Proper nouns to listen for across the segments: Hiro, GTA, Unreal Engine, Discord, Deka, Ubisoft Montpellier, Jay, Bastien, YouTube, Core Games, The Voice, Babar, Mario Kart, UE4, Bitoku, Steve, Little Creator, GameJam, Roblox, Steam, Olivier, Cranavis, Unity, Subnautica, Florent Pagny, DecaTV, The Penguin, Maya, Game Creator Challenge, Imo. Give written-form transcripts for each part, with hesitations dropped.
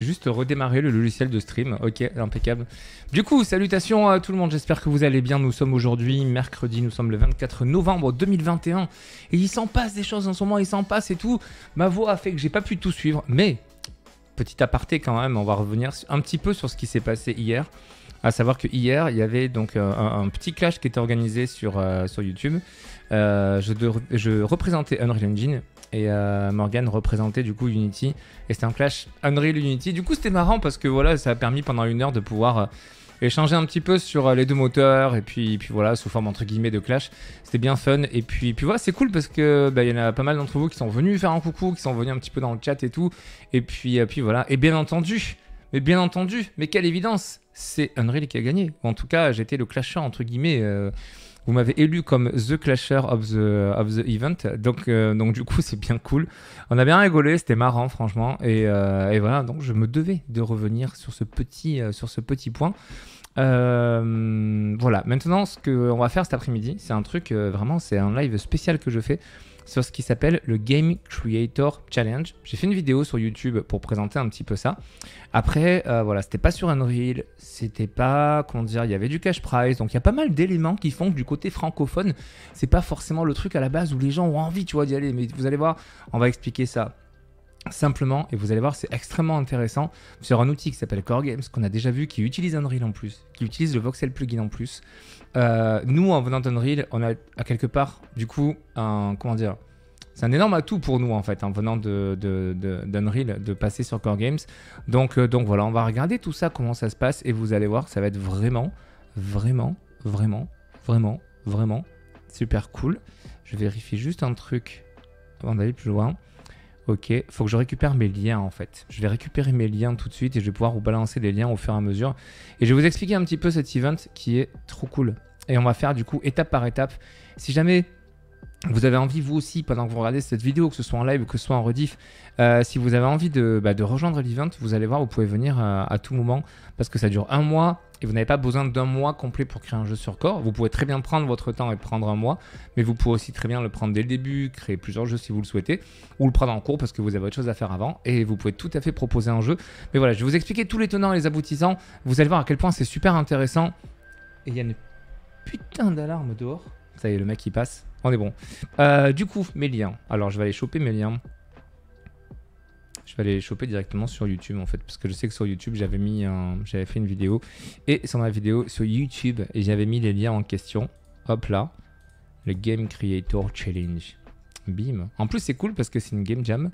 Juste redémarrer le logiciel de stream. Ok, impeccable. Du coup, salutations à tout le monde, j'espère que vous allez bien. Nous sommes aujourd'hui mercredi, nous sommes le 24 novembre 2021. Et il s'en passe des choses en ce moment, il s'en passe et tout. Ma voix a fait que j'ai pas pu tout suivre, mais petit aparté quand même, on va revenir un petit peu sur ce qui s'est passé hier. À savoir que hier, il y avait donc un petit clash qui était organisé sur YouTube. Je représentais Unreal Engine. Et Morgane représentait du coup Unity. Et c'était un clash Unreal Unity. Du coup, c'était marrant parce que voilà, ça a permis pendant une heure de pouvoir échanger un petit peu sur les deux moteurs. Et puis voilà, sous forme entre guillemets de clash. C'était bien fun. Et puis voilà, c'est cool parce que bah, y en a pas mal d'entre vous qui sont venus faire un coucou, qui sont venus un petit peu dans le chat et tout. Et puis voilà. Et bien entendu, mais quelle évidence, c'est Unreal qui a gagné. En tout cas, j'étais le clasheur entre guillemets. Vous m'avez élu comme The Clasher of the Event, donc du coup c'est bien cool. On a bien rigolé, c'était marrant franchement, et voilà, donc je me devais de revenir sur ce petit point. Voilà, maintenant ce qu'on va faire cet après-midi, c'est un truc, vraiment c'est un live spécial que je fais sur ce qui s'appelle le Game Creator Challenge. J'ai fait une vidéo sur YouTube pour présenter un petit peu ça. Après, voilà, c'était pas sur Unreal, c'était pas, comment dire, il y avait du cash prize, donc il y a pas mal d'éléments qui font que du côté francophone, c'est pas forcément le truc à la base où les gens ont envie, tu vois, d'y aller. Mais vous allez voir, on va expliquer ça simplement, et vous allez voir, c'est extrêmement intéressant sur un outil qui s'appelle Core Games, qu'on a déjà vu, qui utilise Unreal en plus, qui utilise le voxel plugin en plus. Nous, en venant d'Unreal, on a à quelque part, du coup, un, comment dire, c'est un énorme atout pour nous en fait, en venant d'Unreal, de passer sur Core Games. Donc voilà, on va regarder tout ça, comment ça se passe, et vous allez voir, ça va être vraiment super cool. Je vérifie juste un truc avant d'aller plus loin. Ok, faut que je récupère mes liens en fait. Je vais récupérer mes liens tout de suite et je vais pouvoir vous balancer des liens au fur et à mesure. Et je vais vous expliquer un petit peu cet event qui est trop cool. Et on va faire du coup étape par étape. Si jamais vous avez envie vous aussi, pendant que vous regardez cette vidéo, que ce soit en live, que ce soit en rediff, si vous avez envie de rejoindre l'event, vous allez voir, vous pouvez venir à tout moment parce que ça dure un mois. Et vous n'avez pas besoin d'un mois complet pour créer un jeu sur Core. Vous pouvez très bien prendre votre temps et prendre un mois, mais vous pouvez aussi très bien le prendre dès le début, créer plusieurs jeux si vous le souhaitez, ou le prendre en cours parce que vous avez autre chose à faire avant, et vous pouvez tout à fait proposer un jeu. Mais voilà, je vais vous expliquer tous les tenants et les aboutissants. Vous allez voir à quel point c'est super intéressant. Et il y a une putain d'alarme dehors. Ça y est, le mec il passe. On est bon. Du coup, mes liens. Alors, je vais aller choper mes liens. Je vais aller les choper directement sur YouTube en fait, parce que je sais que sur YouTube j'avais fait une vidéo et sur ma vidéo sur YouTube et j'avais mis les liens en question. Hop là, le Game Creator Challenge. Bim. En plus c'est cool parce que c'est une game jam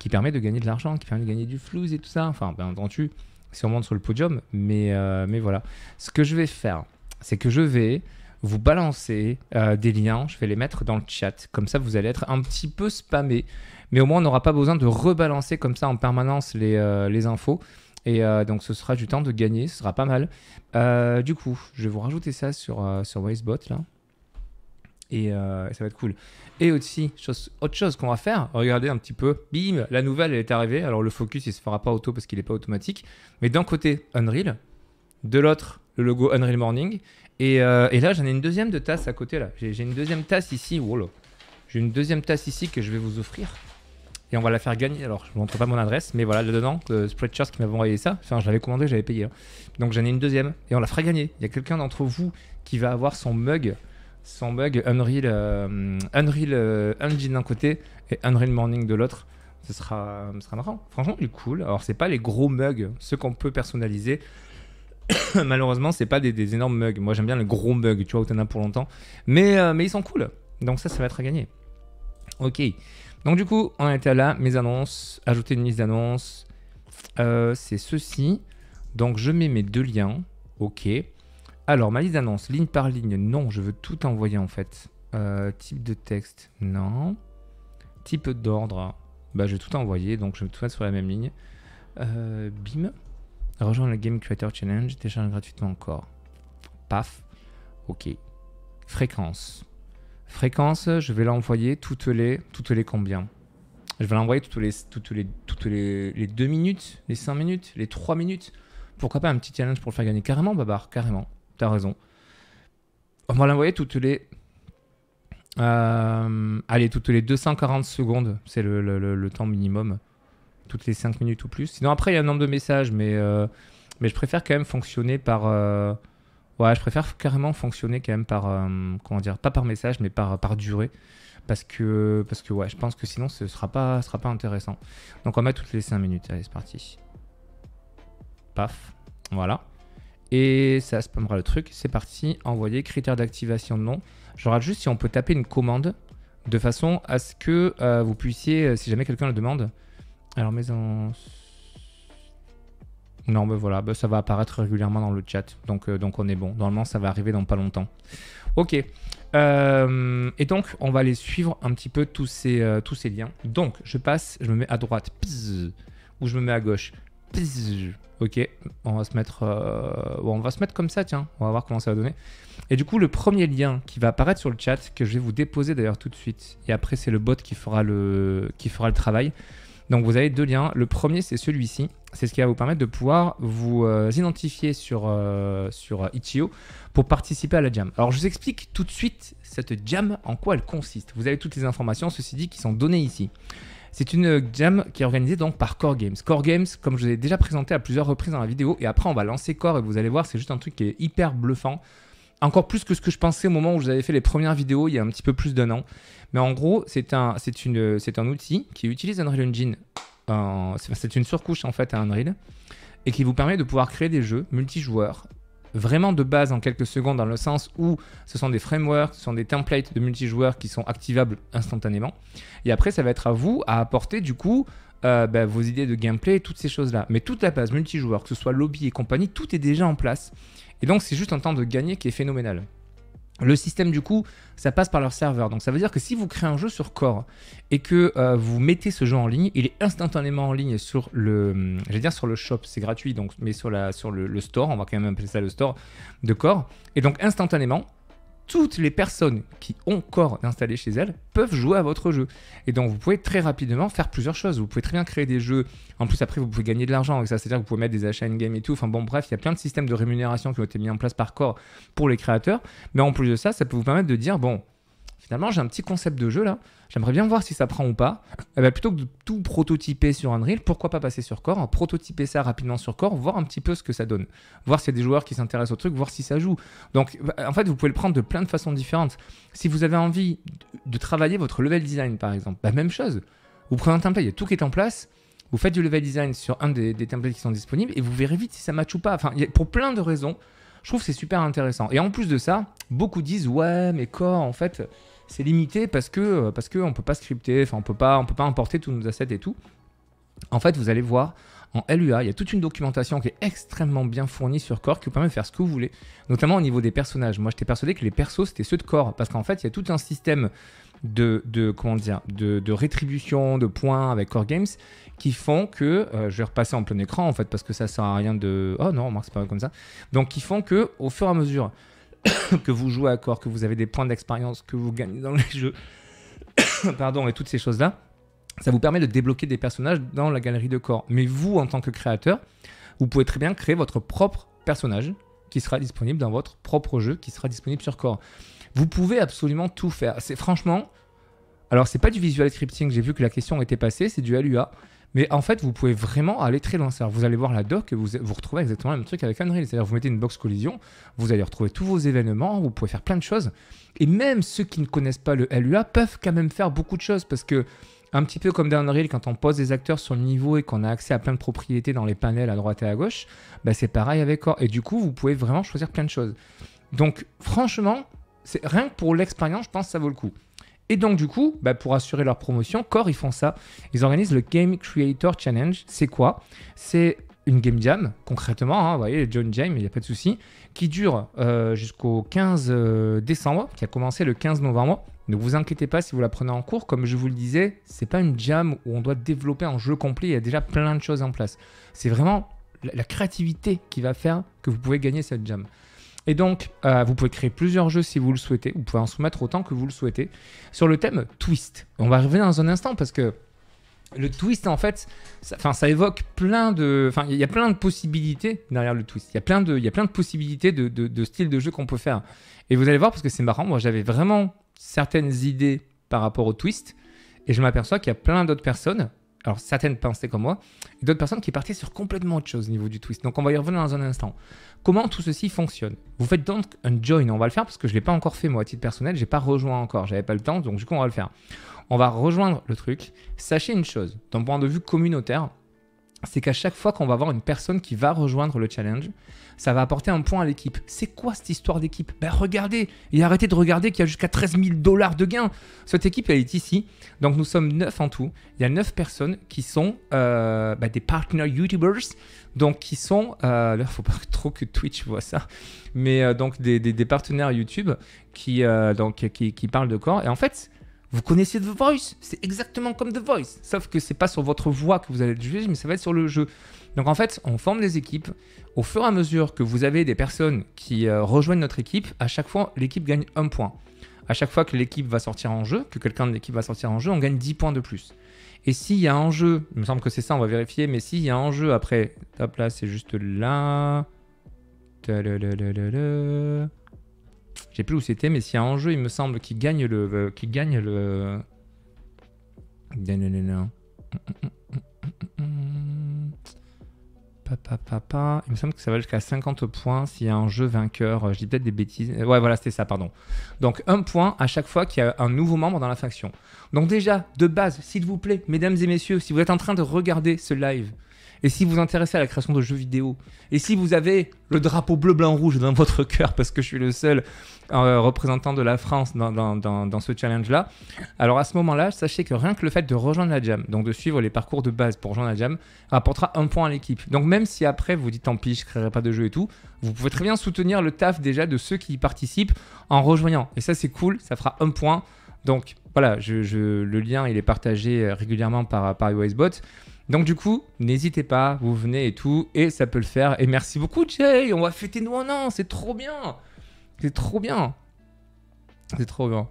qui permet de gagner de l'argent, qui permet de gagner du flouze et tout ça. Enfin, bien entendu, si on monte sur le podium, mais voilà. Ce que je vais faire, c'est que je vais vous balancer des liens, je vais les mettre dans le chat, comme ça vous allez être un petit peu spammé, mais au moins on n'aura pas besoin de rebalancer comme ça en permanence les infos, et donc ce sera du temps de gagner, ce sera pas mal. Du coup, je vais vous rajouter ça sur WazeBot là, et ça va être cool. Et aussi, autre chose qu'on va faire, regardez un petit peu, bim, la nouvelle elle est arrivée, alors le focus il se fera pas auto parce qu'il n'est pas automatique, mais d'un côté Unreal, de l'autre le logo Unreal Morning. Et là, j'en ai une deuxième de tasse à côté, là. J'ai une deuxième tasse ici. Wow. J'ai une deuxième tasse ici que je vais vous offrir. Et on va la faire gagner. Alors, je ne vous montre pas mon adresse, mais voilà, là-dedans, Spreadshirt qui m'avait envoyé ça. Enfin, je l'avais commandé, j'avais payé. Hein. Donc, j'en ai une deuxième. Et on la fera gagner. Il y a quelqu'un d'entre vous qui va avoir son mug Unreal Engine d'un côté et Unreal Morning de l'autre. Ce sera marrant. Franchement, il est cool. Alors, ce n'est pas les gros mugs, ceux qu'on peut personnaliser. Malheureusement, c'est pas des énormes mugs. Moi, j'aime bien les gros mugs, tu vois, où t'en as pour longtemps. Mais ils sont cool. Donc ça va être à gagner. Ok. Donc du coup, on était là. Mes annonces. Ajouter une liste d'annonces. C'est ceci. Donc je mets mes deux liens. Ok. Alors, ma liste d'annonces, ligne par ligne. Non, je veux tout envoyer en fait. Type de texte. Non. Type d'ordre. Bah, je vais tout envoyer. Donc je vais tout mettre sur la même ligne. Bim. Rejoins le Game Creator Challenge, télécharge gratuitement encore. Paf. Ok. Fréquence. Fréquence, je vais l'envoyer toutes les combien? Je vais l'envoyer toutes les 2 minutes, les 5 minutes, les 3 minutes. Pourquoi pas un petit challenge pour le faire gagner? Carrément, Babar, carrément. T'as raison. On va l'envoyer toutes les 240 secondes. C'est le temps minimum. toutes les 5 minutes ou plus. Sinon après il y a un nombre de messages, mais je préfère quand même fonctionner par... ouais, je préfère carrément fonctionner quand même par... comment dire, pas par message, mais par durée. Parce que ouais, je pense que sinon ce sera pas intéressant. Donc on va mettre toutes les 5 minutes. Allez, c'est parti. Paf. Voilà. Et ça spammera le truc. C'est parti. Envoyer. Critères d'activation, non. Je rate juste si on peut taper une commande de façon à ce que vous puissiez, si jamais quelqu'un le demande... Alors, mais en... Non, ben voilà, ben ça va apparaître régulièrement dans le chat. Donc on est bon. Normalement, ça va arriver dans pas longtemps. Ok. Et donc, on va aller suivre un petit peu tous ces liens. Donc, je passe, je me mets à droite. Pizz, ou je me mets à gauche. Pizz. Ok, on va se mettre comme ça, tiens, on va voir comment ça va donner. Et du coup, le premier lien qui va apparaître sur le chat, que je vais vous déposer d'ailleurs tout de suite, et après c'est le bot qui fera le travail. Donc vous avez deux liens, le premier c'est celui-ci, c'est ce qui va vous permettre de pouvoir vous identifier sur Itch.io pour participer à la jam. Alors je vous explique tout de suite cette jam, en quoi elle consiste. Vous avez toutes les informations, ceci dit, qui sont données ici. C'est une jam qui est organisée donc par Core Games. Core Games, comme je l'ai déjà présenté à plusieurs reprises dans la vidéo, et après on va lancer Core et vous allez voir, c'est juste un truc qui est hyper bluffant. Encore plus que ce que je pensais au moment où je vous avais fait les premières vidéos il y a un petit peu plus d'un an. Mais en gros, c'est un outil qui utilise Unreal Engine. C'est une surcouche en fait à Unreal et qui vous permet de pouvoir créer des jeux multijoueurs vraiment de base en quelques secondes, dans le sens où ce sont des frameworks, ce sont des templates de multijoueurs qui sont activables instantanément. Et après, ça va être à vous à apporter du coup vos idées de gameplay et toutes ces choses-là. Mais toute la base multijoueur, que ce soit lobby et compagnie, tout est déjà en place. Et donc, c'est juste un temps de gagner qui est phénoménal. Le système, du coup, ça passe par leur serveur. Donc, ça veut dire que si vous créez un jeu sur Core et que vous mettez ce jeu en ligne, il est instantanément en ligne sur le, j'allais dire sur le shop, c'est gratuit, donc, mais sur le store, on va quand même appeler ça le store de Core. Et donc, instantanément, toutes les personnes qui ont Core installé chez elles peuvent jouer à votre jeu. Et donc, vous pouvez très rapidement faire plusieurs choses. Vous pouvez très bien créer des jeux. En plus, après, vous pouvez gagner de l'argent avec ça. C'est-à-dire que vous pouvez mettre des achats in-game et tout. Enfin bon, bref, il y a plein de systèmes de rémunération qui ont été mis en place par Core pour les créateurs. Mais en plus de ça, ça peut vous permettre de dire, bon, finalement, j'ai un petit concept de jeu là. J'aimerais bien voir si ça prend ou pas. Eh bien, plutôt que de tout prototyper sur Unreal, pourquoi pas passer sur Core, prototyper ça rapidement sur Core, voir un petit peu ce que ça donne. Voir s'il y a des joueurs qui s'intéressent au truc, voir si ça joue. Donc, en fait, vous pouvez le prendre de plein de façons différentes. Si vous avez envie de travailler votre level design, par exemple, bah, même chose. Vous prenez un template, il y a tout qui est en place. Vous faites du level design sur un des templates qui sont disponibles et vous verrez vite si ça match ou pas. Enfin, pour plein de raisons, je trouve que c'est super intéressant. Et en plus de ça, beaucoup disent « Ouais, mais Core, en fait... » C'est limité parce que on peut pas scripter, enfin on peut pas importer tous nos assets et tout. En fait, vous allez voir en LUA, il y a toute une documentation qui est extrêmement bien fournie sur Core qui vous permet de faire ce que vous voulez, notamment au niveau des personnages. Moi, j'étais persuadé que les persos c'était ceux de Core parce qu'en fait, il y a tout un système de rétribution de points avec Core Games qui font que je vais repasser en plein écran en fait parce que ça sert à rien de oh non, moi c'est pas comme ça. Donc qui font que au fur et à mesure que vous jouez à Core, que vous avez des points d'expérience, que vous gagnez dans les jeux, pardon, et toutes ces choses-là, ça vous permet de débloquer des personnages dans la galerie de Core. Mais vous, en tant que créateur, vous pouvez très bien créer votre propre personnage qui sera disponible dans votre propre jeu, qui sera disponible sur Core. Vous pouvez absolument tout faire. C'est franchement... Alors, c'est pas du visual scripting, j'ai vu que la question était passée, c'est du LUA. Mais en fait, vous pouvez vraiment aller très loin. Vous allez voir la doc et vous retrouvez exactement le même truc avec Unreal. C'est-à-dire, vous mettez une box collision, vous allez retrouver tous vos événements, vous pouvez faire plein de choses. Et même ceux qui ne connaissent pas le LUA peuvent quand même faire beaucoup de choses parce que, un petit peu comme dans Unreal, quand on pose des acteurs sur le niveau et qu'on a accès à plein de propriétés dans les panels à droite et à gauche, bah c'est pareil avec Core. Et du coup, vous pouvez vraiment choisir plein de choses. Donc, franchement, rien que pour l'expérience, je pense que ça vaut le coup. Et donc du coup, bah, pour assurer leur promotion, Core, ils font ça. Ils organisent le Game Creator Challenge. C'est quoi? C'est une game jam, concrètement, hein, vous voyez, John Jam, il n'y a pas de souci, qui dure jusqu'au 15 décembre, qui a commencé le 15 novembre. Ne vous inquiétez pas si vous la prenez en cours. Comme je vous le disais, c'est pas une jam où on doit développer un jeu complet, il y a déjà plein de choses en place. C'est vraiment la créativité qui va faire que vous pouvez gagner cette jam. Et donc, vous pouvez créer plusieurs jeux si vous le souhaitez. Vous pouvez en soumettre autant que vous le souhaitez. Sur le thème twist. On va revenir dans un instant parce que le twist, en fait, ça évoque plein de... Enfin, il y a plein de possibilités derrière le twist. Il y a plein de possibilités de styles de jeu qu'on peut faire. Et vous allez voir parce que c'est marrant. Moi, j'avais vraiment certaines idées par rapport au twist. Et je m'aperçois qu'il y a plein d'autres personnes... alors certaines pensaient comme moi, et d'autres personnes qui partaient sur complètement autre chose au niveau du twist. Donc on va y revenir dans un instant. Comment tout ceci fonctionne? Vous faites donc un join, on va le faire parce que je ne l'ai pas encore fait moi à titre personnel, je n'ai pas rejoint encore, j'avais pas le temps, donc du coup on va le faire. On va rejoindre le truc. Sachez une chose, d'un point de vue communautaire, c'est qu'à chaque fois qu'on va avoir une personne qui va rejoindre le challenge, ça va apporter un point à l'équipe. C'est quoi cette histoire d'équipe? Ben regardez, et arrêtez de regarder qu'il y a jusqu'à 13 000 $ de gains. Cette équipe, elle est ici. Donc nous sommes 9 en tout. Il y a 9 personnes qui sont des partner YouTubers. Donc qui sont, là il faut pas trop que Twitch voit ça, mais donc des partenaires YouTube qui parlent de Core. Et en fait, vous connaissez The Voice, c'est exactement comme The Voice, sauf que c'est pas sur votre voix que vous allez être jugé, mais ça va être sur le jeu. Donc en fait, on forme des équipes. Au fur et à mesure que vous avez des personnes qui rejoignent notre équipe, à chaque fois, l'équipe gagne un point. À chaque fois que l'équipe va sortir en jeu, que quelqu'un de l'équipe va sortir en jeu, on gagne 10 points de plus. Et s'il y a un jeu, il me semble que c'est ça, on va vérifier, mais s'il y a un jeu après, hop là, c'est juste là. Je sais plus où c'était, mais s'il y a un jeu, il me semble, qui gagne le... Il me semble que ça va jusqu'à 50 points s'il y a un jeu vainqueur. Je dis peut-être des bêtises. Ouais, voilà, c'était ça, pardon. Donc, un point à chaque fois qu'il y a un nouveau membre dans la faction. Donc déjà, de base, s'il vous plaît, mesdames et messieurs, si vous êtes en train de regarder ce live... Et si vous vous intéressez à la création de jeux vidéo, et si vous avez le drapeau bleu, blanc, rouge dans votre cœur, parce que je suis le seul représentant de la France dans ce challenge-là, alors à ce moment-là, sachez que rien que le fait de rejoindre la jam, donc de suivre les parcours de base pour rejoindre la jam, rapportera un point à l'équipe. Donc même si après vous dites tant pis, je ne créerai pas de jeu et tout, vous pouvez très bien soutenir le taf déjà de ceux qui y participent en rejoignant. Et ça c'est cool, ça fera un point. Donc voilà, le lien il est partagé régulièrement par WazeBot. Donc du coup, n'hésitez pas, vous venez et tout, et ça peut le faire. Et merci beaucoup Jay, on va fêter nous un an, c'est trop bien. C'est trop bien. C'est trop bien.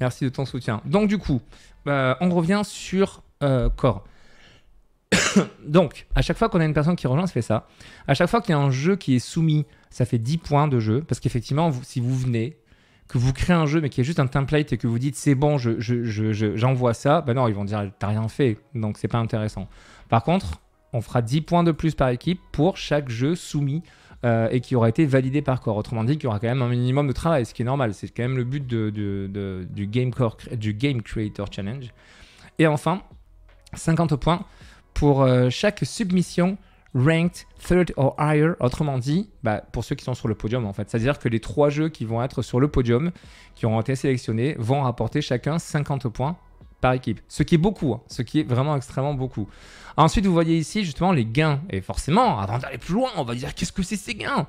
Merci de ton soutien. Donc du coup, on revient sur Core. Donc, à chaque fois qu'on a une personne qui rejoint, ça fait ça. À chaque fois qu'il y a un jeu qui est soumis, ça fait 10 points de jeu. Parce qu'effectivement, si vous venez, que vous créez un jeu mais qui est juste un template et que vous dites c'est bon, j'envoie ça, ben non, ils vont dire t'as rien fait, donc c'est pas intéressant. Par contre, on fera 10 points de plus par équipe pour chaque jeu soumis et qui aura été validé par Core. Autrement dit, qu'il y aura quand même un minimum de travail, ce qui est normal, c'est quand même le but du Game Creator Challenge. Et enfin, 50 points pour chaque submission ranked third or higher, autrement dit, bah, pour ceux qui sont sur le podium en fait. C'est-à-dire que les 3 jeux qui vont être sur le podium, qui auront été sélectionnés, vont rapporter chacun 50 points par équipe. Ce qui est beaucoup, hein, ce qui est vraiment extrêmement beaucoup. Ensuite, vous voyez ici justement les gains. Et forcément, avant d'aller plus loin, on va dire qu'est-ce que c'est ces gains?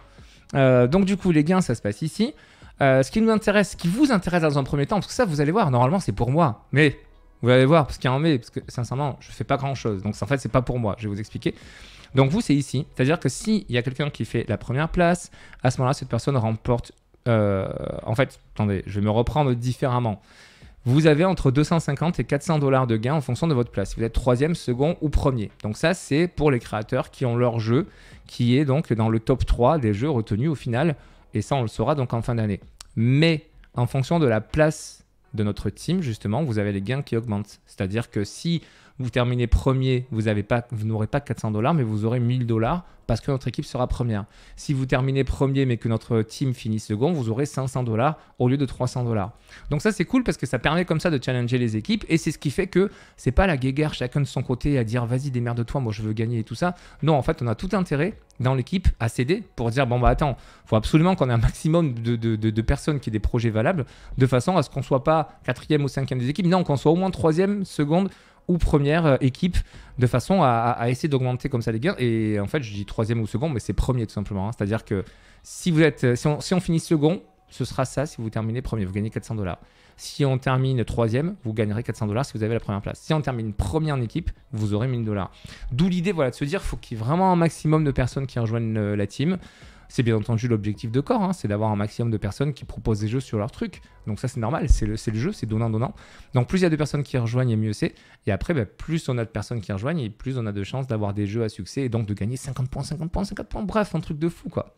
Donc du coup, les gains, ça se passe ici. Ce qui nous intéresse, ce qui vous intéresse dans un premier temps, parce que ça, vous allez voir, normalement, c'est pour moi. Mais vous allez voir, parce qu'il y en a, parce que sincèrement, je ne fais pas grand-chose. Donc en fait, c'est pas pour moi, je vais vous expliquer. Donc vous, c'est ici, c'est-à-dire que s'il y a quelqu'un qui fait la première place, à ce moment-là, cette personne remporte... en fait, attendez, je vais me reprendre différemment. Vous avez entre 250 et 400 $ de gain en fonction de votre place. Vous êtes 3e, second ou 1er. Donc ça, c'est pour les créateurs qui ont leur jeu, qui est donc dans le top 3 des jeux retenus au final. Et ça, on le saura donc en fin d'année. Mais en fonction de la place de notre team, justement, vous avez les gains qui augmentent. C'est-à-dire que si... vous terminez 1er, vous n'aurez pas 400 $, mais vous aurez 1000 $ parce que notre équipe sera première. Si vous terminez 1er, mais que notre team finit second, vous aurez 500 $ au lieu de 300 $. Donc ça, c'est cool parce que ça permet comme ça de challenger les équipes et c'est ce qui fait que c'est pas la guéguerre chacun de son côté à dire vas-y, démerde-toi, moi je veux gagner et tout ça. Non, en fait, on a tout intérêt dans l'équipe à s'aider pour dire bon bah attends, faut absolument qu'on ait un maximum de personnes qui aient des projets valables de façon à ce qu'on soit pas 4e ou 5e des équipes, non, qu'on soit au moins 3e, seconde ou première équipe de façon à essayer d'augmenter comme ça les gains. Et en fait, je dis 3e ou second, mais c'est 1er tout simplement. Hein. C'est-à-dire que si on finit second, ce sera ça. Si vous terminez 1er, vous gagnez 400 $. Si on termine 3e, vous gagnerez 400 $ si vous avez la première place. Si on termine 1er en équipe, vous aurez 1000 $. D'où l'idée voilà, de se dire faut qu'il y ait vraiment un maximum de personnes qui rejoignent la team. C'est bien entendu l'objectif de Core, hein, c'est d'avoir un maximum de personnes qui proposent des jeux sur leur truc. Donc ça, c'est normal, c'est le jeu, c'est donnant-donnant. Donc plus il y a de personnes qui rejoignent, et mieux c'est. Et après, bah, plus on a de personnes qui rejoignent, et plus on a de chances d'avoir des jeux à succès, et donc de gagner 50 points, 50 points, 50 points. Bref, un truc de fou, quoi.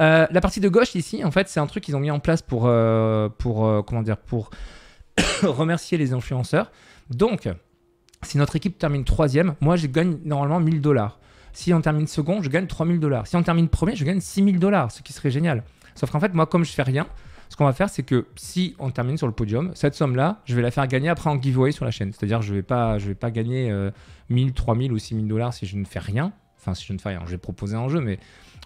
La partie de gauche, ici, en fait, c'est un truc qu'ils ont mis en place pour remercier les influenceurs. Donc... Si notre équipe termine troisième, moi je gagne normalement 1000 $. Si on termine second, je gagne 3000 $. Si on termine premier, je gagne 6000 $, ce qui serait génial. Sauf qu'en fait, moi, comme je fais rien, ce qu'on va faire, c'est que si on termine sur le podium, cette somme-là, je vais la faire gagner après en giveaway sur la chaîne. C'est-à-dire, je ne vais pas gagner 1000, 3000 ou 6000 $ si je ne fais rien. Enfin, si je ne fais rien, je vais proposer un jeu, mais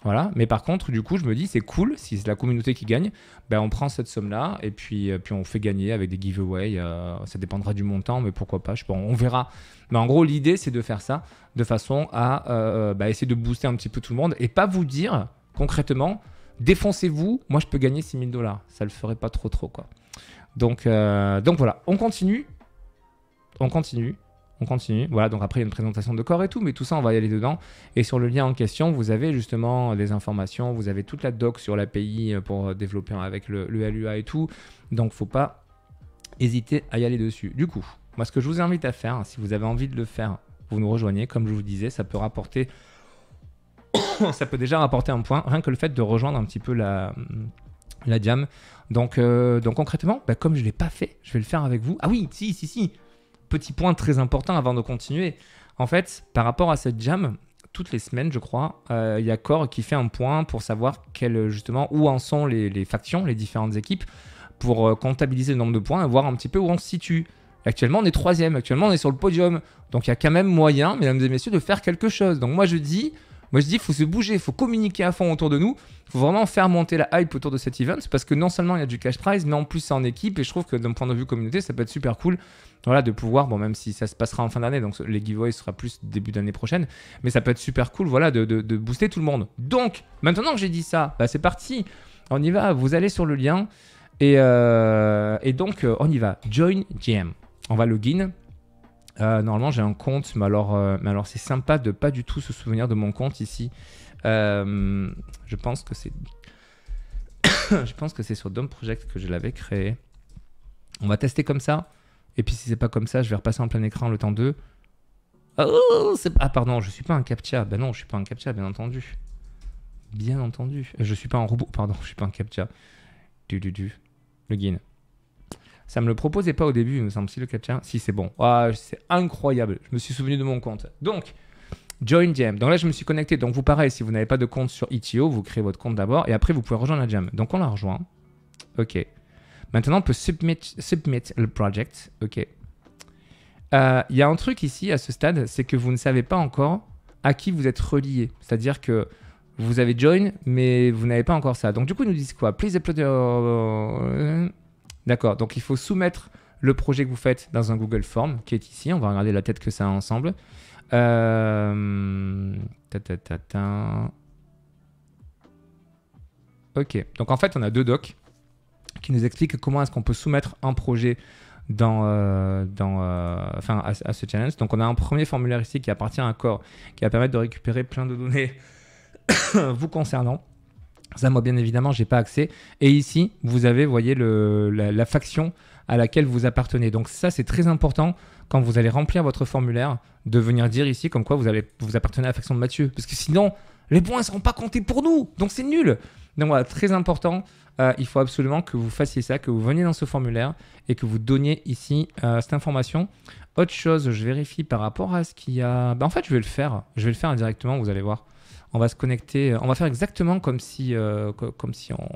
voilà. Mais par contre, du coup, je me dis, c'est cool, si c'est la communauté qui gagne, ben, on prend cette somme-là et puis on fait gagner avec des giveaways. Ça dépendra du montant, mais pourquoi pas, je sais pas, on verra. Mais en gros, l'idée, c'est de faire ça de façon à essayer de booster un petit peu tout le monde et pas vous dire concrètement, défoncez-vous, moi je peux gagner 6000 $. Ça le ferait pas trop quoi. Donc voilà, on continue. Voilà, donc après il y a une présentation de corps et tout, mais tout ça on va y aller dedans. Et sur le lien en question, vous avez justement des informations, vous avez toute la doc sur l'API pour développer avec le LUA et tout. Donc faut pas hésiter à y aller dessus. Du coup, moi ce que je vous invite à faire, si vous avez envie de le faire, vous nous rejoignez. Comme je vous disais, ça peut rapporter... ça peut déjà rapporter un point, rien que le fait de rejoindre un petit peu la jam. Donc concrètement, bah comme je ne l'ai pas fait, je vais le faire avec vous. Ah oui, si. Petit point très important avant de continuer. En fait, par rapport à cette jam, toutes les semaines, je crois, il y a Core qui fait un point pour savoir justement où en sont les factions, les différentes équipes, pour comptabiliser le nombre de points et voir un petit peu où on se situe. Actuellement, on est troisième. Actuellement, on est sur le podium. Donc, il y a quand même moyen, mesdames et messieurs, de faire quelque chose. Donc, moi, je dis, il faut se bouger, il faut communiquer à fond autour de nous. Il faut vraiment faire monter la hype autour de cet event parce que non seulement il y a du cash prize, mais en plus, c'est en équipe. Et je trouve que d'un point de vue communauté, ça peut être super cool voilà, de pouvoir, bon, même si ça se passera en fin d'année, donc les giveaways sera plus début d'année prochaine, mais ça peut être super cool voilà, de booster tout le monde. Donc, maintenant que j'ai dit ça, bah, c'est parti. On y va. Vous allez sur le lien et donc, on y va. Join GM. On va login. Normalement j'ai un compte, mais alors c'est sympa de pas du tout se souvenir de mon compte ici. Je pense que c'est sur Dome Project que je l'avais créé. On va tester comme ça. Et puis si c'est pas comme ça, je vais repasser en plein écran le temps 2. Oh, ah pardon, je suis pas un captcha. Ben non, je suis pas un captcha, bien entendu. Bien entendu. Je suis pas un robot. Pardon, je suis pas un captcha. Login. Ça me le proposait pas au début, il me semble, si le captcha. Si, c'est bon. Ah, c'est incroyable. Je me suis souvenu de mon compte. Donc, join jam. Donc là, je me suis connecté. Donc, vous, pareil, si vous n'avez pas de compte sur Itch.io, vous créez votre compte d'abord et après, vous pouvez rejoindre la jam. Donc, on la rejoint. OK. Maintenant, on peut submit le project. OK. Il y a un truc ici, à ce stade, c'est que vous ne savez pas encore à qui vous êtes relié. C'est-à-dire que vous avez join, mais vous n'avez pas encore ça. Donc, du coup, ils nous disent quoi? Please upload your... D'accord, donc il faut soumettre le projet que vous faites dans un Google Form qui est ici. On va regarder la tête que ça a ensemble. Ok, donc en fait, on a deux docs qui nous expliquent comment est-ce qu'on peut soumettre un projet à ce challenge. Donc, on a un premier formulaire ici qui appartient à Core, qui va permettre de récupérer plein de données vous concernant. Ça, moi, bien évidemment, j'ai pas accès. Et ici, vous avez, vous voyez, la faction à laquelle vous appartenez. Donc ça, c'est très important quand vous allez remplir votre formulaire de venir dire ici comme quoi vous appartenez à la faction de Mathieu. Parce que sinon, les points ne seront pas comptés pour nous. Donc c'est nul. Donc voilà, très important. Il faut absolument que vous fassiez ça, que vous veniez dans ce formulaire et que vous donniez ici cette information. Autre chose, je vérifie par rapport à ce qu'il y a... Ben, en fait, je vais le faire. Je vais le faire directement, vous allez voir. On va se connecter, on va faire exactement comme si on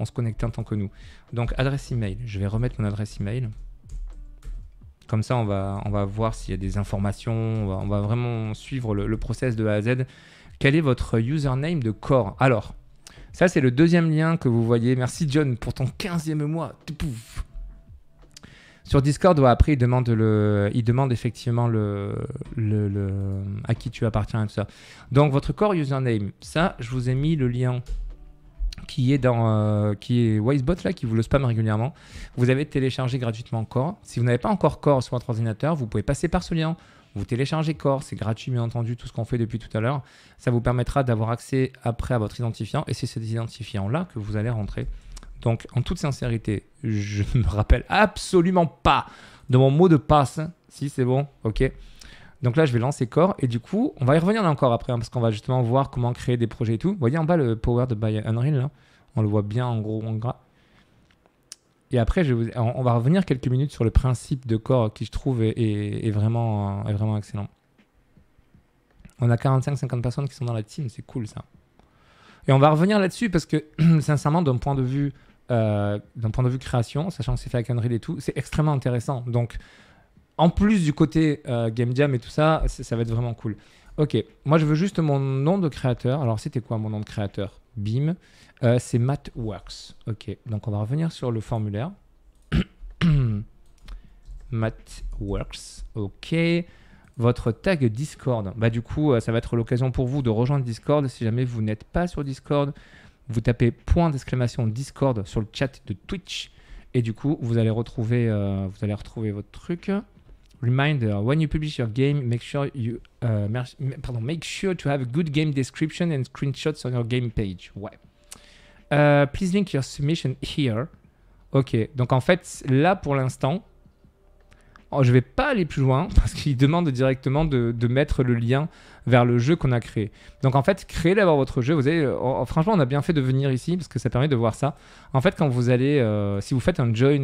se connectait en tant que nous. Donc, adresse email. Je vais remettre mon adresse email. Comme ça, on va voir s'il y a des informations. On va vraiment suivre le process de A à Z. Quel est votre username de Core? Alors, ça, c'est le deuxième lien que vous voyez. Merci, John, pour ton 15e mois. Pouf. Sur Discord, ouais, après, il demande effectivement à qui tu appartiens et tout ça. Donc, votre Core username, ça, je vous ai mis le lien qui est WazeBot, là, qui vous le spam régulièrement. Vous avez téléchargé gratuitement Core. Si vous n'avez pas encore Core sur votre ordinateur, vous pouvez passer par ce lien. Vous téléchargez Core, c'est gratuit, bien entendu, tout ce qu'on fait depuis tout à l'heure. Ça vous permettra d'avoir accès après à votre identifiant et c'est cet identifiant-là que vous allez rentrer. Donc, en toute sincérité, je ne me rappelle absolument pas de mon mot de passe. Si, c'est bon, OK. Donc là, je vais lancer Core. Et du coup, on va y revenir encore après hein, parce qu'on va justement voir comment créer des projets et tout. Vous voyez en bas le Powered by Unreal là. On le voit bien en gros en gras. Et après, on va revenir quelques minutes sur le principe de Core qui, je trouve, est vraiment excellent. On a 45-50 personnes qui sont dans la team, c'est cool ça. Et on va revenir là-dessus parce que, sincèrement, d'un point de vue création, sachant que c'est fait avec Unreal et tout, c'est extrêmement intéressant. Donc, en plus du côté Game Jam et tout ça, ça va être vraiment cool. Ok, moi je veux juste mon nom de créateur. Alors, c'était quoi mon nom de créateur? Bim. C'est MathWorks. Ok, donc on va revenir sur le formulaire. MathWorks. Ok. Votre tag Discord. Bah, du coup, ça va être l'occasion pour vous de rejoindre Discord. Si jamais vous n'êtes pas sur Discord, vous tapez !Discord sur le chat de Twitch. Et du coup, vous allez retrouver votre truc. Reminder, when you publish your game, make sure to have a good game description and screenshots on your game page. Ouais. Please link your submission here. Ok, donc en fait, là pour l'instant, je ne vais pas aller plus loin parce qu'il demande directement de mettre le lien vers le jeu qu'on a créé. Donc en fait, créez d'abord votre jeu. Vous allez, franchement, on a bien fait de venir ici parce que ça permet de voir ça. En fait, quand vous allez, si vous faites un join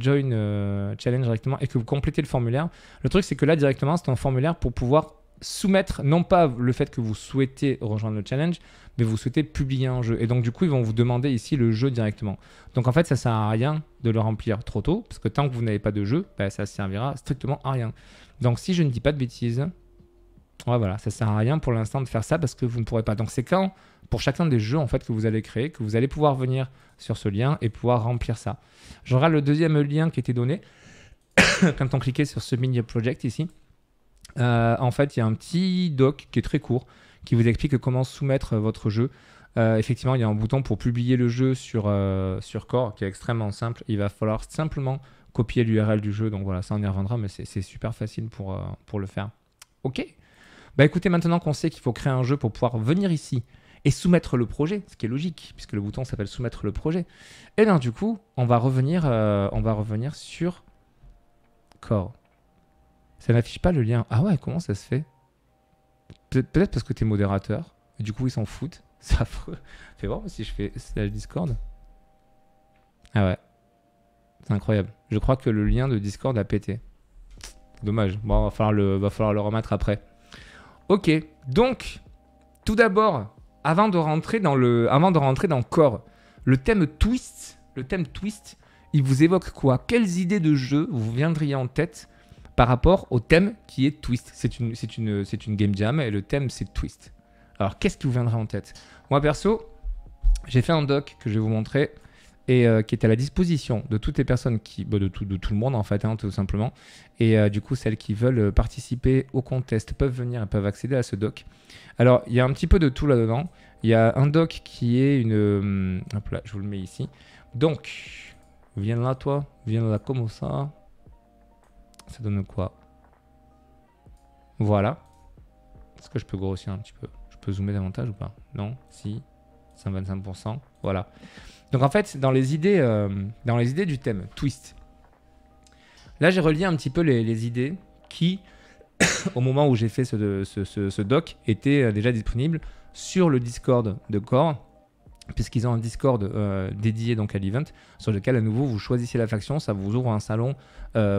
challenge directement et que vous complétez le formulaire, le truc c'est que là directement, c'est un formulaire pour pouvoir soumettre non pas le fait que vous souhaitez rejoindre le challenge, mais vous souhaitez publier un jeu. Et donc du coup, ils vont vous demander ici le jeu directement. Donc en fait, ça sert à rien de le remplir trop tôt, parce que tant que vous n'avez pas de jeu, bah, ça servira strictement à rien. Donc si je ne dis pas de bêtises, ouais, voilà, ça sert à rien pour l'instant de faire ça parce que vous ne pourrez pas. Donc c'est quand, pour chacun des jeux en fait que vous allez créer, que vous allez pouvoir venir sur ce lien et pouvoir remplir ça. Je regarde le deuxième lien qui était donné quand on cliquait sur ce mini project ici. En fait, il y a un petit doc qui est très court qui vous explique comment soumettre votre jeu. Effectivement, il y a un bouton pour publier le jeu sur Core qui est extrêmement simple. Il va falloir simplement copier l'URL du jeu. Donc voilà, ça on y reviendra, mais c'est super facile pour le faire. Ok. Bah écoutez, maintenant qu'on sait qu'il faut créer un jeu pour pouvoir venir ici et soumettre le projet, ce qui est logique puisque le bouton s'appelle soumettre le projet, et bien du coup, on va revenir sur Core. Ça n'affiche pas le lien. Ah ouais, comment ça se fait? Peut-être parce que tu es modérateur. Et du coup, ils s'en foutent. C'est affreux. Fais voir si je fais slash Discord. Ah ouais. C'est incroyable. Je crois que le lien de Discord a pété. Dommage. Bon, va falloir le remettre après. Ok. Donc, tout d'abord, avant de rentrer dans Core, le thème twist, il vous évoque quoi? Quelles idées de jeu vous viendriez en tête par rapport au thème qui est twist? C'est une game jam et le thème c'est twist. Alors qu'est-ce qui vous viendrait en tête? Moi perso, j'ai fait un doc que je vais vous montrer et qui est à la disposition de toutes les personnes qui, de tout le monde en fait, hein, tout simplement. Et du coup, celles qui veulent participer au contest peuvent venir et peuvent accéder à ce doc. Alors il y a un petit peu de tout là-dedans. Il y a un doc qui est une... Hop là, je vous le mets ici. Donc, viens là toi, viens là comme ça. Ça donne quoi? Voilà. Est-ce que je peux grossir un petit peu? Je peux zoomer davantage ou pas? Non? Si. 125%. Voilà. Donc en fait, dans les idées du thème, twist. Là, j'ai relié un petit peu les idées qui, au moment où j'ai fait ce doc, étaient déjà disponibles sur le Discord de Core, puisqu'ils ont un Discord dédié donc à l'event, sur lequel à nouveau vous choisissez la faction, ça vous ouvre un salon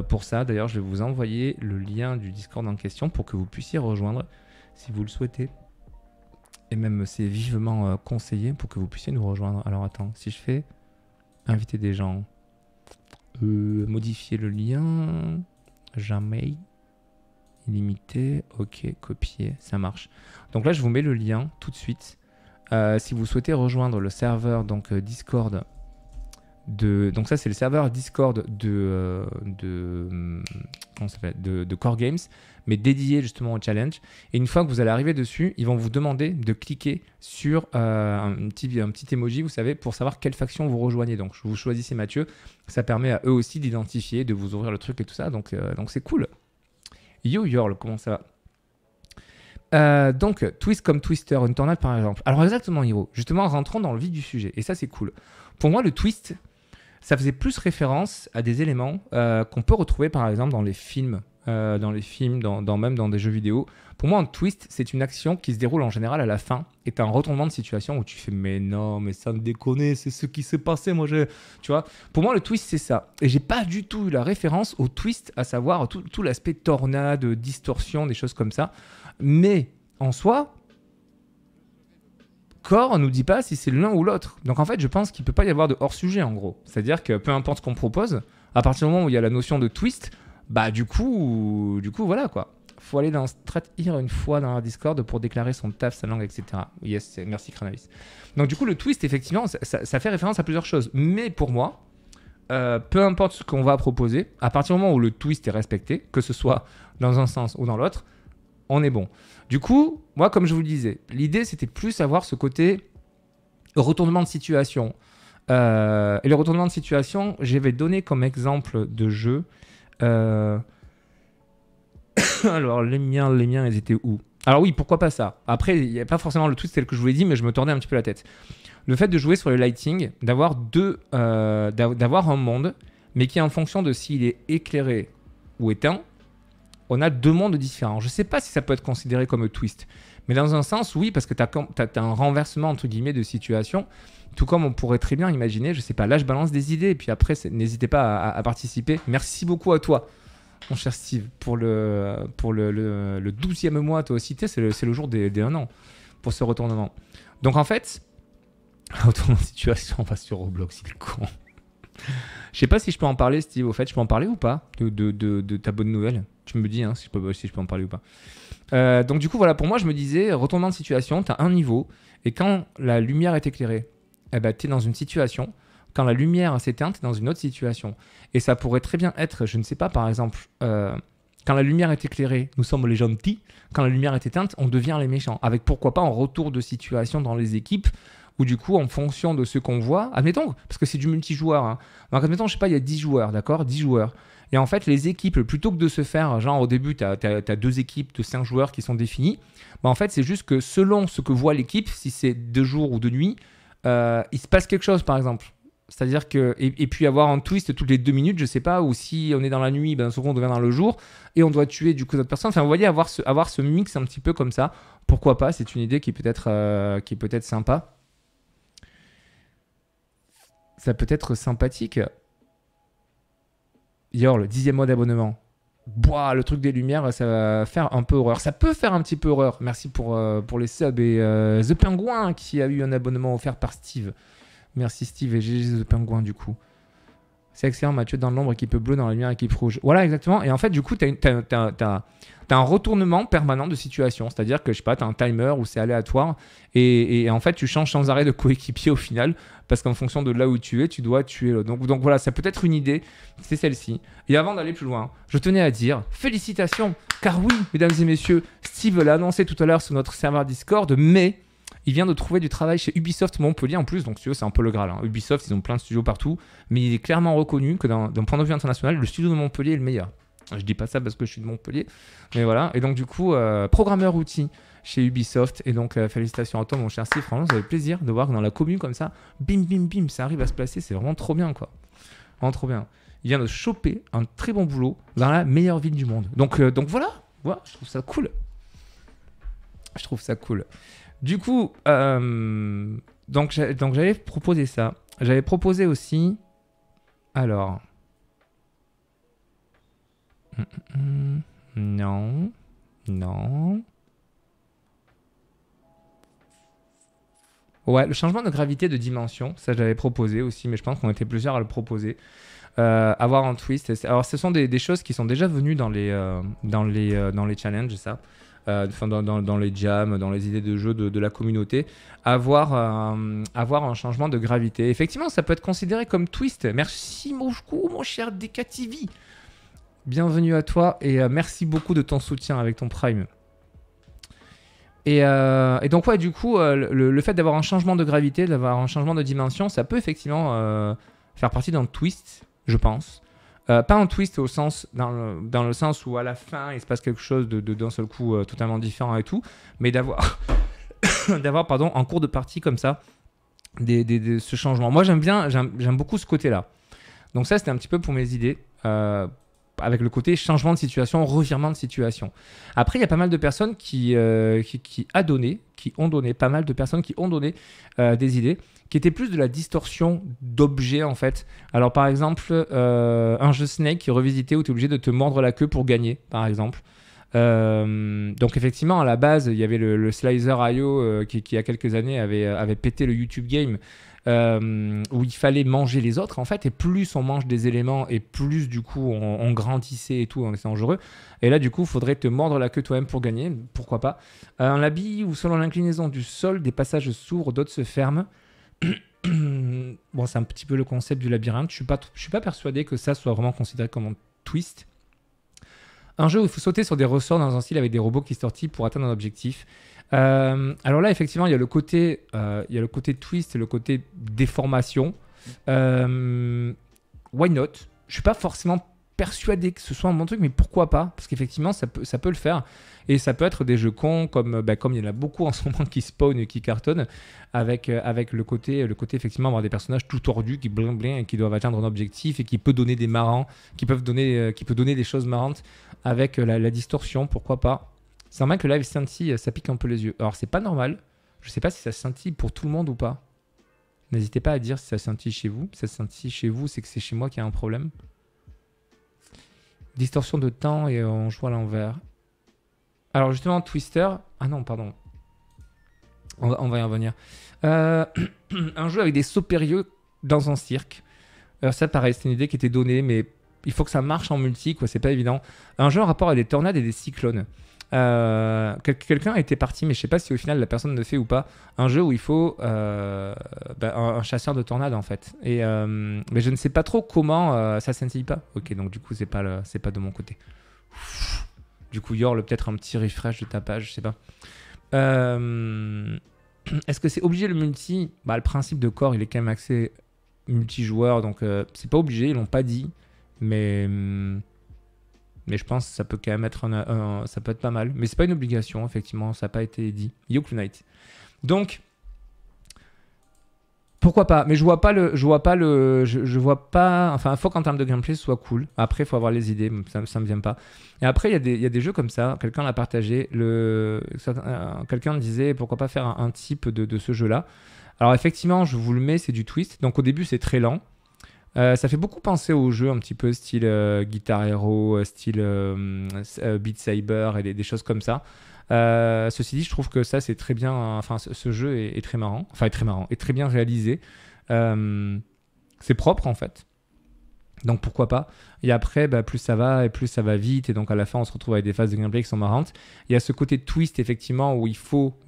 pour ça. D'ailleurs, je vais vous envoyer le lien du Discord en question pour que vous puissiez rejoindre si vous le souhaitez. Et même c'est vivement conseillé pour que vous puissiez nous rejoindre. Alors attends, si je fais inviter des gens, modifier le lien, jamais, illimité, ok, copier, ça marche. Donc là, je vous mets le lien tout de suite. Si vous souhaitez rejoindre le serveur donc Discord de... Donc ça c'est le serveur Discord de Core Games, mais dédié justement au challenge. Et une fois que vous allez arriver dessus, ils vont vous demander de cliquer sur un petit emoji, vous savez, pour savoir quelle faction vous rejoignez. Donc vous choisissez Mathieu, ça permet à eux aussi d'identifier, de vous ouvrir le truc et tout ça, donc c'est cool. Yo Yorl, comment ça va? Donc, twist comme twister, une tornade par exemple. Alors exactement Hiro, justement rentrons dans le vif du sujet et ça c'est cool. Pour moi le twist, ça faisait plus référence à des éléments qu'on peut retrouver par exemple dans les films dans les films, même dans des jeux vidéo. Pour moi, un twist, c'est une action qui se déroule en général à la fin et tu as un retournement de situation où tu fais « mais non, mais ça me déconne, c'est ce qui s'est passé, moi je... » Tu vois, pour moi, le twist, c'est ça. Et j'ai pas du tout eu la référence au twist, à savoir tout l'aspect tornade, distorsion, des choses comme ça. Mais en soi, Core ne nous dit pas si c'est l'un ou l'autre. Donc en fait, je pense qu'il ne peut pas y avoir de hors-sujet, en gros. C'est-à-dire que peu importe ce qu'on propose, à partir du moment où il y a la notion de twist, bah du coup voilà quoi. Faut aller dans StratHir une fois dans la Discord pour déclarer son taf, sa langue, etc. Yes, merci Cranavis. Donc du coup, le twist, effectivement, ça fait référence à plusieurs choses. Mais pour moi, peu importe ce qu'on va proposer, à partir du moment où le twist est respecté, que ce soit dans un sens ou dans l'autre, on est bon. Du coup, moi, comme je vous le disais, l'idée, c'était plus avoir ce côté retournement de situation. Et le retournement de situation, je vais donner comme exemple de jeu... Alors, les miens, ils étaient où? Alors oui, pourquoi pas ça? Après, il n'y a pas forcément le twist tel que je vous l'ai dit, mais je me tournais un petit peu la tête. Le fait de jouer sur le lighting, d'avoir un monde, mais qui est en fonction de s'il est éclairé ou éteint, on a deux mondes différents. Je ne sais pas si ça peut être considéré comme un twist, mais dans un sens, oui, parce que tu as un renversement, entre guillemets, de situation, tout comme on pourrait très bien imaginer, je ne sais pas, là, je balance des idées, et puis après, n'hésitez pas à participer. Merci beaucoup à toi, mon cher Steve, pour le 12e mois, toi aussi, c'est le jour des 1 an pour ce retournement. Donc, en fait, retournement de situation, on va sur Roblox, il est con. Je sais pas si je peux en parler, Steve, au fait. Je peux en parler ou pas de ta bonne nouvelle? Tu me dis hein, si je peux en parler ou pas. Donc du coup, voilà, pour moi, je me disais, retournement de situation, tu as un niveau, et quand la lumière est éclairée, eh ben, tu es dans une situation. Quand la lumière s'éteint, tu es dans une autre situation. Et ça pourrait très bien être, je ne sais pas, par exemple, quand la lumière est éclairée, nous sommes les gentils. Quand la lumière est éteinte, on devient les méchants. Avec pourquoi pas un retour de situation dans les équipes, ou du coup, en fonction de ce qu'on voit, admettons, parce que c'est du multijoueur. Hein. Donc, admettons, je sais pas, il y a 10 joueurs, d'accord, 10 joueurs. Et en fait, les équipes, plutôt que de se faire, genre au début, tu as deux équipes de 5 joueurs qui sont définies, bah, en fait, c'est juste que selon ce que voit l'équipe, si c'est de jour ou de nuit, il se passe quelque chose, par exemple. C'est-à-dire que, et puis avoir un twist toutes les 2 minutes, je sais pas, ou si on est dans la nuit, ben, souvent on devient dans le jour, et on doit tuer du coup d'autres personnes. Enfin, vous voyez, avoir ce mix un petit peu comme ça, pourquoi pas, c'est une idée qui peut être sympa. Ça peut être sympathique. Yorl, le 10e mois d'abonnement. Boah, le truc des lumières, ça va faire un peu horreur. Ça peut faire un petit peu horreur. Merci pour les subs et The Penguin qui a eu un abonnement offert par Steve. Merci Steve et GG The Penguin du coup. C'est excellent, Mathieu, dans l'ombre, équipe bleue, dans la lumière, équipe rouge. Voilà, exactement. Et en fait, du coup, tu as un retournement permanent de situation. C'est-à-dire que, je sais pas, tu as un timer où c'est aléatoire. Et en fait, tu changes sans arrêt de coéquipier au final. Parce qu'en fonction de là où tu es, tu dois tuer l'autre. Donc voilà, ça peut être une idée. C'est celle-ci. Et avant d'aller plus loin, je tenais à dire félicitations. Car oui, mesdames et messieurs, Steve l'a annoncé tout à l'heure sur notre serveur Discord. Mais il vient de trouver du travail chez Ubisoft Montpellier en plus, donc c'est un peu le Graal. Hein. Ubisoft, ils ont plein de studios partout, mais il est clairement reconnu que d'un point de vue international, le studio de Montpellier est le meilleur. Je dis pas ça parce que je suis de Montpellier, mais voilà. Et donc du coup, programmeur outil chez Ubisoft. Et donc félicitations à toi, mon cher Steve. Franchement, ça fait plaisir de voir que dans la commune comme ça, bim, bim, bim, ça arrive à se placer. C'est vraiment trop bien, quoi. Vraiment trop bien. Il vient de choper un très bon boulot dans la meilleure ville du monde. Donc voilà, je trouve ça cool. Je trouve ça cool. Du coup, donc j'avais proposé ça. J'avais proposé aussi... Alors... Non. Non. Ouais, le changement de gravité de dimension, ça j'avais proposé aussi, mais je pense qu'on était plusieurs à le proposer. Avoir un twist. Alors ce sont des choses qui sont déjà venues dans les challenges, ça. Dans les jams, dans les idées de jeu de la communauté, avoir un changement de gravité. Effectivement, ça peut être considéré comme twist. Merci beaucoup, mon cher DecaTV. Bienvenue à toi et merci beaucoup de ton soutien avec ton Prime. Et donc, ouais, du coup, le fait d'avoir un changement de gravité, d'avoir un changement de dimension, ça peut effectivement faire partie d'un twist, je pense. Pas un twist au sens, dans le sens où à la fin il se passe quelque chose d'un seul coup totalement différent et tout, mais d'avoir pardon, en cours de partie comme ça ce changement. Moi j'aime beaucoup ce côté là. Donc ça c'était un petit peu pour mes idées avec le côté changement de situation, revirement de situation. Après, il y a pas mal de personnes qui ont donné des idées qui étaient plus de la distorsion d'objets en fait. Alors par exemple, un jeu Snake qui revisitait où tu es obligé de te mordre la queue pour gagner par exemple. Donc effectivement à la base il y avait le Slicer.io qui il y a quelques années avait pété le YouTube game où il fallait manger les autres en fait, et plus on mange des éléments et plus du coup on grandissait et tout, on était dangereux, et là du coup il faudrait te mordre la queue toi-même pour gagner, pourquoi pas. Un habit où selon l'inclinaison du sol des passages s'ouvrent, d'autres se ferment. Bon, c'est un petit peu le concept du labyrinthe, je suis pas persuadé que ça soit vraiment considéré comme un twist. Un jeu où il faut sauter sur des ressorts dans un style avec des robots qui sortent pour atteindre un objectif. Alors là, effectivement, il y a le côté, twist et le côté déformation. Why not? Je ne suis pas forcément persuadé que ce soit un bon truc, mais pourquoi pas? Parce qu'effectivement, ça peut le faire. Et ça peut être des jeux cons, comme il y en a beaucoup en ce moment qui spawnent et qui cartonnent, avec le côté effectivement avoir des personnages tout tordus, qui bling bling, et qui doivent atteindre un objectif, et qui peut donner des marrants, qui peut donner des choses marrantes, avec la distorsion, pourquoi pas. C'est normal que le live scintille, ça pique un peu les yeux. Alors c'est pas normal, je sais pas si ça scintille pour tout le monde ou pas. N'hésitez pas à dire si ça scintille chez vous. Si ça scintille chez vous, c'est que c'est chez moi qu'il y a un problème. Distorsion de temps et on joue à l'envers. Alors justement, Twister... Ah non, pardon. On va y revenir. Un jeu avec des sauts périlleux dans un cirque. Alors ça, pareil, c'est une idée qui était donnée, mais il faut que ça marche en multi, quoi. C'est pas évident. Un jeu en rapport à des tornades et des cyclones. Quelqu'un était parti, mais je sais pas si au final la personne le fait ou pas. Un jeu où il faut un chasseur de tornades en fait. Et mais je ne sais pas trop comment ça scintille pas. Ok, donc du coup c'est pas de mon côté. Du coup Yorl peut-être un petit refresh de tapage, je sais pas. Est-ce que c'est obligé le multi? Bah le principe de Core il est quand même axé multijoueur, donc c'est pas obligé, ils l'ont pas dit, mais je pense que ça peut quand même être ça peut être pas mal. Mais c'est pas une obligation, effectivement, ça n'a pas été dit. Yoke Knight. Donc, pourquoi pas? Mais je vois pas. Enfin, il faut qu'en termes de gameplay, ce soit cool. Après, il faut avoir les idées. Ça me vient pas. Et après, il y a des jeux comme ça. Quelqu'un l'a partagé. Quelqu'un disait pourquoi pas faire un type de ce jeu-là. Alors effectivement, je vous le mets, c'est du twist. Donc au début, c'est très lent. Ça fait beaucoup penser aux jeux un petit peu style Guitar Hero, style Beat Saber et des choses comme ça. Ceci dit, je trouve que ça c'est très bien. Enfin, ce jeu est très marrant. Enfin, est très marrant, est très bien réalisé. C'est propre en fait. Donc pourquoi pas. Et après, bah, plus ça va et plus ça va vite. Et donc à la fin, on se retrouve avec des phases de gameplay qui sont marrantes. Il y a ce côté twist effectivement où il faut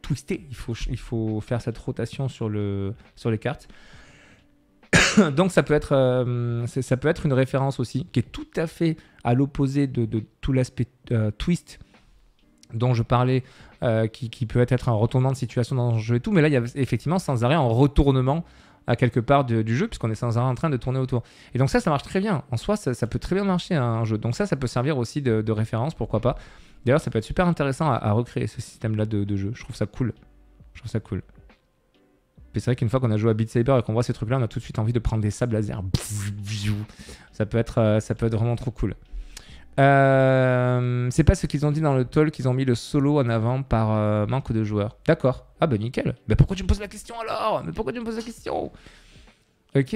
twister. Il faut faire cette rotation sur les cartes. Donc ça peut être une référence aussi qui est tout à fait à l'opposé de tout l'aspect twist dont je parlais, qui peut être un retournement de situation dans un jeu et tout. Mais là, il y a effectivement sans arrêt un retournement à quelque part du jeu, puisqu'on est sans arrêt en train de tourner autour. Et donc ça marche très bien. En soi, ça peut très bien marcher un jeu. Donc ça peut servir aussi de référence, pourquoi pas. D'ailleurs, ça peut être super intéressant à recréer ce système-là de jeu. Je trouve ça cool. C'est vrai qu'une fois qu'on a joué à Beat Saber et qu'on voit ces trucs-là, on a tout de suite envie de prendre des sables laser. Ça peut être vraiment trop cool. C'est pas ce qu'ils ont dit dans le talk, qu'ils ont mis le solo en avant par manque de joueurs. D'accord. Ah bah nickel. Mais pourquoi tu me poses la question alors? Mais pourquoi tu me poses la question? Ok.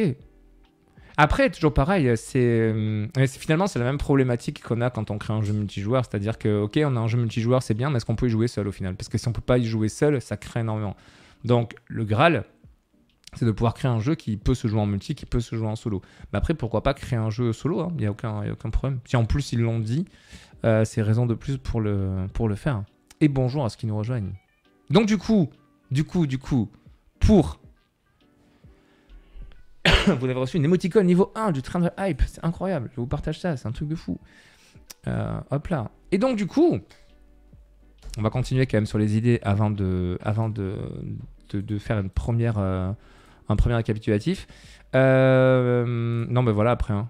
Après, toujours pareil, finalement c'est la même problématique qu'on a quand on crée un jeu multijoueur, c'est-à-dire que ok, on a un jeu multijoueur, c'est bien, mais est-ce qu'on peut y jouer seul au final? Parce que si on peut pas y jouer seul, ça crée énormément. Donc, le Graal, c'est de pouvoir créer un jeu qui peut se jouer en multi, qui peut se jouer en solo. Mais après, pourquoi pas créer un jeu solo, hein ? Il n'y a aucun problème. Si en plus, ils l'ont dit, c'est raison de plus pour le faire. Et bonjour à ceux qui nous rejoignent. Donc, du coup, pour... vous avez reçu une émoticône niveau 1 du train de hype. C'est incroyable. Je vous partage ça. C'est un truc de fou. Hop là. Et donc, du coup... On va continuer quand même sur les idées avant de faire un premier récapitulatif. Non, mais voilà, après. Hein.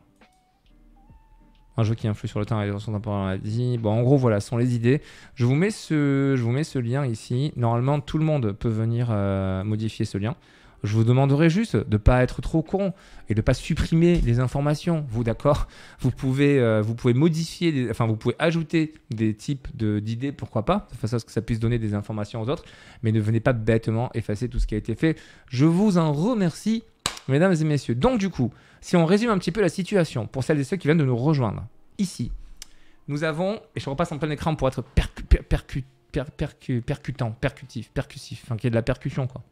Un jeu qui influe sur le temps et les tensions temporelles, on l'a dit. Bon, en gros, voilà, ce sont les idées. Je vous mets ce lien ici. Normalement, tout le monde peut venir modifier ce lien. je vous demanderai juste de ne pas être trop con et de ne pas supprimer les informations. Vous, d'accord, vous pouvez modifier, vous pouvez ajouter des types d'idées, pourquoi pas, de façon à ce que ça puisse donner des informations aux autres, mais ne venez pas bêtement effacer tout ce qui a été fait. Je vous en remercie, mesdames et messieurs. Donc du coup, si on résume un petit peu la situation pour celles et ceux qui viennent de nous rejoindre ici, nous avons, et je repasse en plein écran pour être percussif, enfin, qu'il y ait de la percussion, quoi.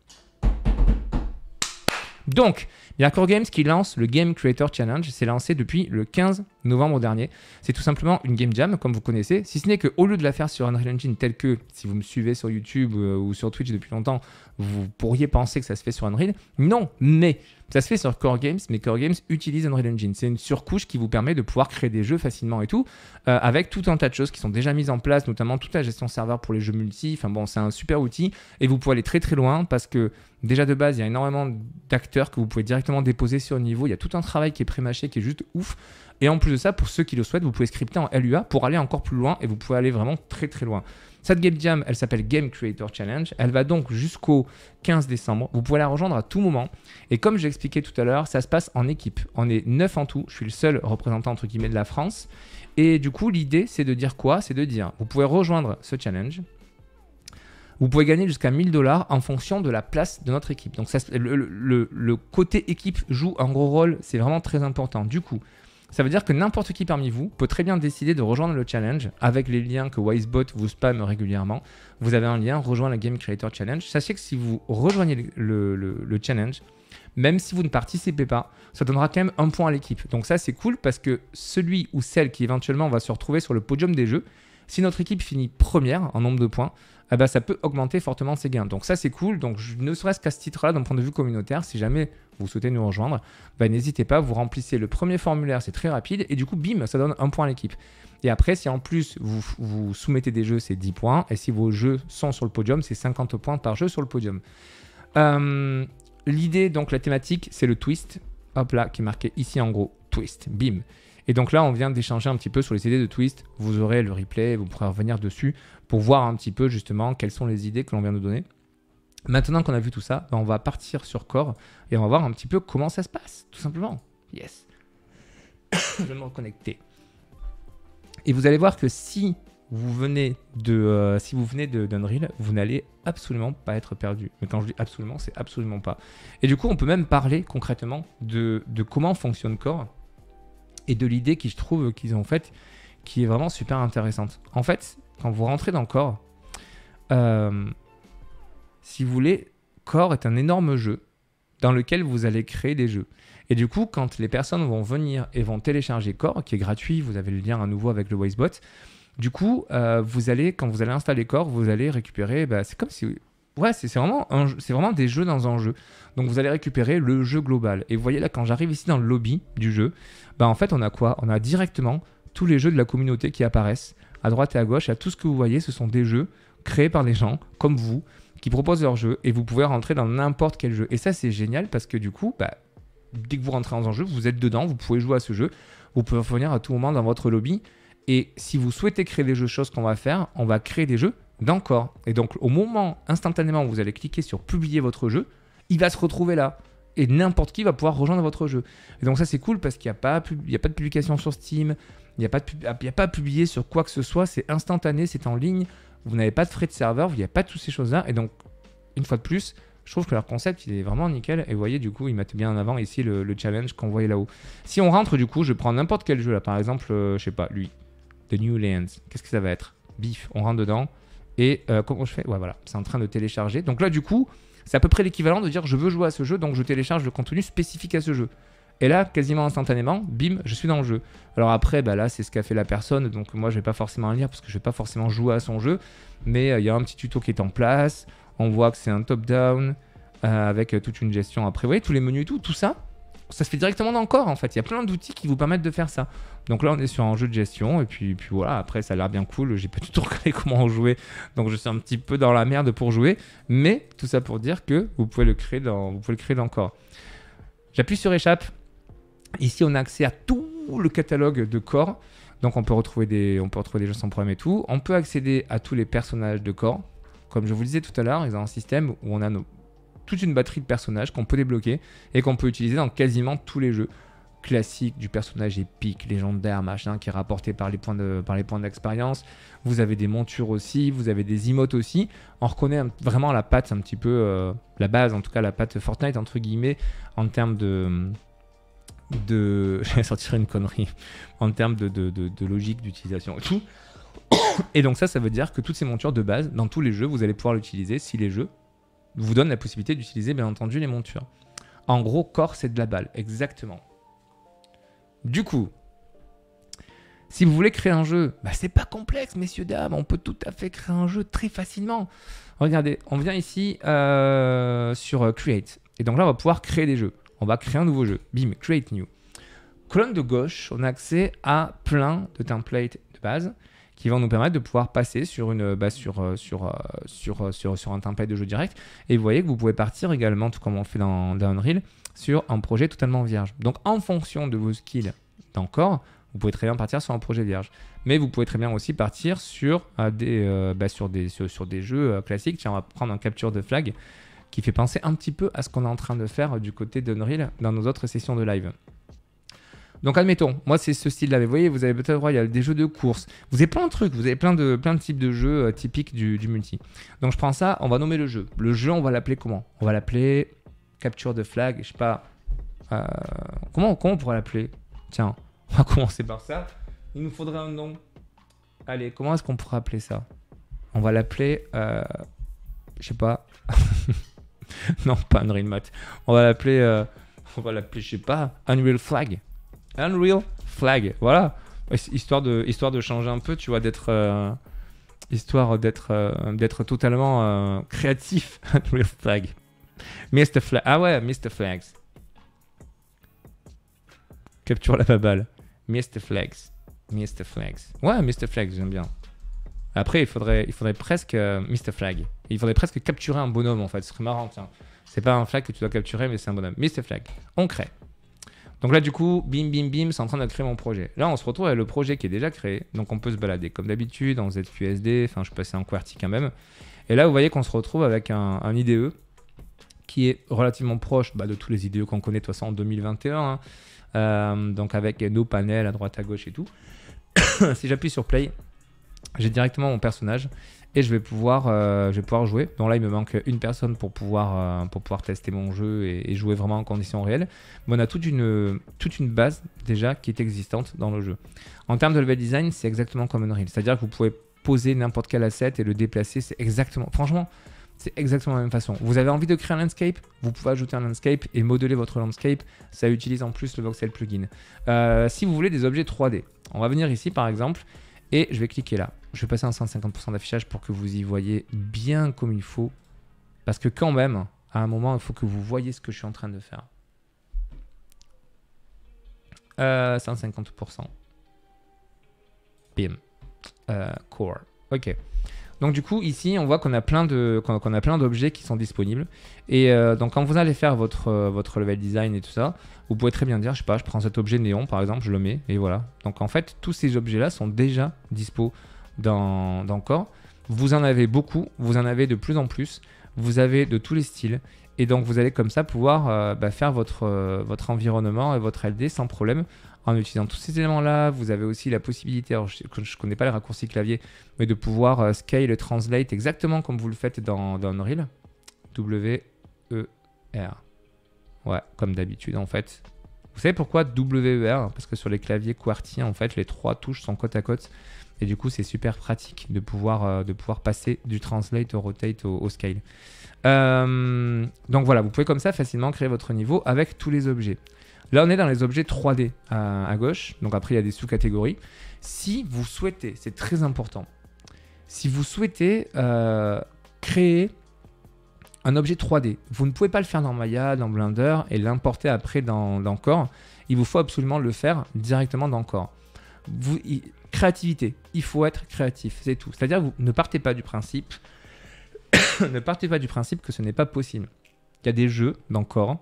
Donc, il y a Core Games qui lance le Game Creator Challenge. C'est lancé depuis le 15 novembre dernier. C'est tout simplement une game jam, comme vous connaissez. Si ce n'est qu'au lieu de la faire sur Unreal Engine, tel que, si vous me suivez sur YouTube ou sur Twitch depuis longtemps, vous pourriez penser que ça se fait sur Unreal. Non, mais ça se fait sur Core Games, mais Core Games utilise Unreal Engine. C'est une surcouche qui vous permet de pouvoir créer des jeux facilement et tout, avec tout un tas de choses qui sont déjà mises en place, notamment toute la gestion serveur pour les jeux multi. Enfin bon, c'est un super outil et vous pouvez aller très très loin parce que déjà de base, il y a énormément d'acteurs que vous pouvez directement déposer sur le niveau. Il y a tout un travail qui est pré-mâché, qui est juste ouf. Et en plus de ça, pour ceux qui le souhaitent, vous pouvez scripter en LUA pour aller encore plus loin et vous pouvez aller vraiment très très loin. Cette game jam, elle s'appelle Game Creator Challenge. Elle va donc jusqu'au 15 décembre. Vous pouvez la rejoindre à tout moment. Et comme j'ai expliqué tout à l'heure, ça se passe en équipe. On est 9 en tout. Je suis le seul représentant entre guillemets de la France. Et du coup, l'idée, c'est de dire quoi? C'est de dire, vous pouvez rejoindre ce challenge. Vous pouvez gagner jusqu'à 1000 $ en fonction de la place de notre équipe. Donc ça, le côté équipe joue un gros rôle. C'est vraiment très important. Du coup, ça veut dire que n'importe qui parmi vous peut très bien décider de rejoindre le challenge avec les liens que WazeBot vous spamme régulièrement. Vous avez un lien, rejoins la Game Creator Challenge. Sachez que si vous rejoignez le challenge, même si vous ne participez pas, ça donnera quand même un point à l'équipe. Donc ça, c'est cool parce que celui ou celle qui éventuellement va se retrouver sur le podium des jeux, si notre équipe finit première en nombre de points, eh ben, ça peut augmenter fortement ses gains. Donc ça, c'est cool. Donc ne serait-ce qu'à ce titre-là, d'un point de vue communautaire, si jamais vous souhaitez nous rejoindre, ben, n'hésitez pas, vous remplissez le premier formulaire, c'est très rapide. Et du coup, bim, ça donne un point à l'équipe. Et après, si en plus vous soumettez des jeux, c'est 10 points. Et si vos jeux sont sur le podium, c'est 50 points par jeu sur le podium. L'idée, donc la thématique, c'est le twist. Hop là, qui est marqué ici en gros, twist, bim. Et donc là, on vient d'échanger un petit peu sur les idées de twist. Vous aurez le replay, vous pourrez revenir dessus pour voir un petit peu justement quelles sont les idées que l'on vient de donner. Maintenant qu'on a vu tout ça, on va partir sur Core et on va voir un petit peu comment ça se passe, tout simplement. Yes. Je vais me reconnecter. Et vous allez voir que si vous venez d'Unreal, vous n'allez absolument pas être perdu. Mais quand je dis absolument, c'est absolument pas. Et du coup, on peut même parler concrètement de comment fonctionne Core. Et de l'idée qui, je trouve, qu'ils ont faite, qui est vraiment super intéressante. En fait, quand vous rentrez dans Core, si vous voulez, Core est un énorme jeu dans lequel vous allez créer des jeux. Et du coup, quand les personnes vont venir et vont télécharger Core, qui est gratuit, vous avez le lien à nouveau avec le WazeBot, du coup, quand vous allez installer Core, vous allez récupérer, bah, c'est comme si... Ouais, c'est vraiment des jeux dans un jeu. Donc, vous allez récupérer le jeu global. Et vous voyez là, quand j'arrive ici dans le lobby du jeu, bah en fait, on a quoi? On a directement tous les jeux de la communauté qui apparaissent à droite et à gauche. Et à tout ce que vous voyez, ce sont des jeux créés par des gens comme vous qui proposent leurs jeux. Et vous pouvez rentrer dans n'importe quel jeu. Et ça, c'est génial parce que du coup, bah, dès que vous rentrez dans un jeu, vous êtes dedans, vous pouvez jouer à ce jeu. Vous pouvez revenir à tout moment dans votre lobby. Et si vous souhaitez créer des jeux, chose qu'on va faire, on va créer des jeux dans Core. Et donc, au moment, instantanément, où vous allez cliquer sur publier votre jeu, il va se retrouver là. Et n'importe qui va pouvoir rejoindre votre jeu. Et donc, ça, c'est cool parce qu'il n'y a pas de publication sur Steam, il n'y a pas à publier sur quoi que ce soit. C'est instantané, c'est en ligne. Vous n'avez pas de frais de serveur, il n'y a pas de toutes ces choses-là. Et donc, une fois de plus, je trouve que leur concept, il est vraiment nickel. Et vous voyez, du coup, ils mettent bien en avant ici le challenge qu'on voyait là-haut. Si on rentre, du coup, je prends n'importe quel jeu. Là, par exemple, je sais pas, lui, The New Lands. Qu'est-ce que ça va être? Bif, on rentre dedans. Et comment je fais? Ouais, voilà, c'est en train de télécharger. Donc là, du coup, c'est à peu près l'équivalent de dire je veux jouer à ce jeu, donc je télécharge le contenu spécifique à ce jeu. Et là, quasiment instantanément, bim, je suis dans le jeu. Alors après, bah là, c'est ce qu'a fait la personne. Donc moi, je vais pas forcément lire parce que je vais pas forcément jouer à son jeu. Mais il y a un petit tuto qui est en place. On voit que c'est un top-down avec toute une gestion. Après, vous voyez, tous les menus et tout ça, ça se fait directement dans Core en fait. Il y a plein d'outils qui vous permettent de faire ça. Donc là, on est sur un jeu de gestion. Et puis voilà, après, ça a l'air bien cool. J'ai pas du tout regardé comment jouer. Donc je suis un petit peu dans la merde pour jouer. Mais tout ça pour dire que vous pouvez le créer dans Core. J'appuie sur échappe. Ici, on a accès à tout le catalogue de Core. Donc on peut retrouver des jeux sans problème et tout. On peut accéder à tous les personnages de Core. Comme je vous le disais tout à l'heure, ils ont un système où on a nos toute une batterie de personnages qu'on peut débloquer et qu'on peut utiliser dans quasiment tous les jeux classiques, du personnage épique, légendaire, machin, qui est rapporté par les points d'expérience. Vous avez des montures aussi, vous avez des emotes aussi. On reconnaît vraiment la patte un petit peu, la base en tout cas, la patte Fortnite entre guillemets, en termes de... J'allais sortir une connerie. En termes de logique d'utilisation et tout. Et donc ça, ça veut dire que toutes ces montures de base, dans tous les jeux, vous allez pouvoir l'utiliser si les jeux vous donnent la possibilité d'utiliser, bien entendu, les montures. En gros, corps, c'est de la balle. Exactement. Du coup, si vous voulez créer un jeu, bah, c'est pas complexe, messieurs, dames. On peut tout à fait créer un jeu très facilement. Regardez, on vient ici sur Create. Et donc là, on va pouvoir créer des jeux. On va créer un nouveau jeu. Bim, Create New. Colonne de gauche, on a accès à plein de templates de base qui vont nous permettre de pouvoir passer sur, sur un template de jeu direct. Et vous voyez que vous pouvez partir également, tout comme on le fait dans Unreal, sur un projet totalement vierge. Donc, en fonction de vos skills d'encore, vous pouvez très bien partir sur un projet vierge. Mais vous pouvez très bien aussi partir sur des jeux classiques. Tiens, on va prendre un capture de flag qui fait penser un petit peu à ce qu'on est en train de faire du côté d'Unreal dans nos autres sessions de live. Donc admettons, moi c'est ce style-là, vous voyez, vous avez peut-être le droit, il y a des jeux de course, vous avez plein de trucs, vous avez plein de types de jeux typiques du multi. Donc je prends ça, on va nommer le jeu. Le jeu, on va l'appeler comment? On va l'appeler capture de flag, je sais pas, comment on pourrait l'appeler? Tiens, on va commencer par ça, il nous faudrait un nom. Allez, comment est-ce qu'on pourrait appeler ça? On va l'appeler, je sais pas... Non, pas Unreal Math. On va l'appeler, je sais pas, Unreal Flag. Unreal Flag, voilà. Histoire de changer un peu, tu vois, d'être totalement créatif. Unreal Flag. Mr. Flag. Ah ouais, Mr. Flags. Capture la baballe. Mr. Flags. Mr. Flags. Ouais, Mr. Flags, j'aime bien. Après, il faudrait presque... Mr. Flag. Il faudrait presque capturer un bonhomme, en fait. Ce serait marrant, tiens. C'est pas un flag que tu dois capturer, mais c'est un bonhomme. Mr. Flag. On crée. Donc là, du coup, bim, bim, bim, c'est en train de créer mon projet. Là, on se retrouve avec le projet qui est déjà créé. Donc, on peut se balader. Comme d'habitude, en ZQSD. Enfin, je passais en QWERTY quand même. Et là, vous voyez qu'on se retrouve avec un IDE qui est relativement proche de tous les IDE qu'on connaît, de toute façon, en 2021. Hein. Donc, avec nos panels à droite, à gauche et tout. Si j'appuie sur Play... j'ai directement mon personnage et je vais pouvoir jouer. Donc là, il me manque une personne pour pouvoir tester mon jeu et jouer vraiment en conditions réelles. Mais on a toute une base déjà qui est existante dans le jeu. En termes de level design, c'est exactement comme Unreal. C'est-à-dire que vous pouvez poser n'importe quel asset et le déplacer. C'est exactement, franchement, c'est exactement la même façon. Vous avez envie de créer un landscape, vous pouvez ajouter un landscape et modeler votre landscape. Ça utilise en plus le voxel plugin. Si vous voulez des objets 3D, on va venir ici par exemple et je vais cliquer là. Je vais passer en 150% d'affichage pour que vous y voyez bien comme il faut. Parce que quand même, à un moment, il faut que vous voyez ce que je suis en train de faire. 150%. Bim. Core. Ok. Donc du coup, ici, on voit qu'on a plein d'objets qui sont disponibles. Et donc, quand vous allez faire votre level design et tout ça, vous pouvez très bien dire, je sais pas, je prends cet objet néon, par exemple, je le mets, et voilà. Donc en fait, tous ces objets-là sont déjà dispo. Dans Core, vous en avez beaucoup, vous en avez de plus en plus, vous avez de tous les styles et donc vous allez comme ça pouvoir faire votre environnement et votre LD sans problème en utilisant tous ces éléments-là. Vous avez aussi la possibilité, alors je connais pas les raccourcis clavier, mais de pouvoir scale, translate exactement comme vous le faites dans Unreal. W-E-R. Ouais, comme d'habitude en fait. Vous savez pourquoi WER? Parce que sur les claviers QWERTY, en fait, les trois touches sont côte à côte. Et du coup, c'est super pratique de pouvoir passer du translate au rotate au scale. Donc voilà, vous pouvez comme ça facilement créer votre niveau avec tous les objets. Là, on est dans les objets 3D à gauche. Donc après, il y a des sous-catégories. Si vous souhaitez, c'est très important, si vous souhaitez créer un objet 3D, vous ne pouvez pas le faire dans Maya, dans Blender et l'importer après dans Core. Il vous faut absolument le faire directement dans Core. Créativité, il faut être créatif, c'est tout. C'est-à-dire, vous ne partez pas du principe que ce n'est pas possible. Il y a des jeux dans Core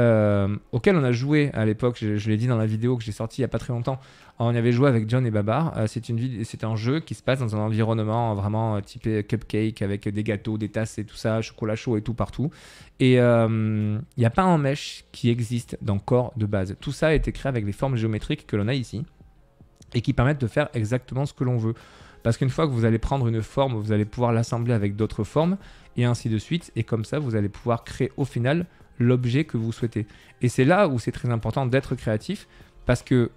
auquel on a joué à l'époque, je l'ai dit dans la vidéo que j'ai sortie il n'y a pas très longtemps, on avait joué avec John et Babar. C'est un jeu qui se passe dans un environnement vraiment typé cupcake avec des gâteaux, des tasses et tout ça, chocolat chaud et tout partout. Et il n'y a pas un mesh qui existe dans Core de base. Tout ça a été créé avec les formes géométriques que l'on a ici et qui permettent de faire exactement ce que l'on veut. Parce qu'une fois que vous allez prendre une forme, vous allez pouvoir l'assembler avec d'autres formes et ainsi de suite. Et comme ça, vous allez pouvoir créer au final l'objet que vous souhaitez. Et c'est là où c'est très important d'être créatif, parce que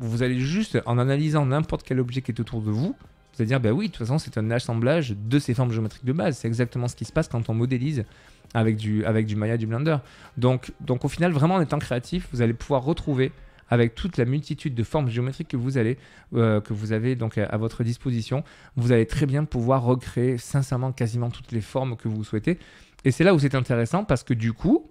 vous allez juste, en analysant n'importe quel objet qui est autour de vous, vous allez dire, bah oui, de toute façon, c'est un assemblage de ces formes géométriques de base. C'est exactement ce qui se passe quand on modélise avec du Maya, du Blender. Donc au final, vraiment en étant créatif, vous allez pouvoir retrouver avec toute la multitude de formes géométriques que vous avez donc à votre disposition, vous allez très bien pouvoir recréer sincèrement quasiment toutes les formes que vous souhaitez. Et c'est là où c'est intéressant, parce que du coup,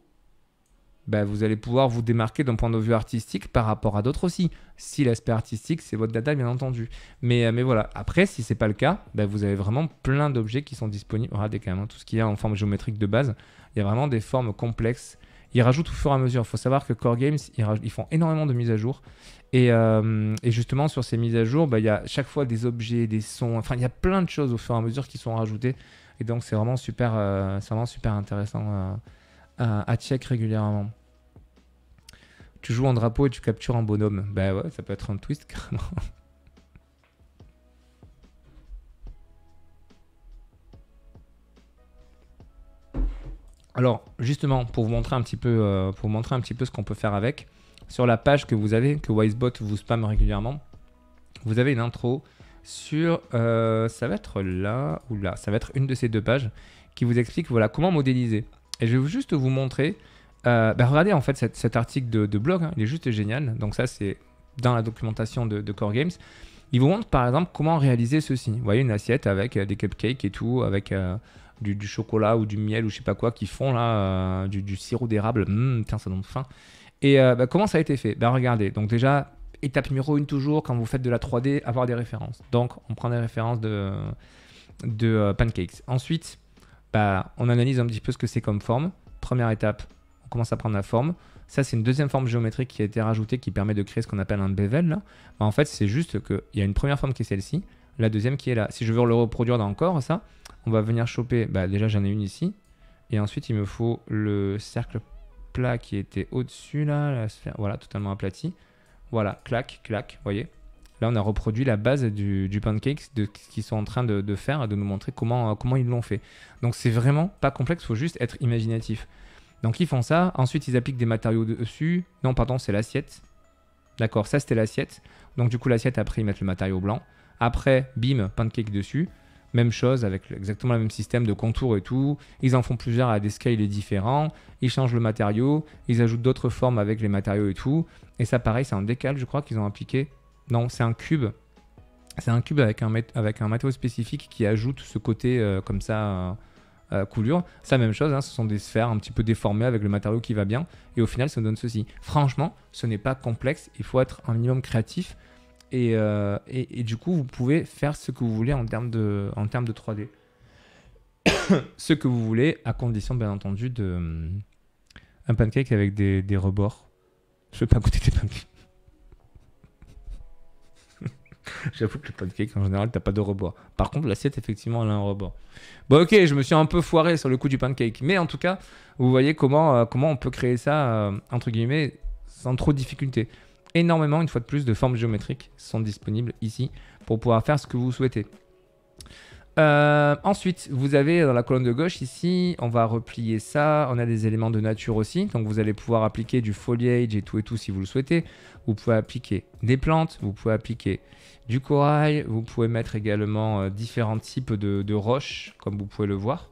bah, vous allez pouvoir vous démarquer d'un point de vue artistique par rapport à d'autres aussi. Si l'aspect artistique, c'est votre data, bien entendu. Mais voilà, après, si ce n'est pas le cas, bah, vous avez vraiment plein d'objets qui sont disponibles. Regardez quand même hein, tout ce qu'il y a en forme géométrique de base. Il y a vraiment des formes complexes. Ils rajoutent au fur et à mesure. Il faut savoir que Core Games, ils font énormément de mises à jour. Et justement, sur ces mises à jour, bah, il y a chaque fois des objets, des sons. Enfin, il y a plein de choses au fur et à mesure qui sont rajoutées. Et donc, c'est vraiment super, intéressant à check régulièrement. Tu joues en drapeau et tu captures un bonhomme. Bah ouais, ça peut être un twist carrément. Alors, justement, pour vous montrer un petit peu, ce qu'on peut faire avec, sur la page que vous avez, que WazeBot vous spamme régulièrement, vous avez une intro sur, ça va être là ou là, ça va être une de ces deux pages qui vous explique voilà, comment modéliser. Et je vais juste vous montrer, bah regardez en fait cet article de blog, hein, il est juste génial. Donc ça, c'est dans la documentation de Core Games. Il vous montre par exemple comment réaliser ceci. Vous voyez une assiette avec des cupcakes et tout, avec... Du chocolat ou du miel ou je sais pas quoi qui font là, du sirop d'érable, tiens ça donne faim. Et bah, comment ça a été fait? Ben regardez, donc déjà étape numéro 1 toujours quand vous faites de la 3D, avoir des références. Donc on prend des références de pancakes. Ensuite, bah, on analyse un petit peu ce que c'est comme forme. Première étape, on commence à prendre la forme. Ça c'est une deuxième forme géométrique qui a été rajoutée qui permet de créer ce qu'on appelle un bevel. Là. Bah, en fait c'est juste qu'il y a une première forme qui est celle-ci, la deuxième qui est là. Si je veux le reproduire dans Core, ça, on va venir choper, bah déjà j'en ai une ici, et ensuite il me faut le cercle plat qui était au-dessus là, la sphère, voilà, totalement aplati. Voilà, clac, clac, voyez. Là on a reproduit la base du pancake, de ce qu'ils sont en train de faire et de nous montrer comment ils l'ont fait. Donc c'est vraiment pas complexe, il faut juste être imaginatif. Donc ils font ça, ensuite ils appliquent des matériaux dessus, non pardon c'est l'assiette, d'accord, ça c'était l'assiette. Donc du coup l'assiette après ils mettent le matériau blanc, après bim, pancake dessus. Même chose avec exactement le même système de contours et tout. Ils en font plusieurs à des scales différents. Ils changent le matériau. Ils ajoutent d'autres formes avec les matériaux et tout. Et ça, pareil, c'est un décalque, je crois qu'ils ont appliqué. Non, c'est un cube. C'est un cube avec un matériau spécifique qui ajoute ce côté comme ça, coulure. Ça, même chose, hein, ce sont des sphères un petit peu déformées avec le matériau qui va bien. Et au final, ça donne ceci. Franchement, ce n'est pas complexe. Il faut être un minimum créatif. Et du coup, vous pouvez faire ce que vous voulez en termes de 3D. Ce que vous voulez, à condition, bien entendu, un pancake avec des rebords. Je ne veux pas goûter des pancakes. J'avoue que le pancake, en général, tu n'as pas de rebord. Par contre, l'assiette, effectivement, elle a un rebord. Bon, ok, je me suis un peu foiré sur le coup du pancake. Mais en tout cas, vous voyez comment on peut créer ça, entre guillemets, sans trop de difficulté. Énormément, une fois de plus, de formes géométriques sont disponibles ici pour pouvoir faire ce que vous souhaitez. Ensuite, vous avez dans la colonne de gauche ici, on va replier ça. On a des éléments de nature aussi. Donc, vous allez pouvoir appliquer du foliage et tout si vous le souhaitez. Vous pouvez appliquer des plantes, vous pouvez appliquer du corail. Vous pouvez mettre également différents types de roches, comme vous pouvez le voir.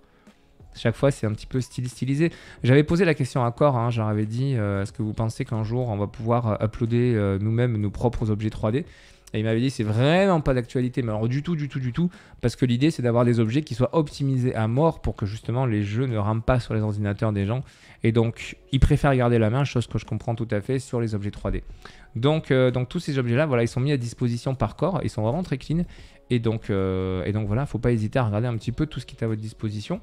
Chaque fois, c'est un petit peu stylisé. J'avais posé la question à Core, hein, j'en avais dit, est-ce que vous pensez qu'un jour, on va pouvoir uploader nous-mêmes nos propres objets 3D? Et il m'avait dit, c'est vraiment pas d'actualité, mais alors du tout, parce que l'idée, c'est d'avoir des objets qui soient optimisés à mort pour que justement, les jeux ne rament pas sur les ordinateurs des gens. Et donc, ils préfèrent garder la main, chose que je comprends tout à fait, sur les objets 3D. Donc tous ces objets-là, voilà, ils sont mis à disposition par Core, ils sont vraiment très clean. Et donc voilà, il ne faut pas hésiter à regarder un petit peu tout ce qui est à votre disposition.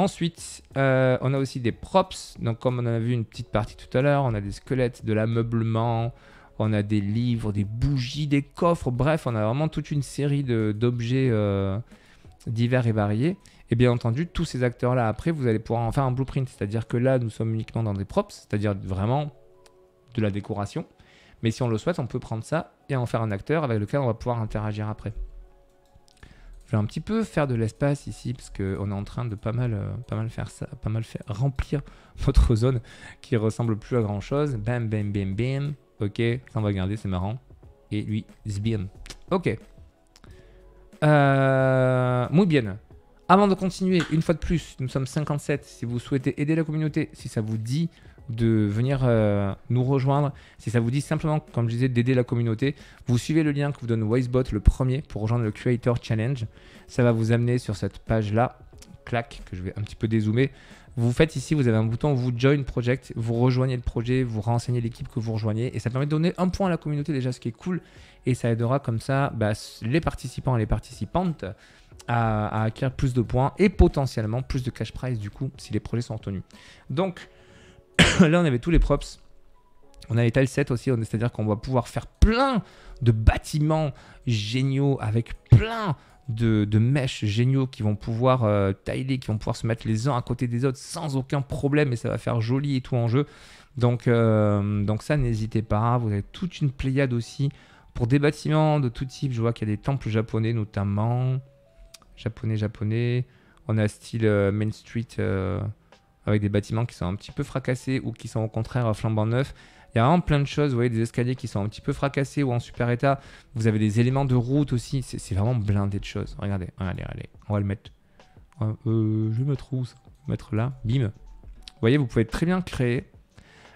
Ensuite, on a aussi des props. Donc, comme on en a vu une petite partie tout à l'heure, on a des squelettes, de l'ameublement, on a des livres, des bougies, des coffres. Bref, on a vraiment toute une série d'objets divers et variés. Et bien entendu, tous ces acteurs-là, après, vous allez pouvoir en faire un blueprint. C'est-à-dire que là, nous sommes uniquement dans des props, c'est-à-dire vraiment de la décoration. Mais si on le souhaite, on peut prendre ça et en faire un acteur avec lequel on va pouvoir interagir après. Je vais un petit peu faire de l'espace ici parce qu'on est en train de pas mal remplir notre zone qui ressemble plus à grand chose. Bam, bam, bam, bam. Ok, ça on va garder, c'est marrant. Et lui, zbien. Ok. Muy bien. Avant de continuer, une fois de plus, nous sommes 57. Si vous souhaitez aider la communauté, si ça vous dit de venir nous rejoindre, si ça vous dit simplement, comme je disais, d'aider la communauté, vous suivez le lien que vous donne WazeBot, le premier, pour rejoindre le Creator Challenge. Ça va vous amener sur cette page-là, clac, que je vais un petit peu dézoomer. Vous faites ici, vous avez un bouton, vous join project, vous rejoignez le projet, vous renseignez l'équipe que vous rejoignez, et ça permet de donner un point à la communauté déjà, ce qui est cool, et ça aidera comme ça les participants et les participantes à acquérir plus de points et potentiellement plus de cash prize du coup, si les projets sont retenus. Donc, là, on avait tous les props. On a les tilesets aussi, c'est-à-dire qu'on va pouvoir faire plein de bâtiments géniaux avec plein de mèches géniaux qui vont pouvoir tiler, qui vont pouvoir se mettre les uns à côté des autres sans aucun problème et ça va faire joli et tout en jeu. Donc ça, n'hésitez pas. Vous avez toute une pléiade aussi pour des bâtiments de tout type. Je vois qu'il y a des temples japonais notamment. Japonais. On a style Main Street... avec des bâtiments qui sont un petit peu fracassés ou qui sont au contraire flambant neufs. Il y a vraiment plein de choses, vous voyez, des escaliers qui sont un petit peu fracassés ou en super état. Vous avez des éléments de route aussi, c'est vraiment blindé de choses. Regardez, allez, on va le mettre. Je vais mettre où ça? Je vais mettre là, bim. Vous voyez, vous pouvez très bien créer.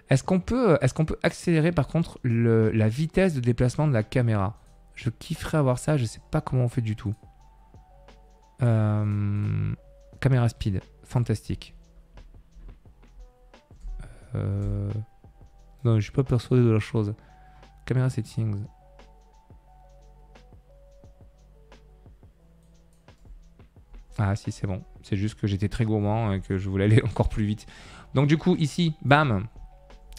Est-ce qu'on peut accélérer par contre la vitesse de déplacement de la caméra? Je kifferais avoir ça, je sais pas comment on fait du tout. Caméra speed, fantastique. Non, je ne suis pas persuadé de la chose. Caméra settings. Ah si, c'est bon. C'est juste que j'étais très gourmand et que je voulais aller encore plus vite. Donc du coup, ici, bam,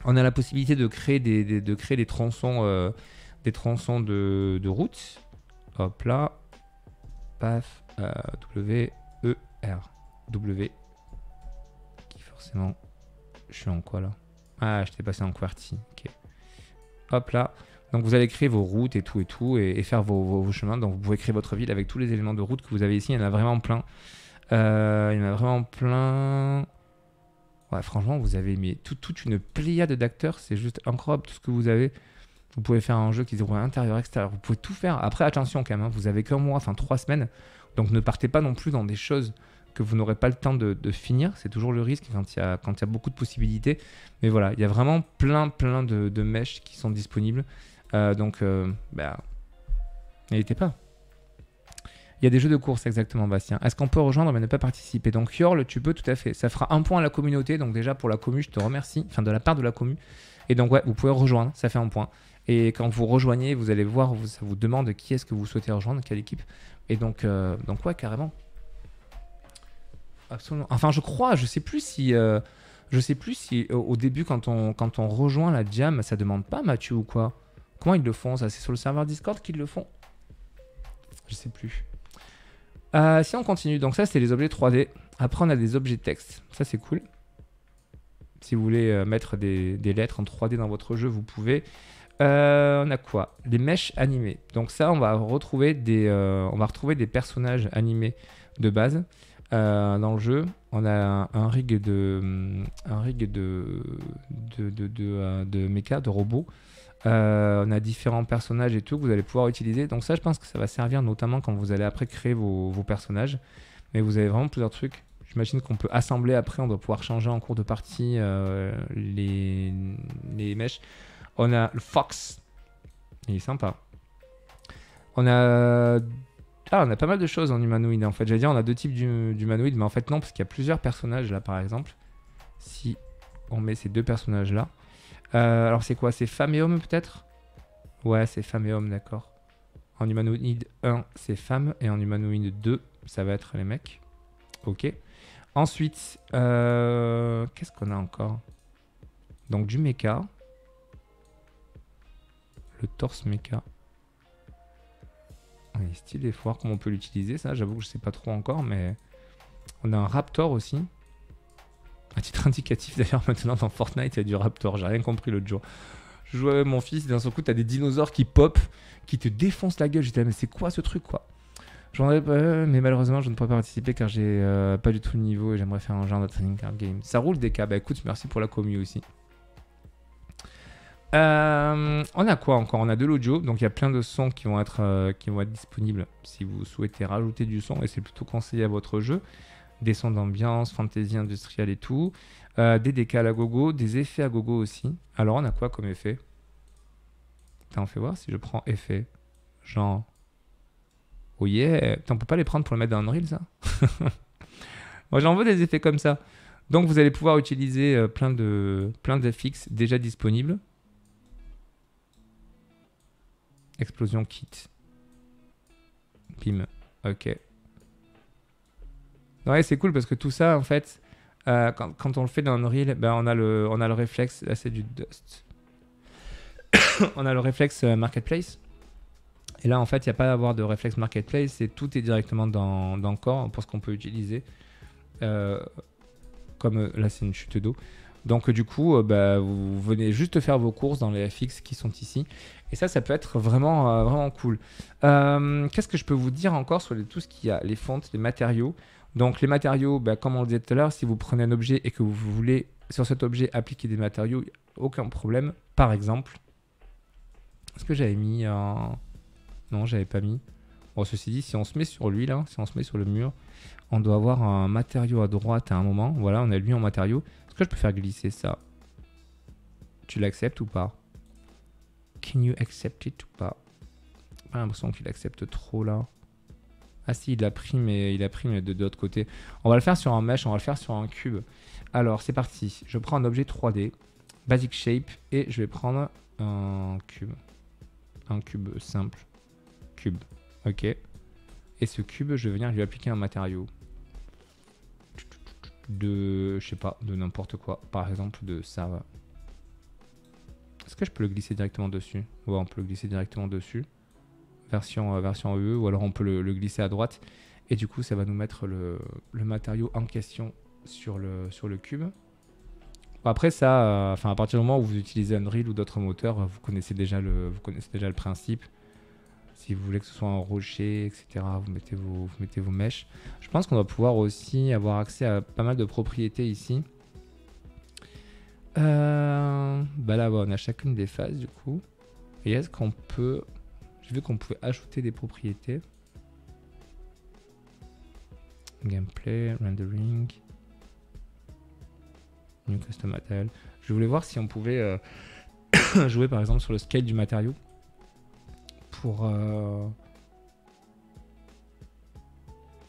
on a la possibilité de créer des tronçons, de route. Hop là. Paf. W. Qui forcément... Je suis en quoi là? Ah, je t'ai passé en QWERTY. Ok. Hop là. Donc vous allez créer vos routes et faire vos chemins. Donc vous pouvez créer votre ville avec tous les éléments de route que vous avez ici. Il y en a vraiment plein. Ouais, franchement, vous avez mis toute une pléiade d'acteurs. C'est juste incroyable tout ce que vous avez. Vous pouvez faire un jeu qui se déroule à l'intérieur, extérieur. Vous pouvez tout faire. Après, attention quand même. Hein. Vous avez qu'un mois, enfin 3 semaines. Donc ne partez pas non plus dans des choses que vous n'aurez pas le temps de finir. C'est toujours le risque quand il y a beaucoup de possibilités. Mais voilà, il y a vraiment plein de mèches qui sont disponibles. N'hésitez pas. Il y a des jeux de course, exactement, Bastien. Est-ce qu'on peut rejoindre mais ne pas participer? Donc, Yorl, tu peux tout à fait. Ça fera un point à la communauté. Donc déjà, pour la commu, je te remercie. Enfin, de la part de la commu. Et donc, ouais, vous pouvez rejoindre. Ça fait un point. Et quand vous rejoignez, vous allez voir, ça vous demande qui est-ce que vous souhaitez rejoindre, quelle équipe. Et donc ouais, carrément. Absolument. Enfin, je crois, je sais plus si au début quand on rejoint la jam, ça demande pas Mathieu ou quoi. Comment ils le font ça? C'est sur le serveur Discord qu'ils le font. Je sais plus. Si on continue, donc ça c'est les objets 3D. Après on a des objets texte. Ça c'est cool. Si vous voulez mettre des lettres en 3D dans votre jeu, vous pouvez. On a quoi? Les mèches animées. Donc ça, on va retrouver des personnages animés de base. Dans le jeu, on a un rig de méca, de robots. On a différents personnages et tout que vous allez pouvoir utiliser. Donc ça, je pense que ça va servir notamment quand vous allez après créer vos personnages. Mais vous avez vraiment plusieurs trucs. J'imagine qu'on peut assembler après, on doit pouvoir changer en cours de partie les mèches. On a le Fox. Il est sympa. On a pas mal de choses en humanoïde en fait. J'allais dire on a 2 types d'humanoïdes, mais en fait non, parce qu'il y a plusieurs personnages là par exemple. Si on met ces 2 personnages là. Alors c'est quoi? C'est femme et homme peut-être? Ouais, c'est femme et homme, d'accord. En humanoïde 1, c'est femme, et en humanoïde 2, ça va être les mecs. Ok. Ensuite, qu'est-ce qu'on a encore? Donc du mecha. Le torse mecha. Il est stylé, faut voir comment on peut l'utiliser, ça. J'avoue que je sais pas trop encore, mais... On a un raptor aussi. À titre indicatif, d'ailleurs, maintenant, dans Fortnite, il y a du raptor. J'ai rien compris l'autre jour. Je jouais avec mon fils, et d'un seul coup, t'as des dinosaures qui pop, qui te défoncent la gueule. J'étais là, mais c'est quoi ce truc, quoi? Mais malheureusement, je ne pourrais pas participer car j'ai pas du tout le niveau et j'aimerais faire un genre de training card game. Ça roule des cas. Bah écoute, merci pour la commu aussi. On a quoi encore? On a de l'audio, donc il y a plein de sons qui vont être disponibles si vous souhaitez rajouter du son et c'est plutôt conseillé à votre jeu. Des sons d'ambiance, fantasy industrielle et tout. Des décals à gogo, des effets à gogo aussi. Alors on a quoi comme effet? Putain, on fait voir si je prends effet. Genre... Oh yeah, on peut pas les prendre pour les mettre dans Unreal, ça. Moi, j'en veux des effets comme ça. Donc, vous allez pouvoir utiliser plein d'affixes déjà disponibles. Explosion kit. Bim. Ok. Ouais, c'est cool parce que tout ça, en fait, quand on le fait dans Unreal, ben, on a le réflexe... Là, c'est du dust. On a le réflexe marketplace. Et là, en fait, il n'y a pas à avoir de réflexe marketplace, et tout est directement dans Core pour ce qu'on peut utiliser. Comme là, c'est une chute d'eau. Donc, du coup, bah, vous venez juste faire vos courses dans les FX qui sont ici. Et ça, ça peut être vraiment, vraiment cool. Qu'est-ce que je peux vous dire encore sur tout ce qu'il y a? Les fontes, les matériaux. Donc, les matériaux, bah, comme on le disait tout à l'heure, si vous prenez un objet et que vous voulez, sur cet objet, appliquer des matériaux, il n'y a aucun problème. Par exemple, est-ce que j'avais mis en... Non, j'avais pas mis. Bon, ceci dit, si on se met sur lui, là, si on se met sur le mur, on doit avoir un matériau à droite à un moment. Voilà, on a lui en matériau. Est-ce que je peux faire glisser ça? Tu l'acceptes ou pas? Can you accept it ou pas? J'ai pas l'impression qu'il accepte trop, là. Ah si, il l'a pris, mais de l'autre côté. On va le faire sur un mesh, on va le faire sur un cube. Alors, c'est parti. Je prends un objet 3D, Basic Shape, et je vais prendre un cube. Un cube simple. Cube, ok. Et ce cube, je vais venir lui appliquer un matériau de, je sais pas, de n'importe quoi. Par exemple, de ça. Est-ce que je peux le glisser directement dessus? Ouais, on peut le glisser directement dessus. Version UE, ou alors on peut le glisser à droite. Et du coup, ça va nous mettre le matériau en question sur le cube. Après ça, enfin à partir du moment où vous utilisez Unreal ou d'autres moteurs, vous connaissez déjà le principe. Si vous voulez que ce soit un rocher, etc., vous mettez vos mèches. Je pense qu'on va pouvoir aussi avoir accès à pas mal de propriétés ici. Bah là, on a chacune des phases, du coup. Et est-ce qu'on peut... J'ai vu qu'on pouvait ajouter des propriétés. Gameplay, rendering, new custom material. Je voulais voir si on pouvait jouer, par exemple, sur le scale du matériau.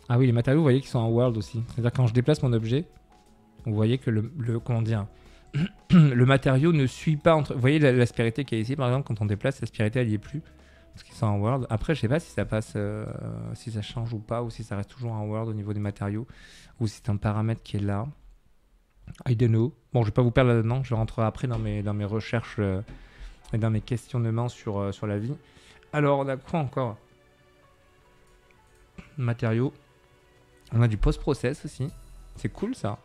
Ah oui, les matériaux, vous voyez qu'ils sont en world aussi. C'est-à-dire quand je déplace mon objet, vous voyez que comment dire, le matériau ne suit pas entre... Vous voyez l'aspérité qui est ici, par exemple, quand on déplace, l'aspérité, elle n'y est plus. Parce qu'ils sont en world. Après, je sais pas si ça passe, si ça change ou pas, ou si ça reste toujours en world au niveau des matériaux, ou si c'est un paramètre qui est là. I don't know. Bon, je vais pas vous perdre là-dedans. Je rentrerai après dans mes recherches et dans mes questionnements sur la vie. Alors, on a quoi encore? Matériaux. On a du post-process aussi. C'est cool, ça.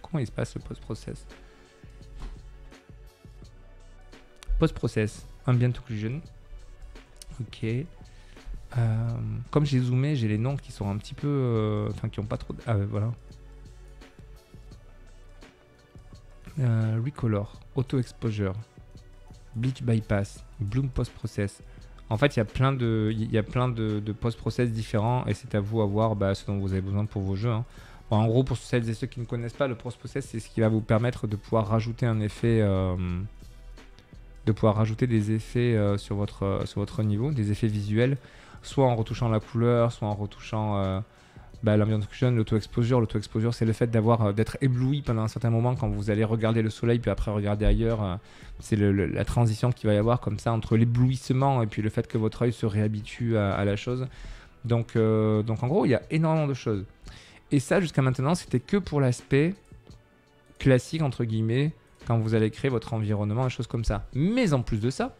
Comment il se passe, le post-process? Post-process. Ambient occlusion. Ok. Comme j'ai zoomé, j'ai les noms qui sont un petit peu... Enfin, qui n'ont pas trop... Ah, voilà. Recolor. Auto-exposure. Bleach bypass, bloom post-process. En fait, il y a plein de post-process différents et c'est à vous à voir bah, ce dont vous avez besoin pour vos jeux. Hein. Bon, en gros, pour celles et ceux qui ne connaissent pas, le post-process, c'est ce qui va vous permettre de pouvoir rajouter un effet, de pouvoir rajouter des effets sur votre niveau, des effets visuels, soit en retouchant la couleur, soit en retouchant l'ambient occlusion, l'auto-exposure. L'auto-exposure, c'est le fait d'être ébloui pendant un certain moment quand vous allez regarder le soleil, puis après regarder ailleurs. C'est la transition qu'il va y avoir comme ça entre l'éblouissement et puis le fait que votre œil se réhabitue à la chose. Donc en gros, il y a énormément de choses. Et ça, jusqu'à maintenant, c'était que pour l'aspect classique, entre guillemets, quand vous allez créer votre environnement, des choses comme ça. Mais en plus de ça,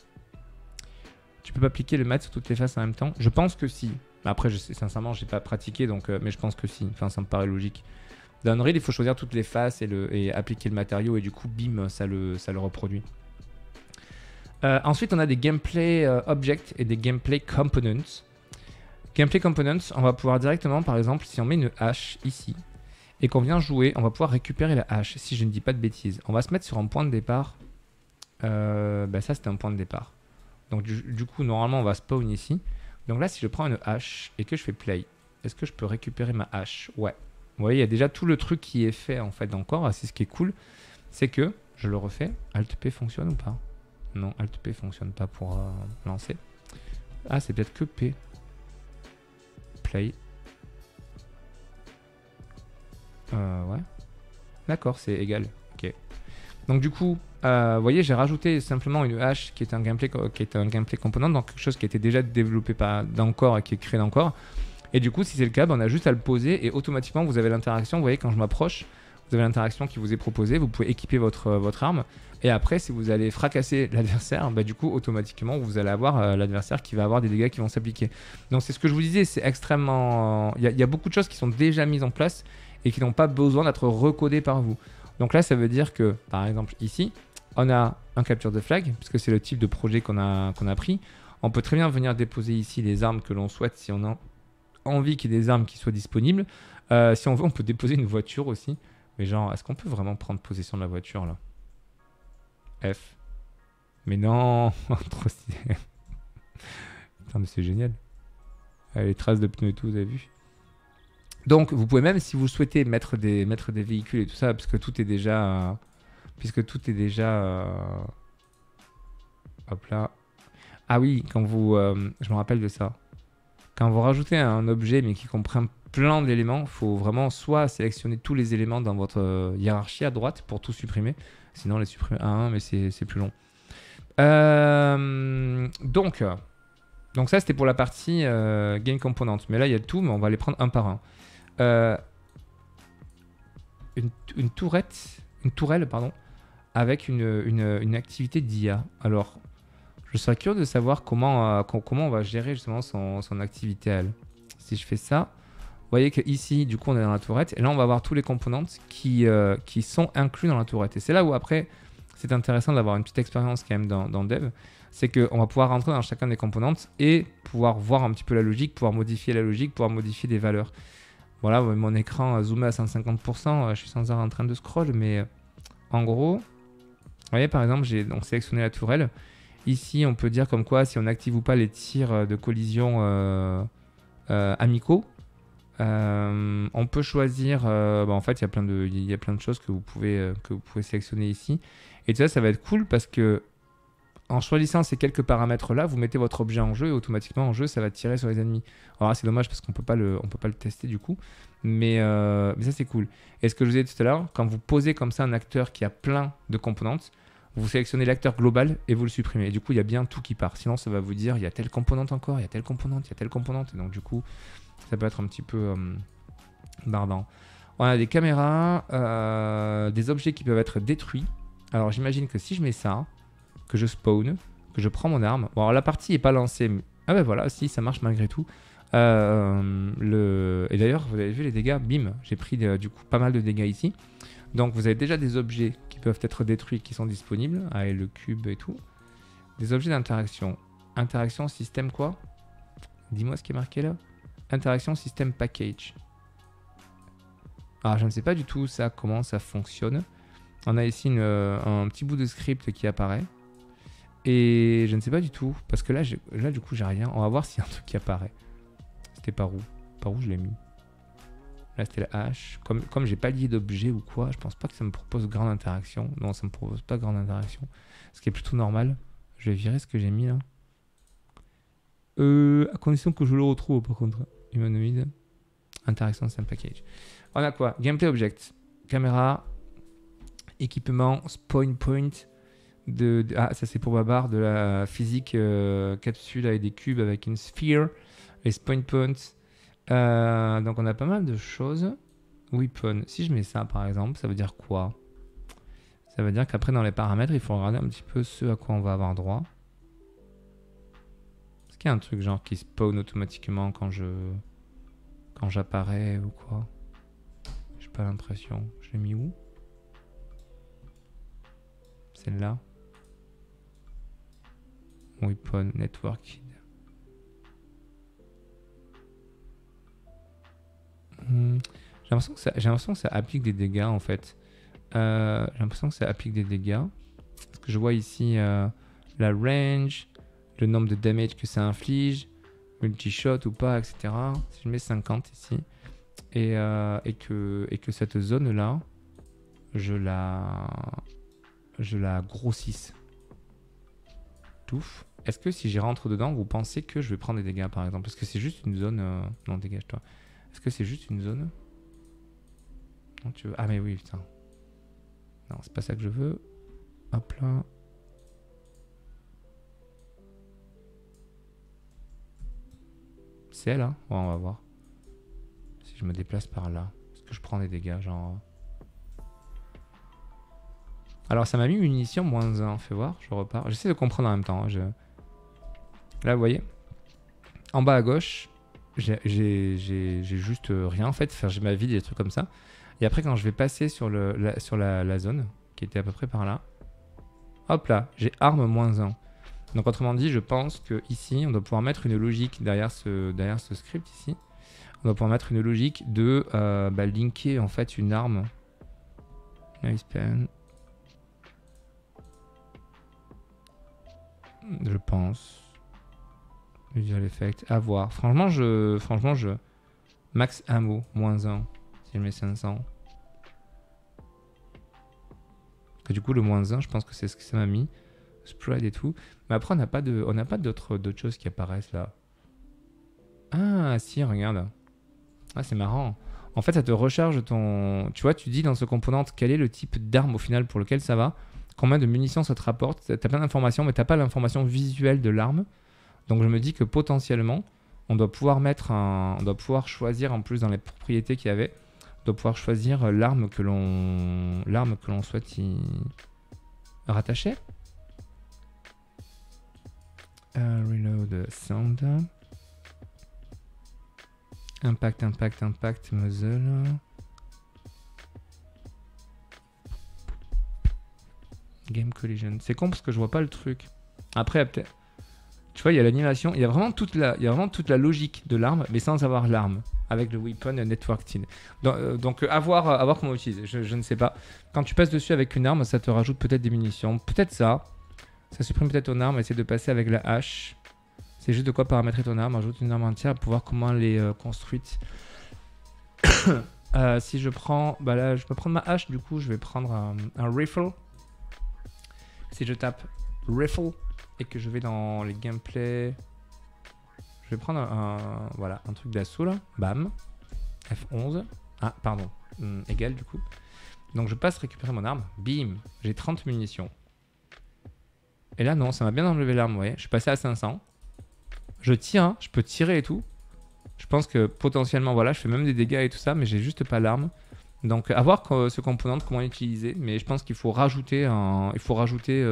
tu peux pas appliquer le math sur toutes les faces en même temps. Je pense que si. Après, je sais, sincèrement, je n'ai pas pratiqué, donc, mais je pense que si. Enfin, ça me paraît logique. Dans Unreal, il faut choisir toutes les faces et appliquer le matériau, et du coup, bim, ça le reproduit. Ensuite, on a des gameplay objects et des gameplay components. Gameplay components, on va pouvoir directement, par exemple, si on met une hache ici et qu'on vient jouer, on va pouvoir récupérer la hache, si je ne dis pas de bêtises. On va se mettre sur un point de départ. Ben ça, c'était un point de départ. Donc, du coup, normalement, on va spawn ici. Donc là, si je prends une hache et que je fais play, est-ce que je peux récupérer ma hache? Ouais. Vous voyez, il y a déjà tout le truc qui est fait, en fait, encore. C'est ce qui est cool. C'est que, je le refais, Alt-P fonctionne ou pas? Non, Alt-P fonctionne pas pour lancer. Ah, c'est peut-être que P. Play. Ouais. D'accord, c'est égal. Ok. Donc du coup, vous voyez, j'ai rajouté simplement une hache qui est un gameplay component, donc quelque chose qui était déjà développé dans Core et qui est créé dans Core. Et du coup, si c'est le cas, ben, on a juste à le poser et automatiquement, vous avez l'interaction. Vous voyez, quand je m'approche, vous avez l'interaction qui vous est proposée. Vous pouvez équiper votre arme. Et après, si vous allez fracasser l'adversaire, ben, du coup, automatiquement, vous allez avoir l'adversaire qui va avoir des dégâts qui vont s'appliquer. Donc, c'est ce que je vous disais, c'est extrêmement... Il y a beaucoup de choses qui sont déjà mises en place et qui n'ont pas besoin d'être recodées par vous. Donc là, ça veut dire que, par exemple, ici, on a un capture de flag, puisque c'est le type de projet qu'on a pris. On peut très bien venir déposer ici les armes que l'on souhaite si on a envie qu'il y ait des armes qui soient disponibles. Si on veut, on peut déposer une voiture aussi. Mais genre, est-ce qu'on peut vraiment prendre possession de la voiture, là? F. Mais non. Trop stylé. Putain, mais c'est génial. Les traces de pneus et tout, vous avez vu? Donc, vous pouvez même, si vous souhaitez, mettre des véhicules et tout ça, parce que tout est déjà... Hop là. Ah oui, quand vous... je me rappelle de ça. Quand vous rajoutez un objet, mais qui comprend plein d'éléments, il faut vraiment soit sélectionner tous les éléments dans votre hiérarchie à droite pour tout supprimer. Sinon, les supprimer à un, mais c'est plus long. Donc ça, c'était pour la partie game component. Mais là, il y a tout, mais on va les prendre un par un. Une tourelle, pardon, avec une activité d'IA. Alors, je serais curieux de savoir comment on va gérer justement son activité à elle. Si je fais ça, vous voyez qu'ici, du coup, on est dans la tourette. Et là, on va avoir tous les composantes qui sont inclus dans la tourette. Et c'est là où après, c'est intéressant d'avoir une petite expérience quand même dans le dev. C'est qu'on va pouvoir rentrer dans chacun des composantes et pouvoir voir un petit peu la logique, pouvoir modifier la logique, pouvoir modifier des valeurs. Voilà, mon écran zoomé à 150%, je suis sans arrêt en train de scroll, mais en gros, vous voyez par exemple, j'ai donc sélectionné la tourelle. Ici, on peut dire comme quoi si on active ou pas les tirs de collision amicaux. On peut choisir, en fait, il y a plein de choses que vous pouvez sélectionner ici. Et tout ça, ça va être cool parce que en choisissant ces quelques paramètres-là, vous mettez votre objet en jeu et automatiquement en jeu, ça va tirer sur les ennemis. Alors là, c'est dommage parce qu'on ne peut pas le tester du coup, mais ça, c'est cool. Et ce que je vous ai dit tout à l'heure, quand vous posez comme ça un acteur qui a plein de composantes, vous sélectionnez l'acteur global et vous le supprimez. Et du coup, il y a bien tout qui part. Sinon, ça va vous dire, il y a telle composante encore, il y a telle composante, il y a telle composante. Et donc, du coup, ça peut être un petit peu barbant. On a des caméras, des objets qui peuvent être détruits. Alors, j'imagine que si je mets ça... que je spawn, que je prends mon arme. Bon, alors la partie n'est pas lancée. Mais... Ah ben voilà, si, ça marche malgré tout. Et d'ailleurs, vous avez vu les dégâts, bim, j'ai pris du coup pas mal de dégâts ici. Donc, vous avez déjà des objets qui peuvent être détruits, qui sont disponibles. Ah, et le cube et tout. Des objets d'interaction. Interaction système quoi? Dis-moi ce qui est marqué là. Interaction système package. Alors, je ne sais pas du tout ça, comment ça fonctionne. On a ici un petit bout de script qui apparaît. Et je ne sais pas du tout, parce que là du coup, j'ai rien. On va voir s'il y a un truc qui apparaît. C'était par où? Par où je l'ai mis? Là, c'était la hache. Comme j'ai pas lié d'objet ou quoi, je pense pas que ça me propose grande interaction. Non, ça me propose pas grande interaction. Ce qui est plutôt normal. Je vais virer ce que j'ai mis là. À condition que je le retrouve, par contre. Humanoïde. Interaction, c'est un package. On a quoi? Gameplay object. Caméra. Équipement. Spawn point. Ah, ça c'est pour Babar, de la physique capsule avec des cubes, avec une sphere, les spawn points. Donc on a pas mal de choses. Weapon. Si je mets ça par exemple, ça veut dire quoi? Ça veut dire qu'après dans les paramètres, il faut regarder un petit peu ce à quoi on va avoir droit. Est-ce qu'il y a un truc genre qui spawn automatiquement quand je... quand j'apparais ou quoi? J'ai pas l'impression. Je l'ai mis où? Celle-là. Weapon Network. J'ai l'impression que ça applique des dégâts en fait. J'ai l'impression que ça applique des dégâts. Parce que je vois ici la range, le nombre de damage que ça inflige, multi-shot ou pas, etc. Si je mets 50 ici et que cette zone là, je la grossisse. Touf. Est-ce que si j'y rentre dedans, vous pensez que je vais prendre des dégâts par exemple? Parce que c'est juste une zone. Non, dégage-toi. Est-ce que c'est juste une zone? Non, tu veux... Ah mais oui, putain. Non, c'est pas ça que je veux. Hop là. C'est elle, hein? Ouais, on va voir. Si je me déplace par là, est-ce que je prends des dégâts, genre... Alors, ça m'a mis munition moins 1. Fais voir, je repars. J'essaie de comprendre en même temps. Hein, Là, vous voyez, en bas à gauche, j'ai juste rien en fait. Enfin, j'ai ma vie, des trucs comme ça. Et après, quand je vais passer sur, la zone, qui était à peu près par là, hop là, j'ai arme moins 1. Donc, autrement dit, je pense qu'ici, on doit pouvoir mettre une logique derrière ce script ici. On doit pouvoir mettre une logique de linker en fait une arme. Je pense. Visual effect. À voir. Franchement, je max ammo moins 1. Si je mets 500. Parce que du coup, le moins 1, je pense que c'est ce que ça m'a mis. Spread et tout. Mais après, on n'a pas d'autres choses qui apparaissent là. Ah, si, regarde. Ah, c'est marrant. En fait, ça te recharge ton... Tu vois, tu dis dans ce component quel est le type d'arme au final pour lequel ça va. Combien de munitions ça te rapporte? Tu as plein d'informations, mais tu n'as pas l'information visuelle de l'arme. Donc je me dis que potentiellement, on doit pouvoir mettre un... On doit pouvoir choisir, en plus dans les propriétés qu'il y avait, on doit pouvoir choisir l'arme que l'on souhaite y rattacher. Reload sound. Impact, impact, impact, muzzle. Game collision. C'est con parce que je vois pas le truc. Après, peut-être. Tu vois, il y a l'animation. Il y a vraiment toute la logique de l'arme, mais sans avoir l'arme. Avec le weapon networked. Donc, à voir comment on utilise. Je ne sais pas. Quand tu passes dessus avec une arme, ça te rajoute peut-être des munitions. Peut-être ça. Ça supprime peut-être ton arme. Essaie de passer avec la hache. C'est juste de quoi paramétrer ton arme. Ajoute une arme entière pour voir comment elle est construite. Si je prends. Bah là, je peux prendre ma hache. Du coup, je vais prendre un rifle. Si je tape rifle et que je vais dans les gameplay, je vais prendre un truc d'assaut là, bam, F11, ah pardon, égal du coup. Donc je passe récupérer mon arme, bim, j'ai 30 munitions. Et là non, ça m'a bien enlevé l'arme, vous voyez, je suis passé à 500. Je tire, hein, je peux tirer et tout. Je pense que potentiellement, voilà, je fais même des dégâts et tout ça, mais j'ai juste pas l'arme. Donc, à voir ce component, comment l'utiliser, mais je pense qu'il faut rajouter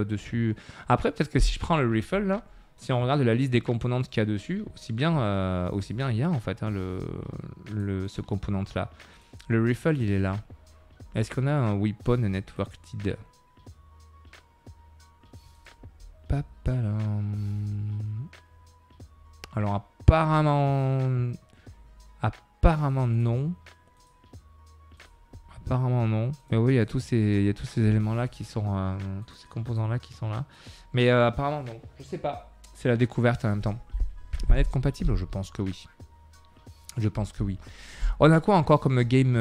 dessus. Après, peut-être que si je prends le rifle, là, si on regarde la liste des componentes qu'il y a dessus, aussi bien il y a en fait hein, ce component-là. Le rifle, il est là. Est-ce qu'on a un weapon networked? Alors, apparemment non. Apparemment non, mais oui, il y a tous ces éléments-là qui sont... tous ces composants-là qui sont là. Mais apparemment non, je sais pas. C'est la découverte en même temps. Manette compatible? Je pense que oui. Je pense que oui. On a quoi encore comme game...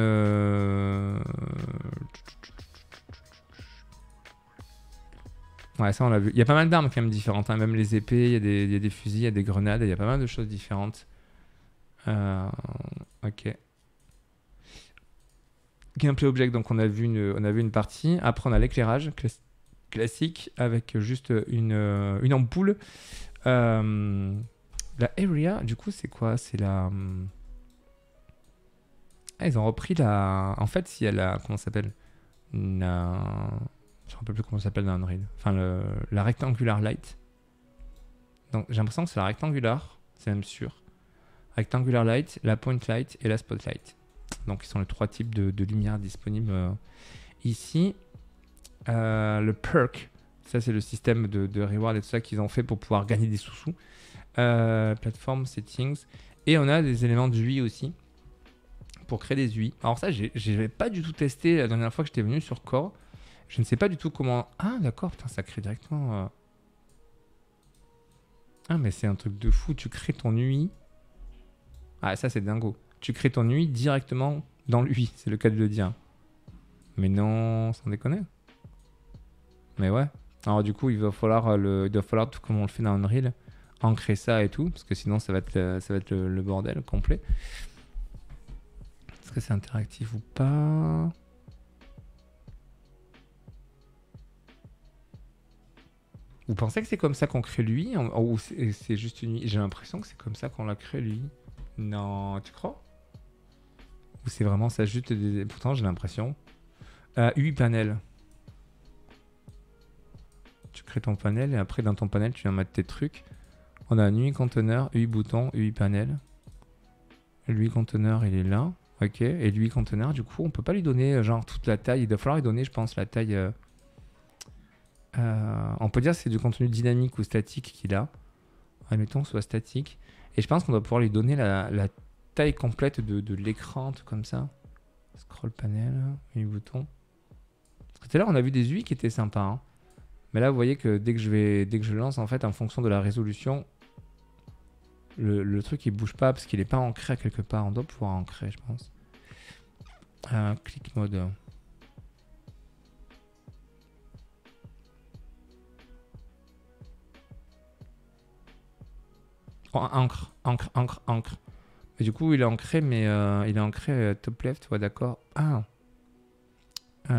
Ouais, ça on l'a vu. Il y a pas mal d'armes quand même différentes, hein. Même les épées, il y a des fusils, il y a des grenades, il y a pas mal de choses différentes. Ok. Gameplay object, donc on a vu une partie. Après, on a l'éclairage classique avec juste une ampoule. La area, du coup, c'est quoi? C'est la Ah, ils ont repris la... En fait, si elle a... Comment ça s'appelle la... Je ne me rappelle plus comment ça s'appelle dans Unreal. Enfin, la Rectangular Light. Donc, j'ai l'impression que c'est la Rectangular, c'est même sûr. Rectangular Light, la Point Light et la Spotlight. Donc, ils sont les trois types de lumière disponibles ici. Le perk, ça c'est le système de reward et tout ça qu'ils ont fait pour pouvoir gagner des sous-sous. Platform, settings. Et on a des éléments d'UI aussi, pour créer des UI. Alors ça, je n'avais pas du tout testé la dernière fois que j'étais venu sur Core. Je ne sais pas du tout comment... Ah d'accord, putain, ça crée directement... Ah mais c'est un truc de fou, tu crées ton UI. Ah ça c'est dingo. Tu crées ton UI directement dans l'UI, c'est le cas de le dire. Mais non, sans déconner. Mais ouais. Alors du coup, il va falloir tout comme on le fait dans Unreal, ancrer ça et tout, parce que sinon ça va être le bordel complet. Est-ce que c'est interactif ou pas? Vous pensez que c'est comme ça qu'on crée l'UI? Ou c'est juste une UI? J'ai l'impression que c'est comme ça qu'on l'a créé l'UI. Non, tu crois? Ou c'est vraiment ça juste des... Pourtant, j'ai l'impression. UI panel. Tu crées ton panel et après, dans ton panel, tu viens mettre tes trucs. On a un UI conteneur, UI bouton, UI panel. L'UI conteneur, il est là. Ok. Et l'UI conteneur, du coup, on peut pas lui donner genre toute la taille. Il va falloir lui donner, je pense, la taille... on peut dire que c'est du contenu dynamique ou statique qu'il a. Admettons soit statique. Et je pense qu'on doit pouvoir lui donner la taille complète de l'écran, tout comme ça. Scroll panel, UI bouton. Parce que tout à l'heure, on a vu des UI qui étaient sympas. Hein. Mais là, vous voyez que dès que je lance, en fait, en fonction de la résolution, le truc il bouge pas parce qu'il n'est pas ancré à quelque part. On doit pouvoir ancrer, je pense. Click mode. Ancre. Et du coup, il est ancré, mais il est ancré top left, ouais, d'accord. Ah,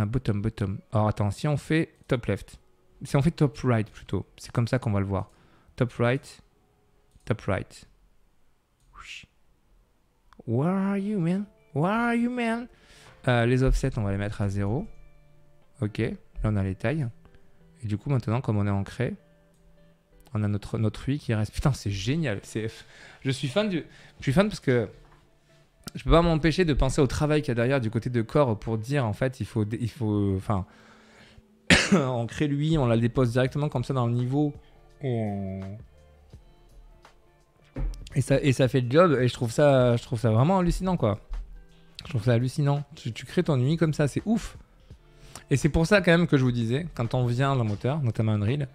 bottom. Alors, attends, si on fait top left, si on fait top right plutôt, c'est comme ça qu'on va le voir. Top right. Where are you, man? Les offsets, on va les mettre à 0. Ok, là, on a les tailles. Et du coup, maintenant, comme on est ancré, on a notre UI qui reste. Putain, c'est génial. Je suis fan du... Je suis fan parce que je peux pas m'empêcher de penser au travail qu'il y a derrière du côté de Core pour dire en fait il faut enfin on crée l'UI, on la dépose directement comme ça dans le niveau et ça fait le job et je trouve ça vraiment hallucinant quoi. Je trouve ça hallucinant. Tu crées ton UI comme ça, c'est ouf. Et c'est pour ça quand même que je vous disais quand on vient d'un moteur, notamment Unreal.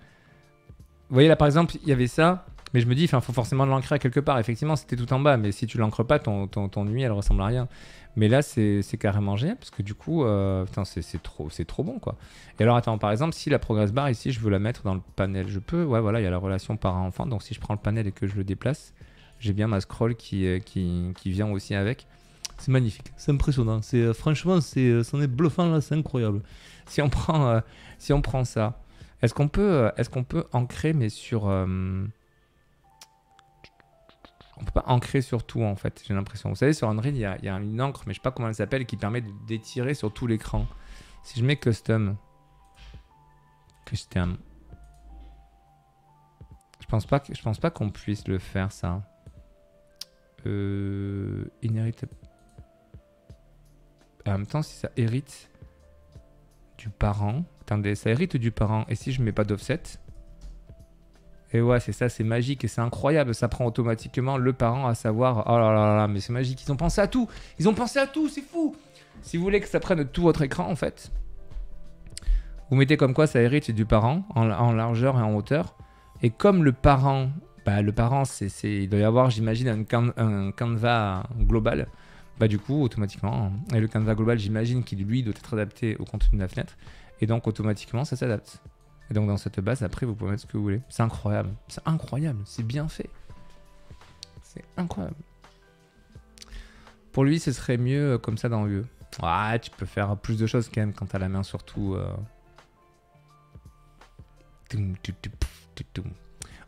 Vous voyez là par exemple, il y avait ça, mais je me dis, il faut forcément l'ancrer à quelque part. Effectivement, c'était tout en bas, mais si tu l'ancres pas, ton UI, elle ressemble à rien. Mais là, c'est carrément génial, parce que du coup, c'est trop bon, quoi. Et alors, attends, par exemple, si la progress bar, ici, je veux la mettre dans le panel, je peux. Ouais, voilà, il y a la relation parent-enfant, donc si je prends le panel et que je le déplace, j'ai bien ma scroll qui vient aussi avec. C'est magnifique, c'est impressionnant. Franchement, c'en est bluffant, là, c'est incroyable. Si on prend ça... Est-ce qu'on peut ancrer mais sur... On peut pas ancrer sur tout en fait, j'ai l'impression. Vous savez, sur Unreal, il y a une encre, mais je sais pas comment elle s'appelle, qui permet d'étirer sur tout l'écran. Si je mets Custom. Je pense pas qu'on puisse le faire ça. Inherit. En même temps, si ça hérite du parent... Attendez, ça hérite du parent. Et si je mets pas d'offset? Et ouais, c'est ça, c'est magique et c'est incroyable. Ça prend automatiquement le parent à savoir... Oh là là là, mais c'est magique. Ils ont pensé à tout. C'est fou. Si vous voulez que ça prenne tout votre écran, en fait, vous mettez comme quoi ça hérite du parent en largeur et en hauteur. Et comme le parent... Bah, le parent, il doit y avoir, j'imagine, un canevas global. Bah, du coup, automatiquement... Et le canevas global, j'imagine qu'il, lui, doit être adapté au contenu de la fenêtre. Et donc, automatiquement, ça s'adapte. Et donc, dans cette base, après, vous pouvez mettre ce que vous voulez. C'est incroyable. C'est incroyable. C'est bien fait. C'est incroyable. Pour lui, ce serait mieux comme ça dans UE. Ah, tu peux faire plus de choses quand même quand t'as la main sur tout.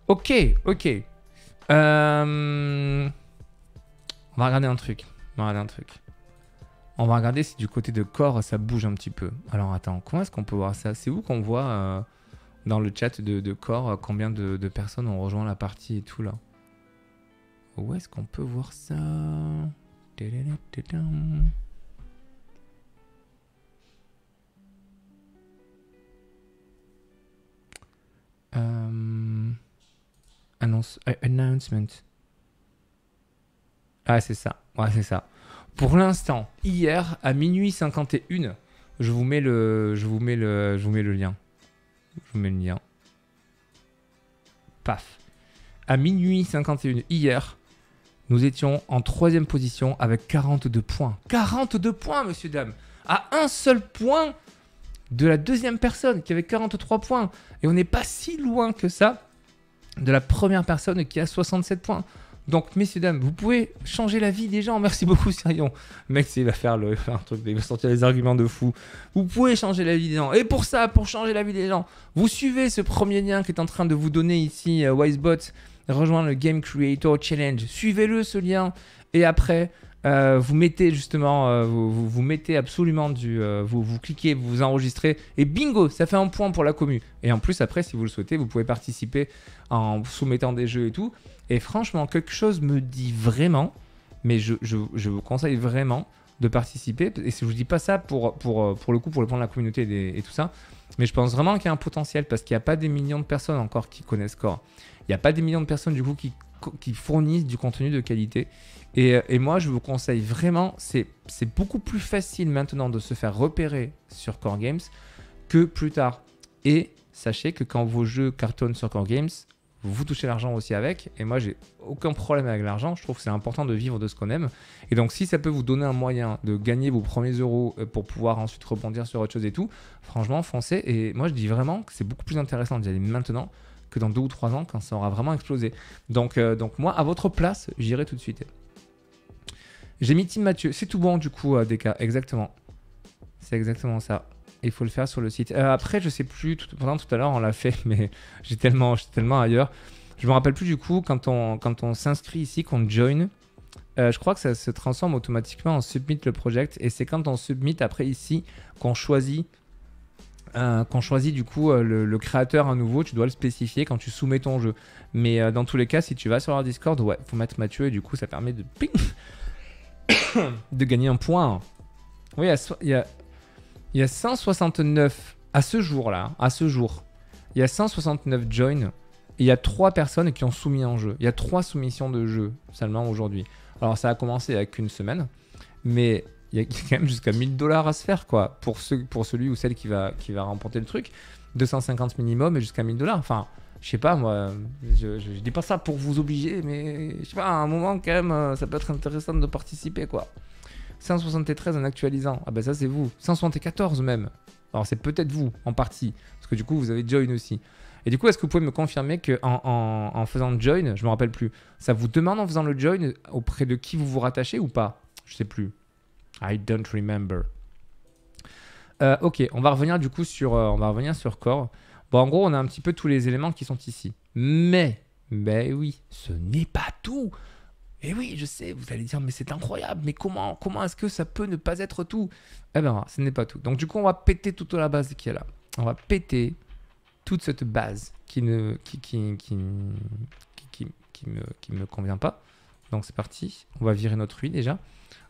Ok. On va regarder un truc. On va regarder si du côté de Core, ça bouge un petit peu. Alors, attends, comment est-ce qu'on peut voir ça? C'est où qu'on voit dans le chat de Core combien de personnes ont rejoint la partie et tout, là? Où est-ce qu'on peut voir ça? Announcement. Ah, c'est ça. Ouais, c'est ça. Pour l'instant, hier à minuit 51, je vous mets le lien. Je vous mets le lien. Paf. À minuit 51 hier, nous étions en 3e position avec 42 points. 42 points, monsieur dame. À un seul point de la 2e personne qui avait 43 points. Et on n'est pas si loin que ça de la 1ère personne qui a 67 points. Donc, messieurs, dames, vous pouvez changer la vie des gens. Merci beaucoup, Sirion. Mec, il va faire un truc, il va sortir des arguments de fou. Vous pouvez changer la vie des gens. Et pour ça, pour changer la vie des gens, vous suivez ce premier lien qui est en train de vous donner ici, WazeBot. Rejoindre le Game Creator Challenge. Suivez-le, ce lien. Et après, vous mettez justement, vous mettez absolument du... vous cliquez, vous vous enregistrez. Et bingo, ça fait un point pour la commu. Et en plus, après, si vous le souhaitez, vous pouvez participer en soumettant des jeux et tout. Et franchement, quelque chose me dit vraiment, mais je vous conseille vraiment de participer. Et si je ne vous dis pas ça pour le coup, pour le point de la communauté et tout ça, mais je pense vraiment qu'il y a un potentiel parce qu'il n'y a pas des millions de personnes encore qui connaissent Core. Il n'y a pas des millions de personnes du coup qui fournissent du contenu de qualité. Et moi, je vous conseille vraiment, c'est beaucoup plus facile maintenant de se faire repérer sur Core Games que plus tard. Et sachez que quand vos jeux cartonnent sur Core Games, vous touchez l'argent aussi avec. Et moi, j'ai aucun problème avec l'argent. Je trouve que c'est important de vivre de ce qu'on aime. Et donc, si ça peut vous donner un moyen de gagner vos premiers euros pour pouvoir ensuite rebondir sur autre chose et tout, franchement, foncez. Et moi, je dis vraiment que c'est beaucoup plus intéressant d'y aller maintenant que dans 2 ou 3 ans quand ça aura vraiment explosé. Donc moi, à votre place, j'irai tout de suite. J'ai mis Team Mathieu. C'est tout bon du coup, Deka. Exactement. C'est exactement ça. Il faut le faire sur le site. Après, je sais plus. Tout à l'heure, on l'a fait, mais j'étais tellement ailleurs. Je me rappelle plus du coup quand on s'inscrit ici, qu'on join. Je crois que ça se transforme automatiquement en submit le project. Et c'est quand on submit après ici qu'on choisit. Du coup le créateur à nouveau, tu dois le spécifier quand tu soumets ton jeu. Mais dans tous les cas, si tu vas sur leur Discord, ouais, faut mettre Mathieu et du coup ça permet de de gagner un point. Oui, il y a 169 à ce jour-là, à ce jour. Il y a 169 joins et il y a 3 personnes qui ont soumis en jeu. Il y a 3 soumissions de jeu seulement aujourd'hui. Alors ça a commencé il n'y a qu'une semaine, mais il y a quand même jusqu'à 1000 $ à se faire, quoi, pour celui ou celle qui va remporter le truc. 250 minimum et jusqu'à 1000 $. Enfin, je sais pas, moi, je dis pas ça pour vous obliger, mais je sais pas, à un moment, quand même, ça peut être intéressant de participer, quoi. 173 en actualisant. Ah ben ça, c'est vous. 174 même. Alors, c'est peut-être vous, en partie, parce que du coup, vous avez join aussi. Et du coup, est-ce que vous pouvez me confirmer qu'en faisant join, je me rappelle plus, ça vous demande en faisant le join auprès de qui vous vous rattachez ou pas? Je sais plus. I don't remember. Ok, on va revenir du coup sur, Core. Bon, en gros, on a un petit peu tous les éléments qui sont ici. Mais, ben oui, ce n'est pas tout. Et oui, je sais, vous allez dire, mais c'est incroyable. Mais comment est-ce que ça peut ne pas être tout? Eh ben, ce n'est pas tout. Donc du coup, on va péter toute la base qui est là. On va péter toute cette base qui me convient pas. Donc c'est parti. On va virer notre UI déjà.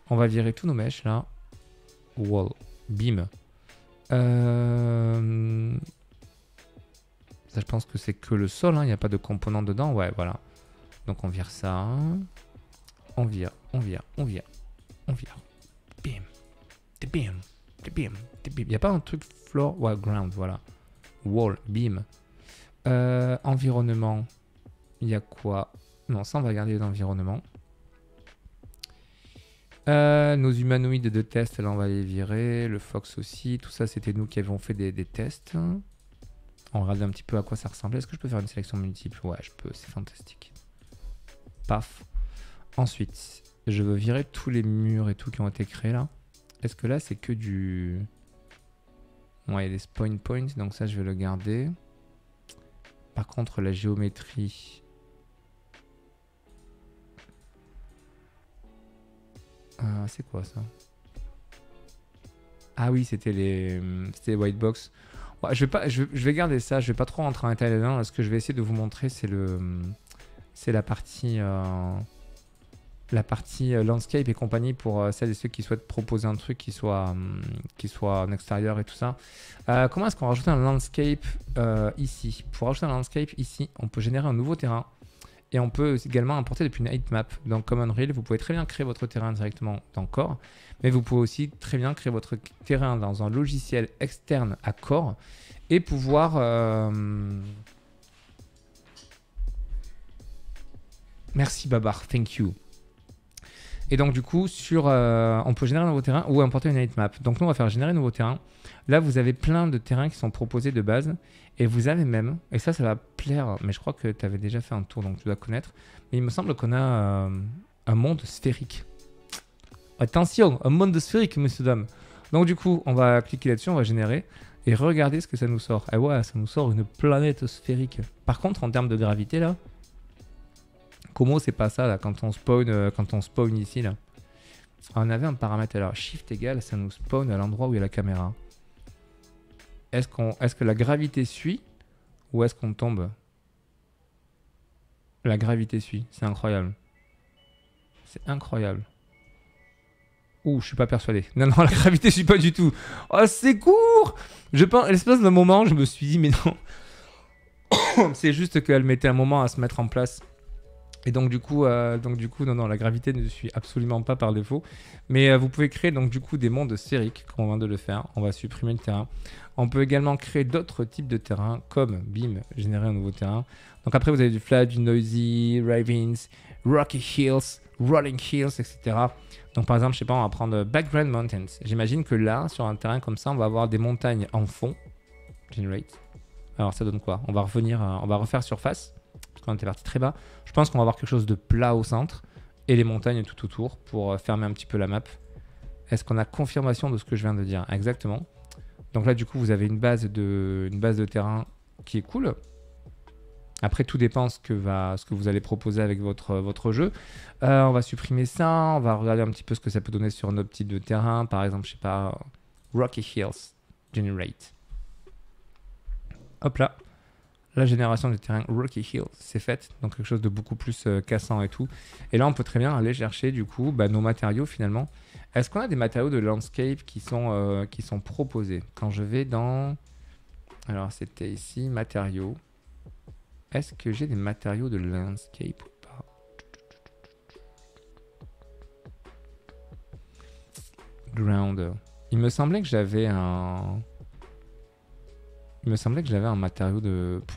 On va virer tous nos mèches là. Wow. Bim. Ça, je pense que c'est que le sol. Il n'y a pas de composants dedans. Ouais, voilà. Donc on vire ça. On vire. Bim. Il n'y a pas un truc floor. Ouais, ground. Voilà. Wall. Bim. Environnement. Il y a quoi? Non, ça, on va garder l'environnement. Nos humanoïdes de test, là on va les virer, le fox aussi, tout ça c'était nous qui avions fait des tests. On regarde un petit peu à quoi ça ressemblait. Est-ce que je peux faire une sélection multiple? Ouais, je peux, c'est fantastique. Paf. Ensuite, je veux virer tous les murs et tout qui ont été créés là. Est-ce que là c'est que du... Ouais, il y a des spawn points, donc ça je vais le garder. Par contre, la géométrie... C'est quoi ça? Ah oui, c'était les white box. Ouais, je vais garder ça, je vais pas trop rentrer en détail là-dedans. Ce que je vais essayer de vous montrer, c'est la partie landscape et compagnie pour celles et ceux qui souhaitent proposer un truc qui soit en extérieur et tout ça. Comment est-ce qu'on rajoute un landscape ici? Pour rajouter un landscape ici, on peut générer un nouveau terrain et on peut également importer depuis une heightmap. Donc comme Unreal, vous pouvez très bien créer votre terrain directement dans Core, mais vous pouvez aussi très bien créer votre terrain dans un logiciel externe à Core et pouvoir... Merci Babar, thank you. Et donc du coup, sur, on peut générer un nouveau terrain ou importer une heightmap. Donc nous, on va faire générer un nouveau terrain. Là, vous avez plein de terrains qui sont proposés de base. Et vous avez même, et ça, ça va plaire, mais je crois que tu avais déjà fait un tour, donc tu dois connaître. Mais il me semble qu'on a un monde sphérique. Attention, un monde sphérique, messieurs, dames. Donc du coup, on va cliquer là-dessus, on va générer. Et regardez ce que ça nous sort. Et ouais, ça nous sort une planète sphérique. Par contre, en termes de gravité, là, comment c'est pas ça là, quand on spawn ici là. On avait un paramètre alors shift égale, ça nous spawn à l'endroit où il y a la caméra. Est-ce que la gravité suit ou est-ce qu'on tombe? La gravité suit, c'est incroyable. C'est incroyable. Ouh, je suis pas persuadé. Non, non, la gravité suit pas du tout. Oh, c'est court. Je pense, à l'espace d'un moment, je me suis dit mais non. C'est juste qu'elle mettait un moment à se mettre en place. Et donc du coup, non, non, la gravité ne suit absolument pas par défaut. Mais vous pouvez créer donc du coup des mondes sphériques, comme on vient de le faire. On va supprimer le terrain. On peut également créer d'autres types de terrains, comme, bim, générer un nouveau terrain. Donc après, vous avez du flat, du noisy, ravines, rocky hills, rolling hills, etc. Donc par exemple, je sais pas, on va prendre background mountains. J'imagine que là, sur un terrain comme ça, on va avoir des montagnes en fond. Generate. Alors ça donne quoi? On va revenir, on va refaire surface. Parce qu'on était parti très bas. Je pense qu'on va avoir quelque chose de plat au centre et les montagnes tout autour pour fermer un petit peu la map. Est-ce qu'on a confirmation de ce que je viens de dire? Exactement. Donc là, du coup, vous avez une base de terrain qui est cool. Après, tout dépend ce que vous allez proposer avec votre jeu. On va supprimer ça. On va regarder un petit peu ce que ça peut donner sur nos petits de terrain. Par exemple, je sais pas, Rocky Hills, Generate. Hop là. La génération du terrain Rocky Hill, c'est faite, donc quelque chose de beaucoup plus cassant et tout. Et là, on peut très bien aller chercher du coup bah, nos matériaux finalement. Est-ce qu'on a des matériaux de landscape qui sont proposés? Quand je vais dans... Alors, c'était ici, matériaux. Est-ce que j'ai des matériaux de landscape ou pas? Ground. Il me semblait que j'avais un... Il me semblait que j'avais un matériau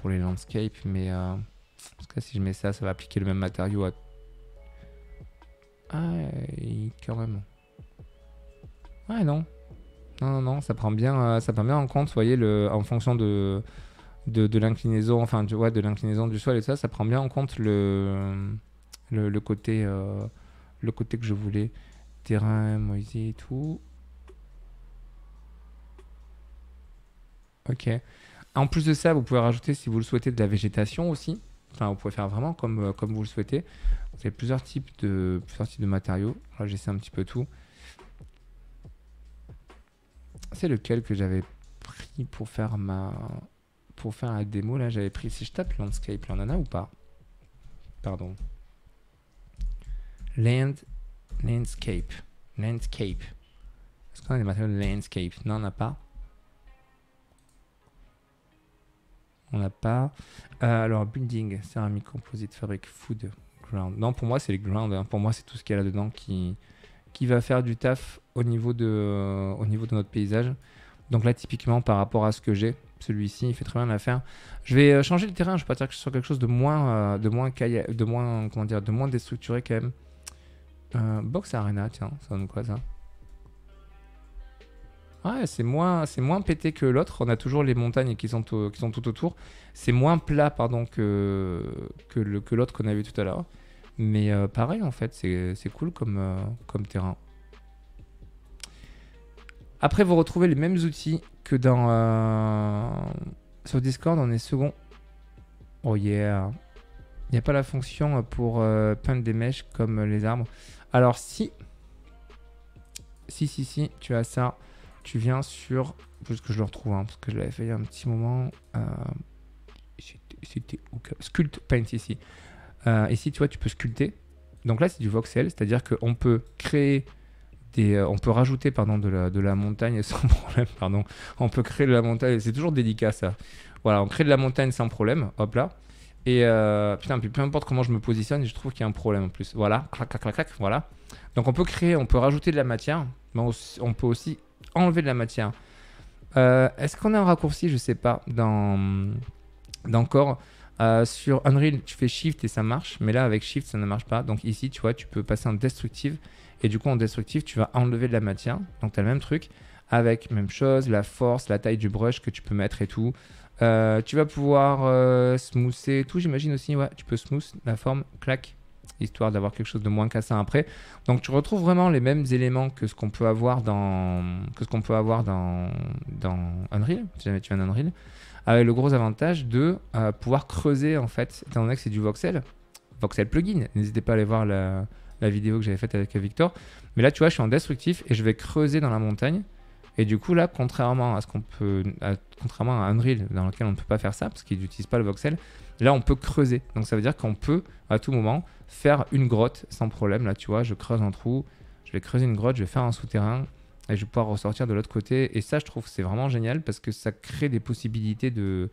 pour les landscapes, mais parce que si je mets ça, ça va appliquer le même matériau à... Ah, quand même. Ouais, non. Non, non, non, ça prend bien en compte, vous voyez, en fonction de l'inclinaison, enfin, ouais, de l'inclinaison du sol et ça, ça prend bien en compte le côté que je voulais. Terrain, moisi et tout. Ok. En plus de ça, vous pouvez rajouter, si vous le souhaitez, de la végétation aussi. Enfin, vous pouvez faire vraiment comme vous le souhaitez. Vous avez plusieurs types de matériaux. Là, j'essaie un petit peu tout. C'est lequel que j'avais pris pour faire la démo. Là, j'avais pris, si je tape landscape, là, on en a ou pas? Pardon. Landscape. Landscape. Est-ce qu'on a des matériaux de landscape? Non, on n'a pas. On n'a pas. Alors, building, céramique, composite, fabrique, food, ground. Non, pour moi, c'est les ground. Hein. Pour moi, c'est tout ce qu'il y a là-dedans qui va faire du taf au niveau de notre paysage. Donc là, typiquement, par rapport à ce que j'ai, celui-ci, il fait très bien l'affaire. Je vais changer le terrain. Je vais partir sur quelque chose de moins déstructuré quand même. Box Arena, tiens, ça donne quoi ça? Ouais, c'est moins pété que l'autre. On a toujours les montagnes qui sont tout autour. C'est moins plat, pardon, que l'autre qu'on a vu tout à l'heure. Mais pareil, en fait, c'est cool comme terrain. Après, vous retrouvez les mêmes outils que dans... Sur Discord, on est second. Oh yeah. Il n'y a pas la fonction pour peindre des mèches comme les arbres. Alors, si tu as ça... tu viens sur, juste que je le retrouve, hein, parce que je l'avais fait il y a un petit moment, c'était Sculpt Paint ici. Ici, tu vois, tu peux sculpter. Donc là, c'est du voxel, c'est-à-dire qu'on peut créer des, on peut rajouter, pardon, de la montagne sans problème, pardon. On peut créer de la montagne, c'est toujours délicat ça. Voilà, on crée de la montagne sans problème, hop là. Et putain, puis peu importe comment je me positionne, je trouve qu'il y a un problème en plus. Voilà, clac, clac, clac, clac, voilà. Donc on peut créer, on peut rajouter de la matière, mais on peut aussi enlever de la matière. Est-ce qu'on a un raccourci, je sais pas, dans Core. Sur Unreal, tu fais Shift et ça marche, mais là avec Shift ça ne marche pas. Donc ici, tu vois, tu peux passer en destructive et du coup en destructive, tu vas enlever de la matière. Donc tu as le même truc avec même chose, la force, la taille du brush que tu peux mettre et tout. Tu vas pouvoir smoother et tout, j'imagine aussi. Ouais, tu peux smooth la forme, clac, histoire d'avoir quelque chose de moins cassant après. Donc tu retrouves vraiment les mêmes éléments que ce qu'on peut avoir dans Unreal, si jamais tu viens d'Unreal. Avec le gros avantage de pouvoir creuser en fait, étant donné que c'est du voxel, voxel plugin. N'hésitez pas à aller voir la vidéo que j'avais faite avec Victor. Mais là, tu vois, je suis en destructif et je vais creuser dans la montagne. Et du coup, là, contrairement à Unreal, dans lequel on ne peut pas faire ça, parce qu'ils n'utilisent pas le voxel, là, on peut creuser. Donc, ça veut dire qu'on peut, à tout moment, faire une grotte sans problème. Là, tu vois, je creuse un trou, je vais creuser une grotte, je vais faire un souterrain. Et je vais pouvoir ressortir de l'autre côté. Et ça, je trouve que c'est vraiment génial parce que ça crée des possibilités de...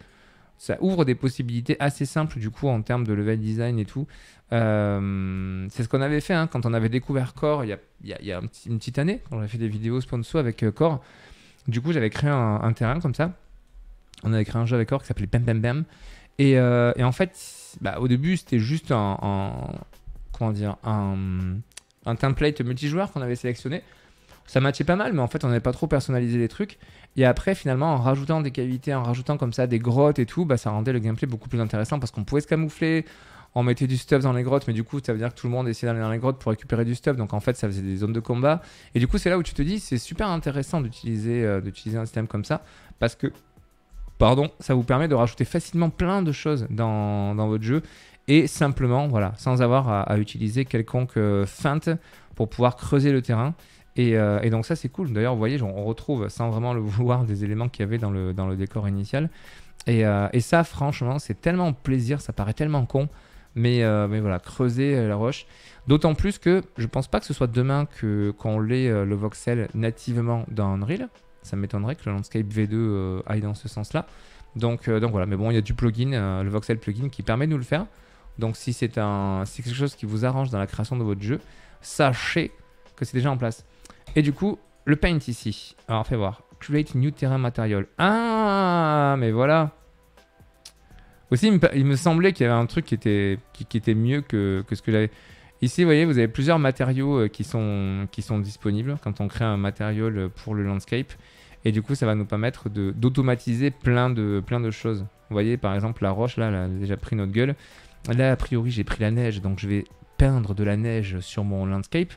Ça ouvre des possibilités assez simples du coup en termes de level design et tout. C'est ce qu'on avait fait hein, quand on avait découvert Core il y a une petite année. On avait fait des vidéos sponsor avec Core. Du coup, j'avais créé un terrain comme ça. On avait créé un jeu avec Core qui s'appelait Bam Bam Bam. Et en fait, bah, au début, c'était juste comment dire, un template multijoueur qu'on avait sélectionné. Ça matchait pas mal, mais en fait, on n'avait pas trop personnalisé les trucs. Et après, finalement, en rajoutant des cavités, en rajoutant comme ça des grottes et tout, bah, ça rendait le gameplay beaucoup plus intéressant parce qu'on pouvait se camoufler, on mettait du stuff dans les grottes, mais du coup, ça veut dire que tout le monde essayait d'aller dans les grottes pour récupérer du stuff. Donc, en fait, ça faisait des zones de combat. Et du coup, c'est là où tu te dis, c'est super intéressant d'utiliser un système comme ça parce que, pardon, ça vous permet de rajouter facilement plein de choses dans votre jeu et simplement, voilà, sans avoir à utiliser quelconque feinte pour pouvoir creuser le terrain. Et donc ça c'est cool. D'ailleurs vous voyez on retrouve sans vraiment le vouloir des éléments qu'il y avait dans le décor initial et ça franchement c'est tellement plaisir, ça paraît tellement con mais voilà, creuser la roche, d'autant plus que je pense pas que ce soit demain qu'on l'ait le voxel nativement dans Unreal. Ça m'étonnerait que le Landscape V2 aille dans ce sens là donc voilà, mais bon il y a du plugin, le voxel plugin qui permet de nous le faire. Donc si c'est quelque chose qui vous arrange dans la création de votre jeu, sachez que c'est déjà en place. Et du coup, le paint ici. Alors, fais voir. Create new terrain material. Ah, mais voilà. Aussi, il me semblait qu'il y avait un truc qui était mieux que ce que j'avais. Ici, vous voyez, vous avez plusieurs matériaux qui sont disponibles quand on crée un matériau pour le landscape. Et du coup, ça va nous permettre d'automatiser plein de choses. Vous voyez, par exemple, la roche, là, elle a déjà pris notre gueule. Là, a priori, j'ai pris la neige. Donc, je vais peindre de la neige sur mon landscape.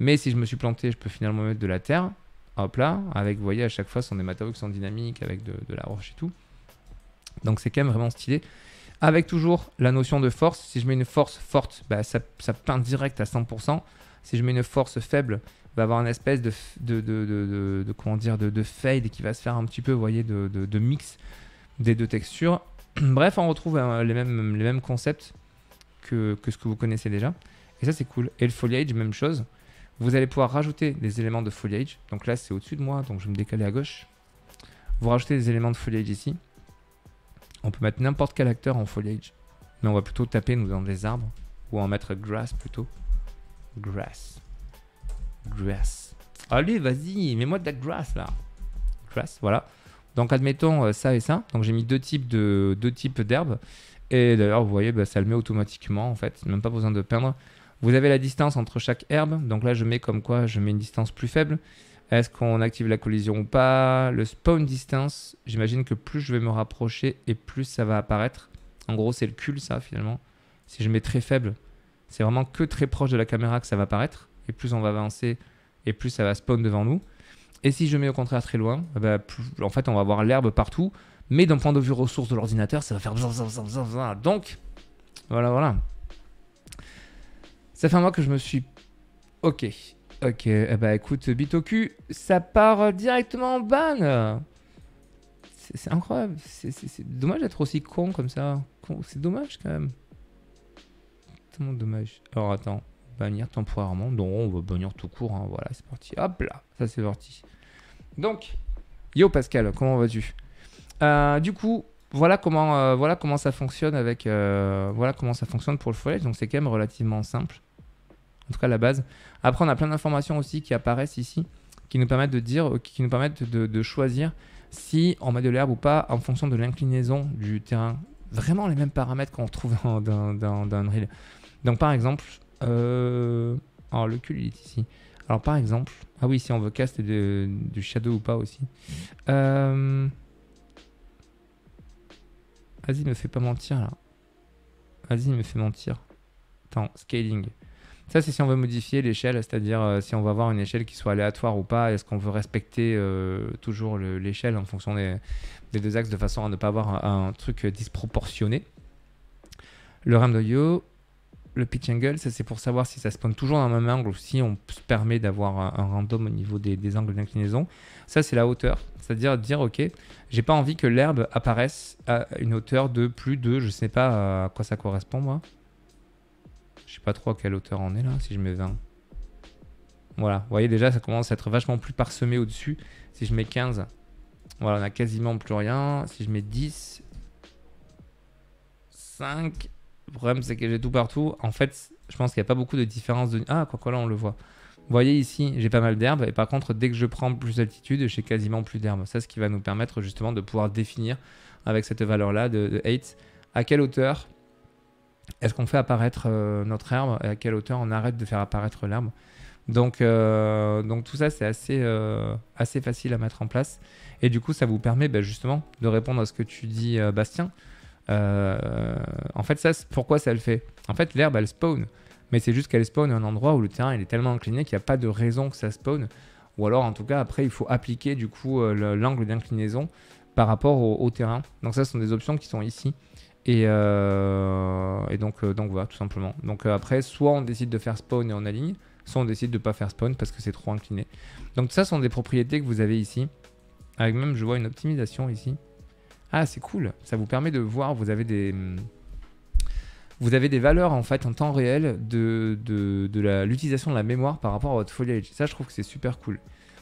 Mais si je me suis planté, je peux finalement mettre de la terre. Hop là, avec, vous voyez, à chaque fois, ce sont des matériaux qui sont dynamiques, avec de la roche et tout. Donc, c'est quand même vraiment stylé. Avec toujours la notion de force. Si je mets une force forte, bah, ça peint direct à 100%. Si je mets une force faible, va avoir une espèce de fade qui va se faire un petit peu, vous voyez, de mix des deux textures. Bref, on retrouve les mêmes concepts que ce que vous connaissez déjà. Et ça, c'est cool. Et le foliage, même chose. Vous allez pouvoir rajouter des éléments de foliage. Donc là, c'est au-dessus de moi, donc je vais me décaler à gauche. Vous rajoutez des éléments de foliage ici. On peut mettre n'importe quel acteur en foliage. Mais on va plutôt taper nous dans des arbres ou en mettre grass plutôt. Grass. Grass. Allez, vas-y, mets-moi de la grass là. Grass, voilà. Donc admettons ça et ça. Donc j'ai mis deux types d'herbes. Et d'ailleurs, vous voyez, bah, ça le met automatiquement en fait. Même pas besoin de peindre. Vous avez la distance entre chaque herbe. Donc là, je mets comme quoi je mets une distance plus faible. Est-ce qu'on active la collision ou pas? Le spawn distance, j'imagine que plus je vais me rapprocher et plus ça va apparaître. En gros, c'est le cul, ça, finalement. Si je mets très faible, c'est vraiment que très proche de la caméra que ça va apparaître. Et plus on va avancer et plus ça va spawn devant nous. Et si je mets au contraire très loin, bah, plus, en fait, on va avoir l'herbe partout. Mais d'un point de vue ressources de l'ordinateur, ça va faire... Donc, voilà, voilà. Ça fait un mois que je me suis... Ok. Ok, eh bah écoute, Bitoku, ça part directement en ban. C'est incroyable. C'est dommage d'être aussi con comme ça. C'est dommage quand même. Tellement dommage. Alors attends, bannir temporairement. Non, on va bannir tout court. Hein. Voilà, c'est parti. Hop là, ça c'est parti. Donc, yo Pascal, comment vas-tu? Du coup, voilà comment ça fonctionne avec, voilà comment ça fonctionne pour le footage. Donc c'est quand même relativement simple. En tout cas la base. Après on a plein d'informations aussi qui apparaissent ici, qui nous permettent de dire, qui nous permettent de choisir si on met de l'herbe ou pas en fonction de l'inclinaison du terrain. Vraiment les mêmes paramètres qu'on retrouve dans Unreal. Donc par exemple, alors le cul il est ici. Alors par exemple, ah oui si on veut cast du shadow ou pas aussi. Vas-y me fais pas mentir là. Vas-y me fais mentir. Attends, scaling. Ça, c'est si on veut modifier l'échelle, c'est-à-dire si on veut avoir une échelle qui soit aléatoire ou pas, est-ce qu'on veut respecter toujours l'échelle en fonction des deux axes de façon à ne pas avoir un truc disproportionné. Le ram de yo, le pitch angle, ça c'est pour savoir si ça spawn toujours dans le même angle ou si on se permet d'avoir un random au niveau des angles d'inclinaison. Ça, c'est la hauteur, c'est-à-dire dire, ok, j'ai pas envie que l'herbe apparaisse à une hauteur de plus de, je sais pas à quoi ça correspond moi. Je sais pas trop à quelle hauteur on est là, si je mets 20. Voilà, vous voyez déjà, ça commence à être vachement plus parsemé au-dessus. Si je mets 15, voilà, on a quasiment plus rien. Si je mets 10, 5, le problème c'est que j'ai tout partout. En fait, je pense qu'il n'y a pas beaucoup de différence de... Ah, quoi là, on le voit. Vous voyez ici, j'ai pas mal d'herbe. Et par contre, dès que je prends plus d'altitude, j'ai quasiment plus d'herbe. Ça, ce qui va nous permettre justement de pouvoir définir avec cette valeur-là de 8, à quelle hauteur... Est-ce qu'on fait apparaître notre herbe et à quelle hauteur on arrête de faire apparaître l'herbe? Donc tout ça, c'est assez facile à mettre en place. Et du coup, ça vous permet bah, justement de répondre à ce que tu dis, Bastien. En fait, ça, pourquoi ça le fait? En fait, l'herbe, elle spawn. Mais c'est juste qu'elle spawn à un endroit où le terrain il est tellement incliné qu'il n'y a pas de raison que ça spawn. Ou alors, en tout cas, après, il faut appliquer du coup l'angle d'inclinaison par rapport au terrain. Donc ça, ce sont des options qui sont ici. Et donc voilà, tout simplement. Donc après, soit on décide de faire spawn et on aligne, soit on décide de ne pas faire spawn parce que c'est trop incliné. Donc ça, sont des propriétés que vous avez ici. Avec même, je vois une optimisation ici. Ah, c'est cool. Ça vous permet de voir, vous avez des valeurs en fait en temps réel de l'utilisation de la mémoire par rapport à votre foliage. Ça, je trouve que c'est super cool.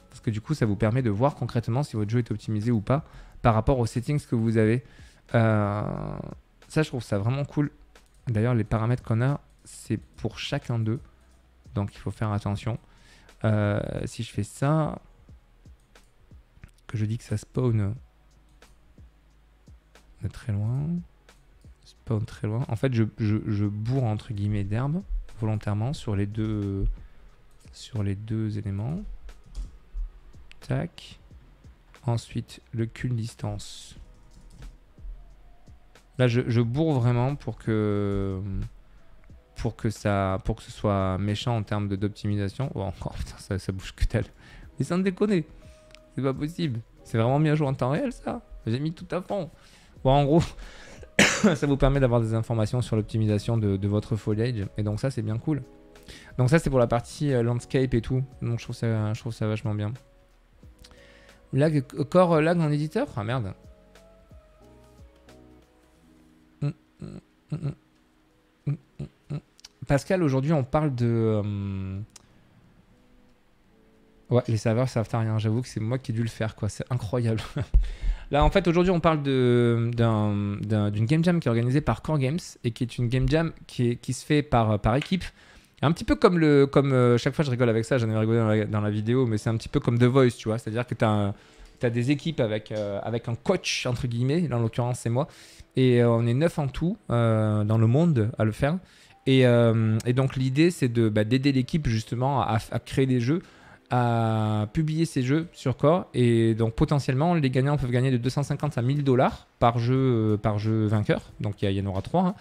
Parce que du coup, ça vous permet de voir concrètement si votre jeu est optimisé ou pas par rapport aux settings que vous avez. Ça je trouve ça vraiment cool. D'ailleurs les paramètres qu'on a c'est pour chacun d'eux, donc il faut faire attention. Si je fais ça, que je dis que ça spawn, on est très loin, spawn très loin. En fait je bourre entre guillemets d'herbe volontairement sur les deux éléments. Tac. Ensuite le cul distance. Là, je bourre vraiment pour que ce soit méchant en termes d'optimisation. Oh, encore, putain, ça bouge que dalle. Mais sans déconner, c'est pas possible. C'est vraiment bien joué en temps réel, ça. J'ai mis tout à fond. Bon, en gros, ça vous permet d'avoir des informations sur l'optimisation de votre foliage. Et donc ça, c'est bien cool. Donc ça, c'est pour la partie landscape et tout. Donc je trouve ça vachement bien. Lag, core lag en éditeur? Ah merde. Pascal, aujourd'hui on parle de ouais, les serveurs servent à rien, j'avoue que c'est moi qui ai dû le faire quoi, c'est incroyable. Là en fait aujourd'hui on parle d'une game jam qui est organisée par Core Games et qui est une game jam qui se fait par équipe. Un petit peu comme chaque fois je rigole avec ça, j'en ai rigolé dans la vidéo, mais c'est un petit peu comme The Voice, tu vois, c'est-à-dire que tu as des équipes avec un coach, entre guillemets, là en l'occurrence c'est moi, et on est 9 en tout dans le monde à le faire, et donc l'idée c'est d'aider l'équipe justement à créer des jeux, à publier ces jeux sur Core, et donc potentiellement les gagnants peuvent gagner de 250 à 1000 dollars par jeu vainqueur, donc il y en aura 3, hein.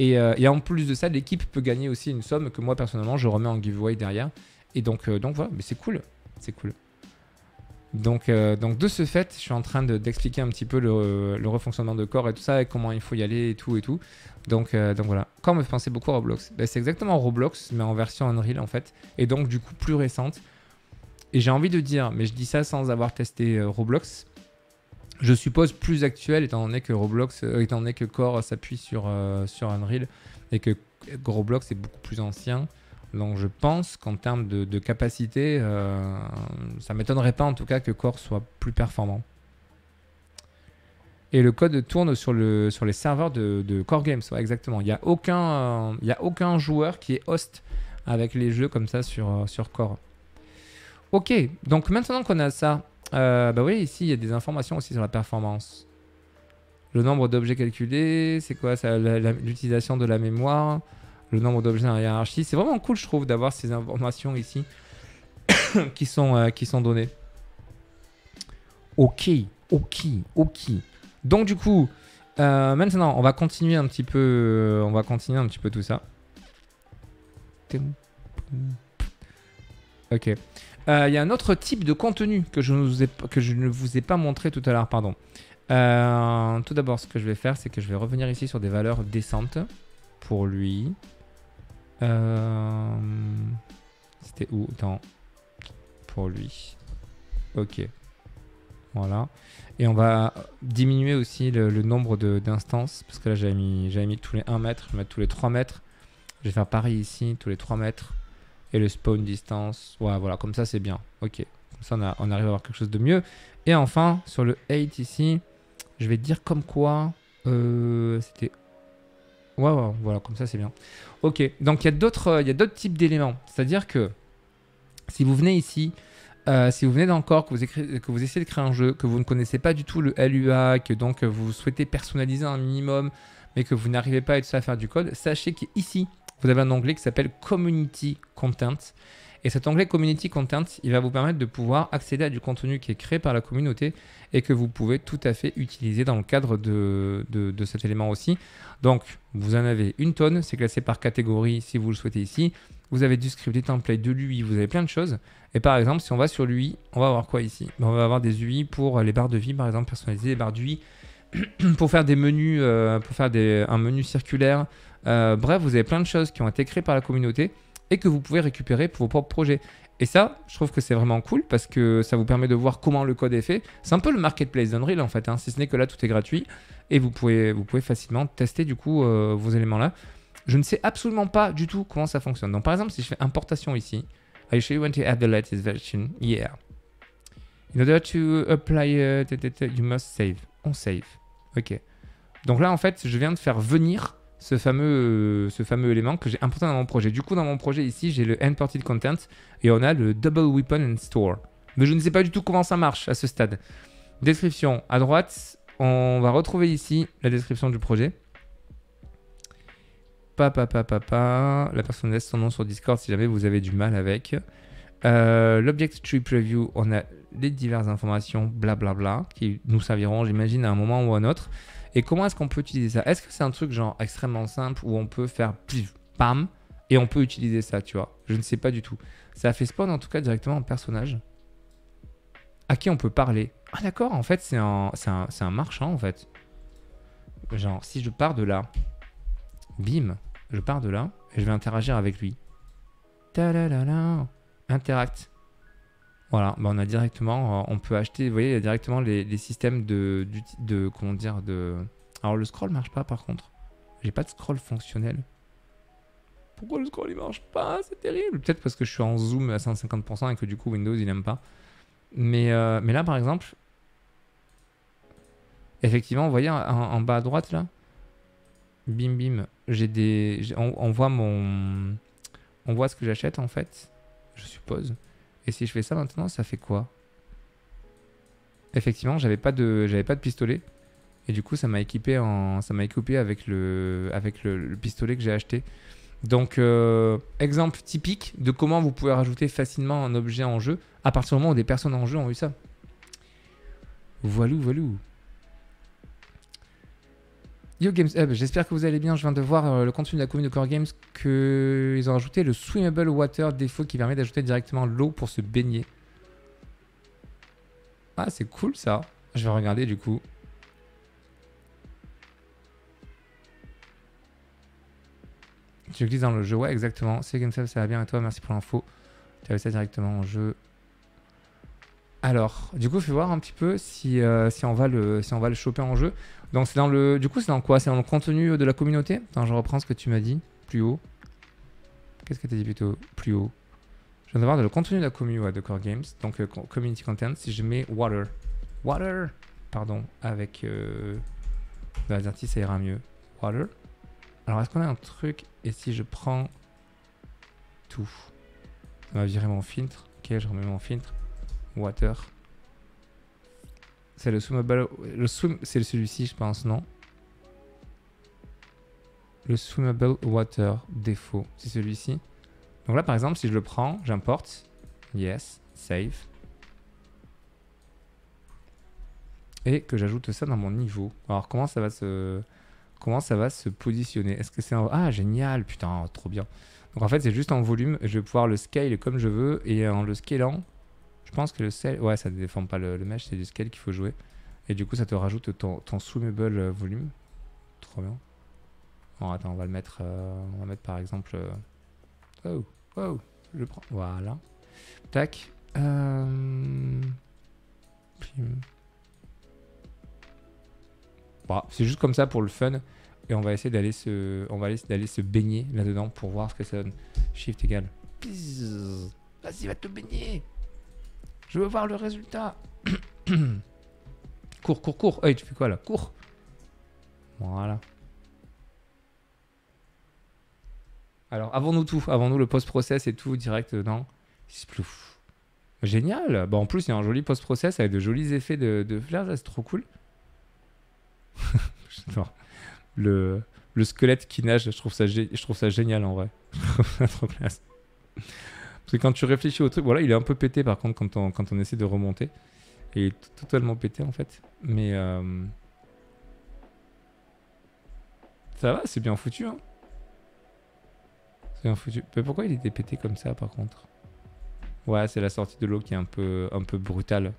Et en plus de ça l'équipe peut gagner aussi une somme que moi personnellement je remets en giveaway derrière, et donc voilà, mais c'est cool, c'est cool. Donc de ce fait, je suis en train d'expliquer un petit peu le refonctionnement de Core et tout ça, et comment il faut y aller et tout et tout. Donc voilà. Core me fait penser beaucoup à Roblox. Ben, c'est exactement Roblox, mais en version Unreal en fait, et donc du coup plus récente. Et j'ai envie de dire, mais je dis ça sans avoir testé Roblox, je suppose plus actuel, étant donné que Core s'appuie sur Unreal et que Roblox est beaucoup plus ancien. Donc je pense qu'en termes de capacité, ça ne m'étonnerait pas en tout cas que Core soit plus performant. Et le code tourne sur les serveurs de Core Games, ouais, exactement. Il n'y a aucun joueur qui est host avec les jeux comme ça sur Core. Ok, donc maintenant qu'on a ça, bah oui, ici il y a des informations aussi sur la performance. Le nombre d'objets calculés, c'est quoi l'utilisation de la mémoire, le nombre d'objets dans la hiérarchie. C'est vraiment cool, je trouve, d'avoir ces informations ici qui sont données. Ok. Donc du coup, maintenant, on va continuer un petit peu tout ça. Ok. Il y a un autre type de contenu que je ne vous ai pas montré tout à l'heure, pardon. Tout d'abord, ce que je vais faire, c'est que je vais revenir ici sur des valeurs décentes pour lui. C'était où? Attends. Pour lui. Ok. Voilà. Et on va diminuer aussi le nombre d'instances. Parce que là, j'avais mis tous les 1 mètre. Je vais mettre tous les 3 mètres. Je vais faire pareil ici, tous les 3 mètres. Et le spawn distance, ouais, voilà, comme ça c'est bien. Ok, comme ça on arrive à avoir quelque chose de mieux. Et enfin, sur le 8 ici, je vais dire comme quoi c'était... Ouais, ouais, voilà, comme ça c'est bien. Ok, donc il y a d'autres types d'éléments. C'est-à-dire que si vous venez ici, si vous venez dans Core, que vous essayez de créer un jeu, que vous ne connaissez pas du tout le LUA, que donc vous souhaitez personnaliser un minimum, mais que vous n'arrivez pas à tout ça à faire du code, sachez qu'ici, vous avez un onglet qui s'appelle Community Content. Et cet onglet Community Content, il va vous permettre de pouvoir accéder à du contenu qui est créé par la communauté et que vous pouvez tout à fait utiliser dans le cadre de cet élément aussi. Donc, vous en avez une tonne, c'est classé par catégorie si vous le souhaitez ici. Vous avez du script, des templates, de l'UI, vous avez plein de choses. Et par exemple, si on va sur l'UI, on va avoir quoi ici? On va avoir des UI pour les barres de vie, par exemple, personnaliser les barres d'UI pour faire des menus, un menu circulaire. Bref, vous avez plein de choses qui ont été créées par la communauté et que vous pouvez récupérer pour vos propres projets. Et ça, je trouve que c'est vraiment cool parce que ça vous permet de voir comment le code est fait. C'est un peu le marketplace d'Unreal en fait, hein, si ce n'est que là, tout est gratuit et vous pouvez facilement tester du coup vos éléments-là. Je ne sais absolument pas du tout comment ça fonctionne. Donc par exemple, si je fais importation ici, I show you when to add the latest version, yeah. In order to apply, you must save. On save, ok. Donc là, en fait, je viens de faire venir ce fameux élément que j'ai importé dans mon projet. Du coup, dans mon projet ici, j'ai le Imported Content et on a le Double Weapon and Store. Mais je ne sais pas du tout comment ça marche à ce stade. Description à droite, on va retrouver ici la description du projet. La personne laisse son nom sur Discord si jamais vous avez du mal avec. L'object tree preview, on a les diverses informations, blablabla, qui nous serviront, j'imagine, à un moment ou à un autre. Et comment est-ce qu'on peut utiliser ça? Est-ce que c'est un truc genre extrêmement simple où on peut faire pam et on peut utiliser ça, tu vois? Je ne sais pas du tout. Ça a fait spawn en tout cas directement en personnage à qui on peut parler. Ah d'accord, en fait c'est un marchand en fait. Genre si je pars de là, bim, je pars de là et je vais interagir avec lui. Ta-la-la-la, interact. Voilà, bah on a directement, on peut acheter, vous voyez, il y a directement les systèmes de comment dire, de... Alors le scroll marche pas par contre, j'ai pas de scroll fonctionnel. Pourquoi le scroll il marche pas? C'est terrible. Peut-être parce que je suis en zoom à 150% et que du coup Windows il aime pas. Mais là par exemple, effectivement, vous voyez en bas à droite là, bim bim, j'ai des... On voit mon... On voit ce que j'achète en fait, je suppose. Et si je fais ça maintenant, ça fait quoi? Effectivement, j'avais pas de pistolet. Et du coup, ça m'a équipé avec le pistolet que j'ai acheté. Donc, exemple typique de comment vous pouvez rajouter facilement un objet en jeu à partir du moment où des personnes en jeu ont eu ça. Voilou, voilou. Yo Games Hub, j'espère que vous allez bien. Je viens de voir le contenu de la commune de Core Games qu'ils ont ajouté le Swimmable Water défaut qui permet d'ajouter directement l'eau pour se baigner. Ah, c'est cool ça. Je vais regarder du coup. Tu glisses dans le jeu, ouais, exactement. C'est Games Hub, ça va bien et toi, merci pour l'info. Tu avais ça directement en jeu. Alors, du coup, fais voir un petit peu si, si on va le choper en jeu. Donc, c'est dans le. Du coup, c'est dans quoi? C'est dans le contenu de la communauté? Attends, je reprends ce que tu m'as dit plus haut. Qu'est-ce que tu as dit plutôt plus haut? Je viens de voir le contenu de la commu, ouais, de Core Games. Donc, Community Content, si je mets Water. Water! Pardon, avec. Bah, Azerty, ça ira mieux. Water. Alors, est-ce qu'on a un truc? Et si je prends. Tout. Ça va virer mon filtre. Ok, je remets mon filtre. Water. C'est le swimmable. Le swim, c'est celui-ci, je pense, non? Le swimmable water défaut, c'est celui-ci. Donc là, par exemple, si je le prends, j'importe. Yes, save. Et que j'ajoute ça dans mon niveau. Alors, comment ça va se positionner? Est-ce que c'est en... Ah, génial, putain, trop bien. Donc en fait, c'est juste en volume. Je vais pouvoir le scale comme je veux. Et en le scalant, je pense que le scale, ouais, ça ne déforme pas le mesh, c'est du scale qu'il faut jouer. Et du coup, ça te rajoute ton zoomable volume. Trop bien. Bon, attends, on va le mettre, par exemple... Oh, oh, je le prends. Voilà. Tac. Bon, c'est juste comme ça pour le fun. Et on va essayer d'aller se baigner là-dedans pour voir ce que ça donne. Shift égale. Vas-y, va te baigner. Je veux voir le résultat. Cours, cours, cours. Hey, tu fais quoi là? Cours. Voilà. Alors, avons-nous tout? Avons-nous le post-process et tout direct dedans? Splouf. Génial. Bah, en plus, il y a un joli post-process avec de jolis effets de flair. C'est trop cool. Le squelette qui nage, je trouve ça génial en vrai. Je trouve ça trop classe. Parce que quand tu réfléchis au truc, voilà, il est un peu pété par contre quand on essaie de remonter. Il est totalement pété en fait. Mais ça va, c'est bien foutu. Hein. C'est bien foutu. Mais pourquoi il était pété comme ça par contre? Ouais, c'est la sortie de l'eau qui est un peu brutale.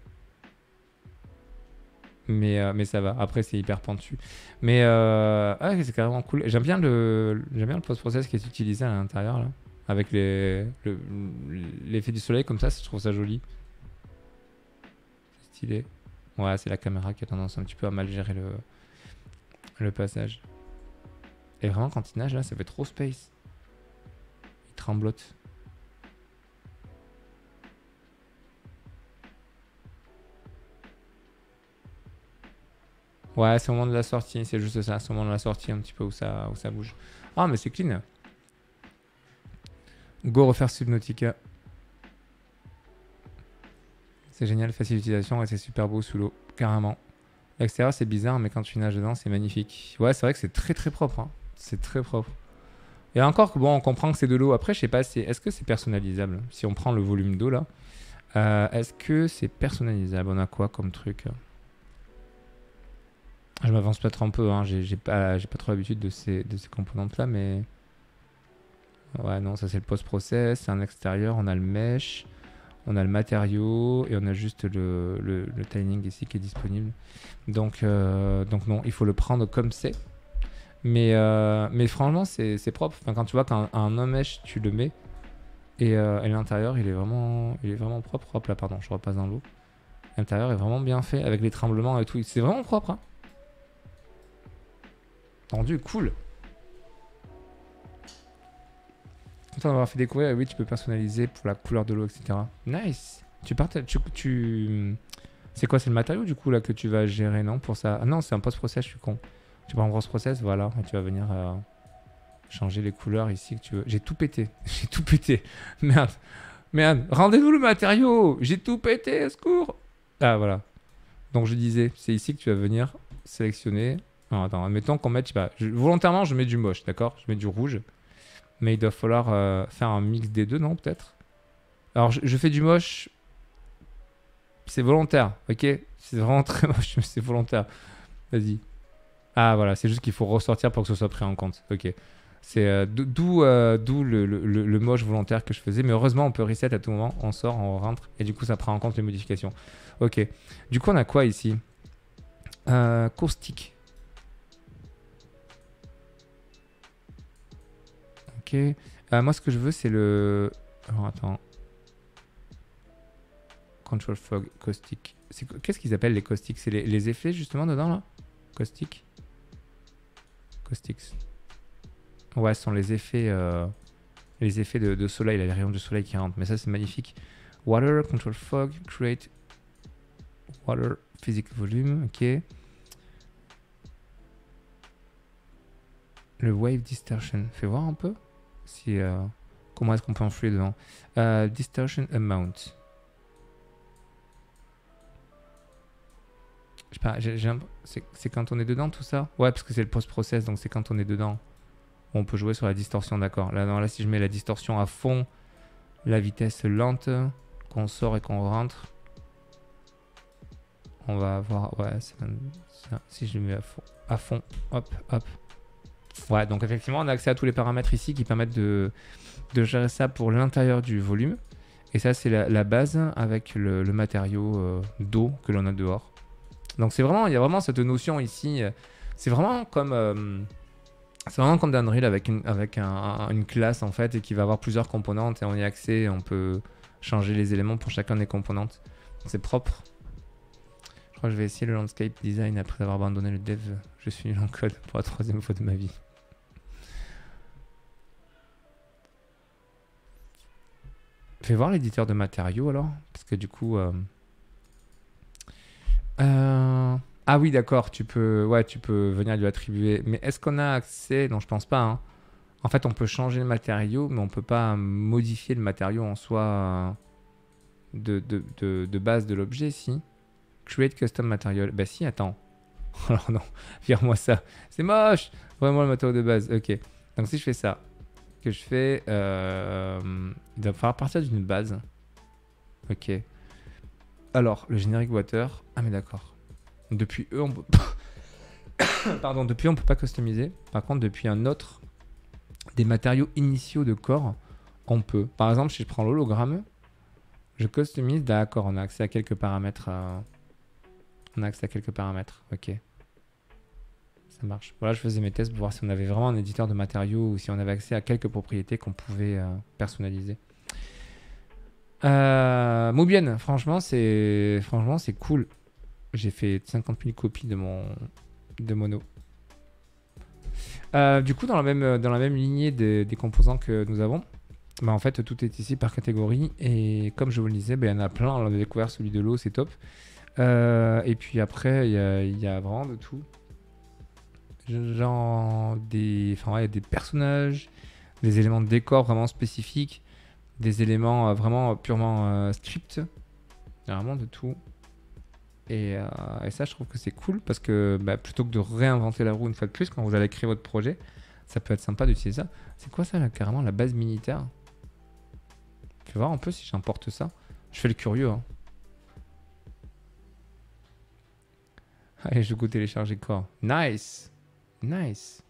Mais ça va. Après, c'est hyper pentu. Mais ah, c'est carrément cool. J'aime bien le post-process qui est utilisé à l'intérieur là. Avec l'effet du soleil comme ça, je trouve ça joli. C'est stylé. Ouais, c'est la caméra qui a tendance un petit peu à mal gérer le passage. Et vraiment, quand il nage, là, ça fait trop space. Il tremblote. Ouais, c'est au moment de la sortie, c'est juste ça. C'est au moment de la sortie un petit peu où ça bouge. Ah, mais c'est clean. Go refaire Subnautica. C'est génial, facile d'utilisation et c'est super beau sous l'eau, carrément. L'extérieur c'est bizarre, mais quand tu nages dedans c'est magnifique. Ouais, c'est vrai que c'est très très propre. Hein. C'est très propre. Et encore que bon, on comprend que c'est de l'eau. Après, je sais pas, est-ce que c'est personnalisable? Si on prend le volume d'eau là, est-ce que c'est personnalisable? On a quoi comme truc? Je m'avance peut-être un peu. Hein. J'ai pas trop l'habitude de ces composantes là, mais. Ouais, non, ça c'est le post-process, c'est un extérieur, on a le mesh, on a le matériau et on a juste le tiling ici qui est disponible. Donc non, il faut le prendre comme c'est. Mais franchement, c'est propre. Enfin, quand tu vois qu'un non-mesh, tu le mets et l'intérieur, il est vraiment propre. Hop là, pardon, je repasse dans l'eau. L'intérieur est vraiment bien fait avec les tremblements et tout. C'est vraiment propre. Hein. Tendu, cool. Content d'avoir fait découvrir, et oui, tu peux personnaliser pour la couleur de l'eau, etc. Nice. C'est quoi, c'est le matériau du coup là que tu vas gérer, non? Pour ça, ah, non, c'est un post-process, je suis con. Tu prends un post-process, voilà, et tu vas venir changer les couleurs ici que tu veux. J'ai tout pété, j'ai tout pété. Merde, merde, rendez-nous le matériau. J'ai tout pété, au secours. Ah voilà. Donc je disais, c'est ici que tu vas venir sélectionner. Non, attends, admettons qu'on mette, je sais pas, volontairement je mets du moche, d'accord? Je mets du rouge. Mais il doit falloir faire un mix des deux, non? Peut-être. Alors, je fais du moche. C'est volontaire, ok? C'est vraiment très moche, mais c'est volontaire. Vas-y. Ah, voilà, c'est juste qu'il faut ressortir pour que ce soit pris en compte. Ok. C'est d'où le moche volontaire que je faisais. Mais heureusement, on peut reset à tout moment. On sort, on rentre. Et du coup, ça prend en compte les modifications. Ok. Du coup, on a quoi ici? Caustic. Ok. Moi, ce que je veux, c'est le... Alors, attends. Control Fog, Caustic. Qu'est-ce qu'ils appellent les caustics? C'est les effets, justement, dedans, là? Caustic. Caustics. Ouais, ce sont les effets de soleil, là, les rayons du soleil qui rentrent. Mais ça, c'est magnifique. Water, Control Fog, Create Water, Physique Volume, ok. Le Wave Distortion. Fais voir un peu si, comment est-ce qu'on peut influer dedans. Distortion Amount. Je sais pas, c'est quand on est dedans tout ça? Ouais, parce que c'est le post-process, donc c'est quand on est dedans. On peut jouer sur la distorsion, d'accord. Là, non, là, si je mets la distorsion à fond, la vitesse lente, qu'on sort et qu'on rentre, on va avoir... Ouais, ça, si je le mets à fond, hop, hop. Ouais, donc effectivement, on a accès à tous les paramètres ici qui permettent de gérer ça pour l'intérieur du volume. Et ça, c'est la base avec le matériau d'eau que l'on a dehors. Donc, c'est vraiment, il y a vraiment cette notion ici. C'est vraiment comme... c'est vraiment comme d'Unreal avec, une classe en fait, et qui va avoir plusieurs composantes et on y a accès, on peut changer les éléments pour chacun des composantes. C'est propre. Je crois que je vais essayer le landscape design après avoir abandonné le dev. Je suis nul en code pour la 3e fois de ma vie. Fais voir l'éditeur de matériaux alors, parce que du coup... Ah oui, d'accord, tu peux venir lui attribuer. Mais est-ce qu'on a accès? Non, je pense pas. Hein. En fait, on peut changer le matériau, mais on peut pas modifier le matériau en soi de base de l'objet, si. Create custom material. Bah si, attends. Alors non, vire-moi ça. C'est moche. Vraiment le matériau de base. Ok. Donc si je fais ça, que je fais... il va falloir partir d'une base. Ok. Alors, le générique water. Ah mais d'accord. Depuis eux, on peut... Pardon, depuis on peut pas customiser. Par contre, depuis un autre des matériaux initiaux de corps, on peut. Par exemple, si je prends l'hologramme, je customise. D'accord, on a accès à quelques paramètres. On a accès à quelques paramètres. Ok, ça marche. Voilà, je faisais mes tests pour voir si on avait vraiment un éditeur de matériaux ou si on avait accès à quelques propriétés qu'on pouvait personnaliser. Moubienne, franchement, c'est cool. J'ai fait 50 000 copies de mono. Du coup, dans la même lignée des composants que nous avons, bah en fait, tout est ici par catégorie. Et comme je vous le disais, bah, il y en a plein. On a découvert celui de l'eau, c'est top. Et puis après, il y a vraiment de tout. Genre ouais, il y a des personnages, des éléments de décor vraiment spécifiques, des éléments vraiment purement script. Il y a vraiment de tout. Et ça, je trouve que c'est cool parce que bah, plutôt que de réinventer la roue une fois de plus, quand vous allez créer votre projet, ça peut être sympa d'utiliser ça. C'est quoi ça, là, carrément, la base militaire? Je vais voir un peu si j'importe ça. Je fais le curieux. Hein. Allez, je go télécharger quoi. Nice. Nice.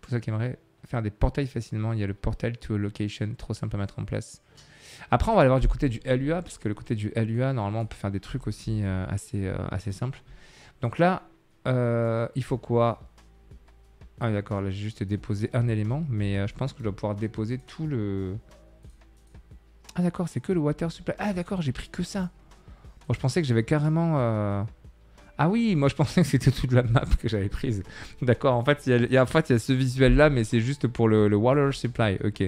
Pour ceux qui aimeraient faire des portails facilement, il y a le portail to a location, trop simple à mettre en place. Après, on va aller voir du côté du LUA, parce que le côté du LUA, normalement, on peut faire des trucs aussi assez simples. Donc là, il faut quoi? Ah, d'accord, là, j'ai juste déposé un élément, mais je pense que je dois pouvoir déposer tout le... Ah, d'accord, c'est que le water supply. Ah, d'accord, j'ai pris que ça. Bon, je pensais que j'avais carrément... Ah oui, moi, je pensais que c'était toute la map que j'avais prise. D'accord, en fait, il y a ce visuel-là, mais c'est juste pour le water supply. Ok.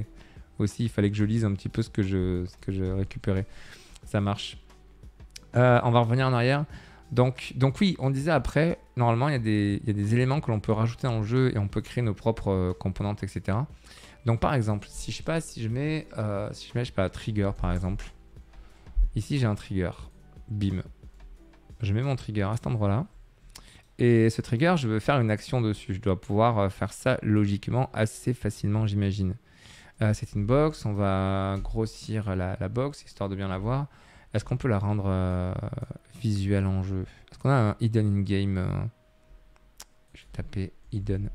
Aussi, il fallait que je lise un petit peu ce que je récupérais. Ça marche. On va revenir en arrière. Donc oui, on disait après, normalement, il y a des éléments que l'on peut rajouter en jeu et on peut créer nos propres composantes, etc. Donc, par exemple, si je sais pas, si je mets trigger, par exemple. Ici, j'ai un trigger. Bim. Je mets mon trigger à cet endroit-là. Et ce trigger, je veux faire une action dessus. Je dois pouvoir faire ça logiquement assez facilement, j'imagine. C'est une box, on va grossir la box, histoire de bien la voir. Est-ce qu'on peut la rendre visuelle en jeu? Est-ce qu'on a un hidden in-game? Je vais taper Hidden,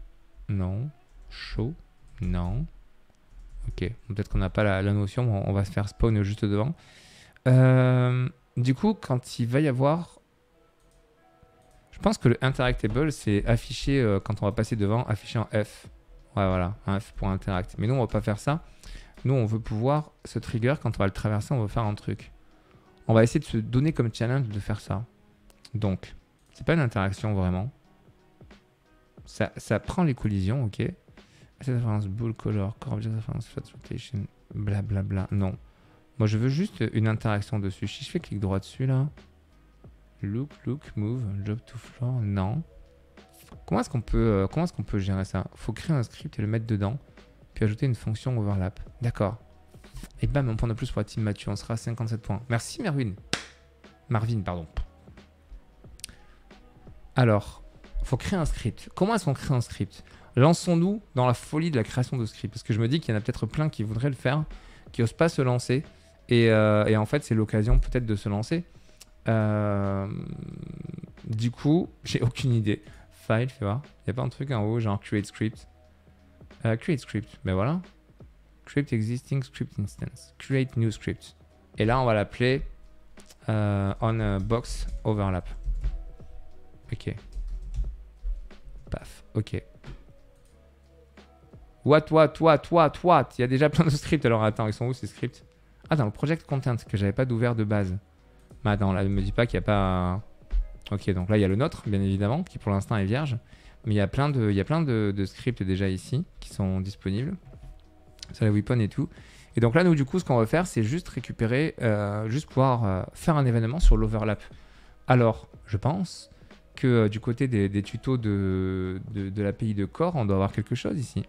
non. Show, non. Ok, peut-être qu'on n'a pas la notion, mais on va se faire spawn juste devant. Du coup, quand il va y avoir... Je pense que le interactable, c'est affiché quand on va passer devant, affiché en F. Ouais, voilà, un F pour interact. Mais nous, on va pas faire ça. Nous, on veut pouvoir, ce trigger, quand on va le traverser, on va faire un truc. On va essayer de se donner comme challenge de faire ça. Donc, c'est pas une interaction vraiment. Ça prend les collisions, ok. Asset reference, bool color, core object reference, flat rotation, blablabla. Non. Moi, je veux juste une interaction dessus. Si je fais clic droit dessus, là. Look, look, move, job to floor, non. Comment est-ce qu'on peut gérer ça? Faut créer un script et le mettre dedans, puis ajouter une fonction overlap. D'accord. Et bam, on prend de plus pour la team Mathieu, on sera à 57 points. Merci Marvin, pardon. Alors, faut créer un script. Comment est-ce qu'on crée un script? Lançons-nous dans la folie de la création de script, parce que je me dis qu'il y en a peut-être plein qui voudraient le faire, qui n'osent pas se lancer, et en fait, c'est l'occasion peut-être de se lancer. Du coup, j'ai aucune idée. File, fais voir. Il n'y a pas un truc en haut, genre create script. Create script, ben voilà. Create existing script instance. Create new script. Et là, on va l'appeler on box overlap. Ok. Paf, ok. What? Il y a déjà plein de scripts. Alors attends, ils sont où ces scripts? Ah, dans le project content que j'avais pas d'ouvert de base. Mais attends, là, ne me dis pas qu'il n'y a pas... Ok, donc là, il y a le nôtre, bien évidemment, qui pour l'instant est vierge. Mais il y a plein de scripts déjà ici qui sont disponibles. Ça, la weapon et tout. Et donc là, nous, du coup, ce qu'on va faire, c'est juste récupérer, juste pouvoir faire un événement sur l'overlap. Alors, je pense que du côté des tutos de l'API de Core, on doit avoir quelque chose ici.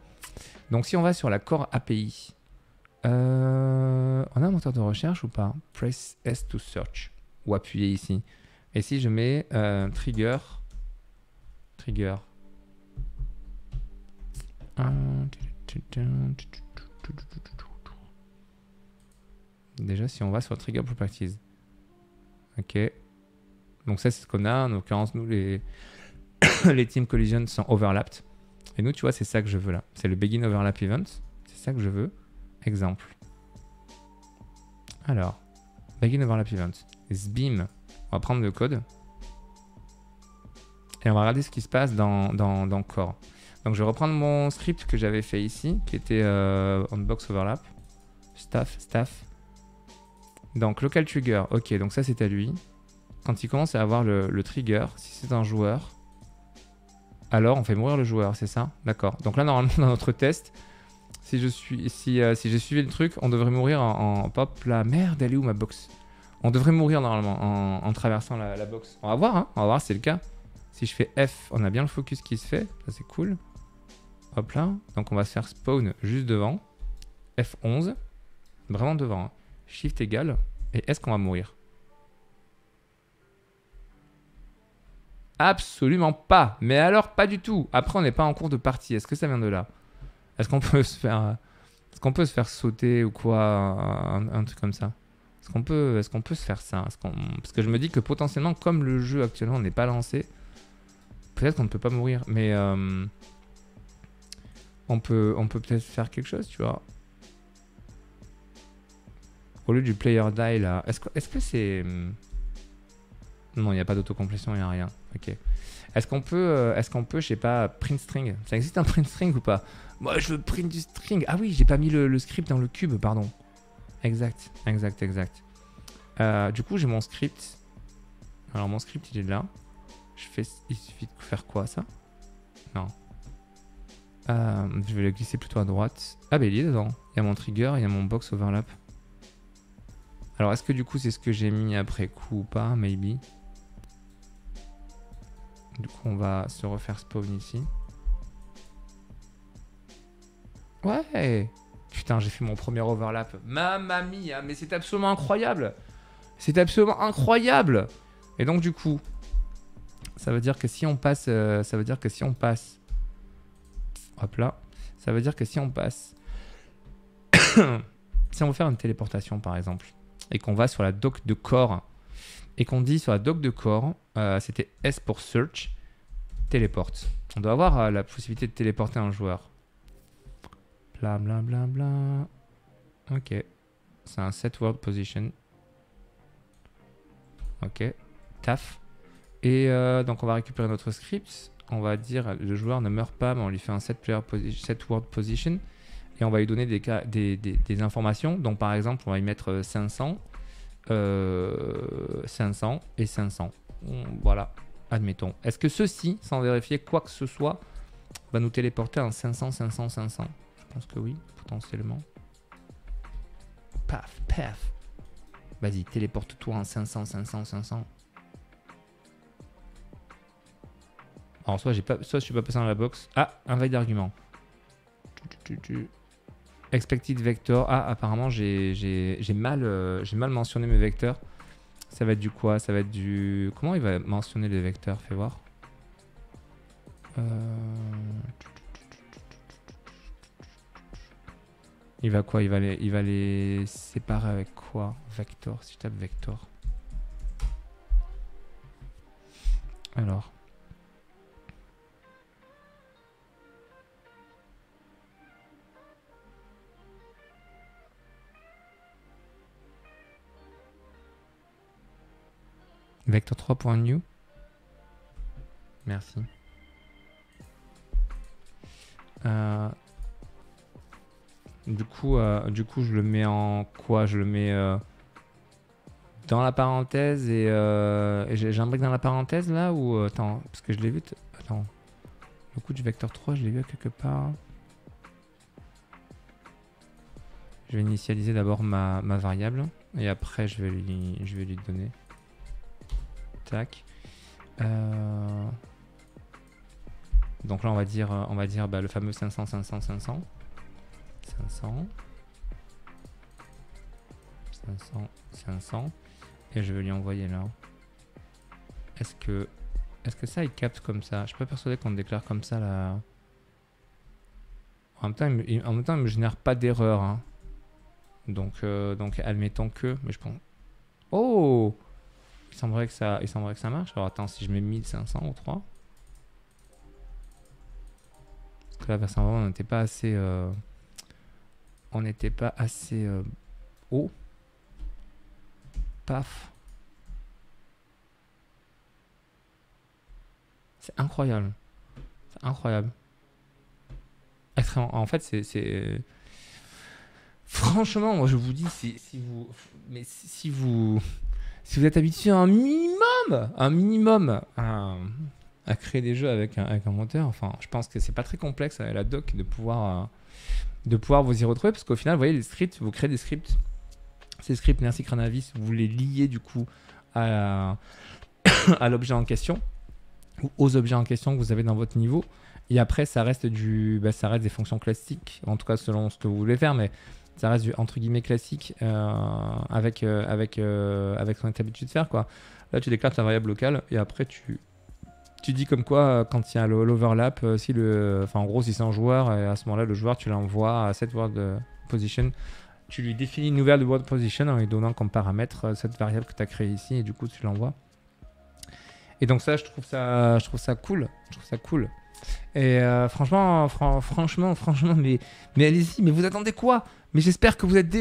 Donc, si on va sur la Core API, on a un moteur de recherche ou pas? Press S to search. Ou appuyer ici. Et si je mets trigger. Déjà, si on va sur trigger properties. Ok. Donc ça, c'est ce qu'on a. En l'occurrence, nous, les team collisions sont overlapped. Et nous, tu vois, c'est ça que je veux là. C'est le begin overlap event. C'est ça que je veux. Exemple. Alors, begin overlap event. Sbim. On va prendre le code et on va regarder ce qui se passe dans Core. Donc je vais reprendre mon script que j'avais fait ici, qui était onBox overlap, staff. Donc local trigger, ok, donc ça c'est à lui. Quand il commence à avoir le trigger, si c'est un joueur, alors on fait mourir le joueur, c'est ça? D'accord. Donc là normalement dans notre test, si j'ai suivi le truc, on devrait mourir en pop. La merde, elle est où ma box? On devrait mourir normalement en traversant la box. On va voir, hein, on va voir si c'est le cas. Si je fais F, on a bien le focus qui se fait. Ça, c'est cool. Hop là. Donc, on va se faire spawn juste devant. F11. Vraiment devant. Hein. Shift égal. Et est-ce qu'on va mourir? Absolument pas. Mais alors, pas du tout. Après, on n'est pas en cours de partie. Est-ce que ça vient de là? Est-ce qu'on peut se faire... Est-ce qu'on peut se faire sauter ou quoi? Un truc comme ça. Est-ce qu'on peut se faire ça? Parce que je me dis que potentiellement, comme le jeu actuellement n'est pas lancé, peut-être qu'on ne peut pas mourir, mais on peut peut-être faire quelque chose, tu vois. Au lieu du player die là, est-ce que c'est... Non, il n'y a pas d'autocomplétion, il n'y a rien. Ok. Est-ce qu'on peut, je sais pas, print string? Ça existe un print string ou pas? Moi, je veux print du string. Ah oui, j'ai pas mis le script dans le cube, pardon. Exact. Du coup, j'ai mon script. Alors, mon script, il est là. Il suffit de faire quoi, ça? Non. Je vais le glisser plutôt à droite. Ah, ben, il est dedans. Il y a mon trigger, il y a mon box overlap. Alors, est-ce que du coup, c'est ce que j'ai mis après coup ou pas? Maybe. Du coup, on va se refaire spawn ici. Ouais! Putain, j'ai fait mon premier overlap. Mamma mia, mais c'est absolument incroyable. C'est absolument incroyable. Et donc, du coup, ça veut dire que si on passe... Hop là. Ça veut dire que si on passe... si on veut faire une téléportation, par exemple, et qu'on va sur la doc de Core, et qu'on dit sur la doc de Core, c'était S pour search, téléporte. On doit avoir la possibilité de téléporter un joueur. Bla bla bla bla. Ok. C'est un set world position. Ok. Taf. Et donc on va récupérer notre script. On va dire le joueur ne meurt pas, mais on lui fait un set world position. Et on va lui donner des informations. Donc par exemple, on va lui mettre 500. 500 et 500. Voilà, admettons. Est-ce que ceci, sans vérifier quoi que ce soit, va nous téléporter en 500, 500, 500? Je pense que oui, potentiellement. Paf, paf. Vas-y, téléporte-toi en 500, 500, 500. Alors, soit je suis pas passé dans la box. Ah, un vague d'argument. Expected vector. Ah, apparemment, j'ai mal mentionné mes vecteurs. Ça va être du quoi? Ça va être du... Comment il va mentionner les vecteurs? Fais voir. Il va quoi? Il va les séparer avec quoi? Vector, si je tape vector. Alors... Vector 3.new. Merci. Du coup, je le mets en quoi? Je le mets dans la parenthèse et j'imbrique dans la parenthèse là ou... Attends, parce que je l'ai vu... Attends. Le coup du vecteur 3, je l'ai vu quelque part. Je vais initialiser d'abord ma variable et après je vais lui donner... Tac. Donc là on va dire bah, le fameux 500 500 500 500 500 500 et je vais lui envoyer là. Est-ce que ça il capte comme ça? Je suis pas persuadé qu'on déclare comme ça là. En même temps il me génère pas d'erreur hein. Donc admettons que mais je pense. Oh! Il semblerait que ça marche. Alors attends, si je mets 1500 ou 3. Parce que là, vers 120, on n'était pas assez... haut. Paf. C'est incroyable. C'est incroyable. En fait, c'est... Franchement, moi, je vous dis, si vous êtes habitué à un minimum à créer des jeux avec un moteur, enfin, je pense que c'est pas très complexe avec la doc de pouvoir vous y retrouver parce qu'au final, vous voyez les scripts, vous créez des scripts. Ces scripts, merci Cranavis, vous les liez du coup à l'objet en question ou aux objets en question que vous avez dans votre niveau. Et après, ça reste des fonctions classiques, en tout cas selon ce que vous voulez faire, mais ça reste du entre guillemets classique avec ce qu'on est habitué de faire quoi. Là tu déclares ta variable locale et après tu dis comme quoi quand il y a l'overlap en gros si c'est un joueur et à ce moment là le joueur tu l'envoies à cette world position, tu lui définis une nouvelle world position en lui donnant comme paramètre cette variable que tu as créée ici et du coup tu l'envoies. Et donc ça je trouve ça cool, Et franchement, mais allez-y, mais vous attendez quoi? Mais j'espère que vous êtes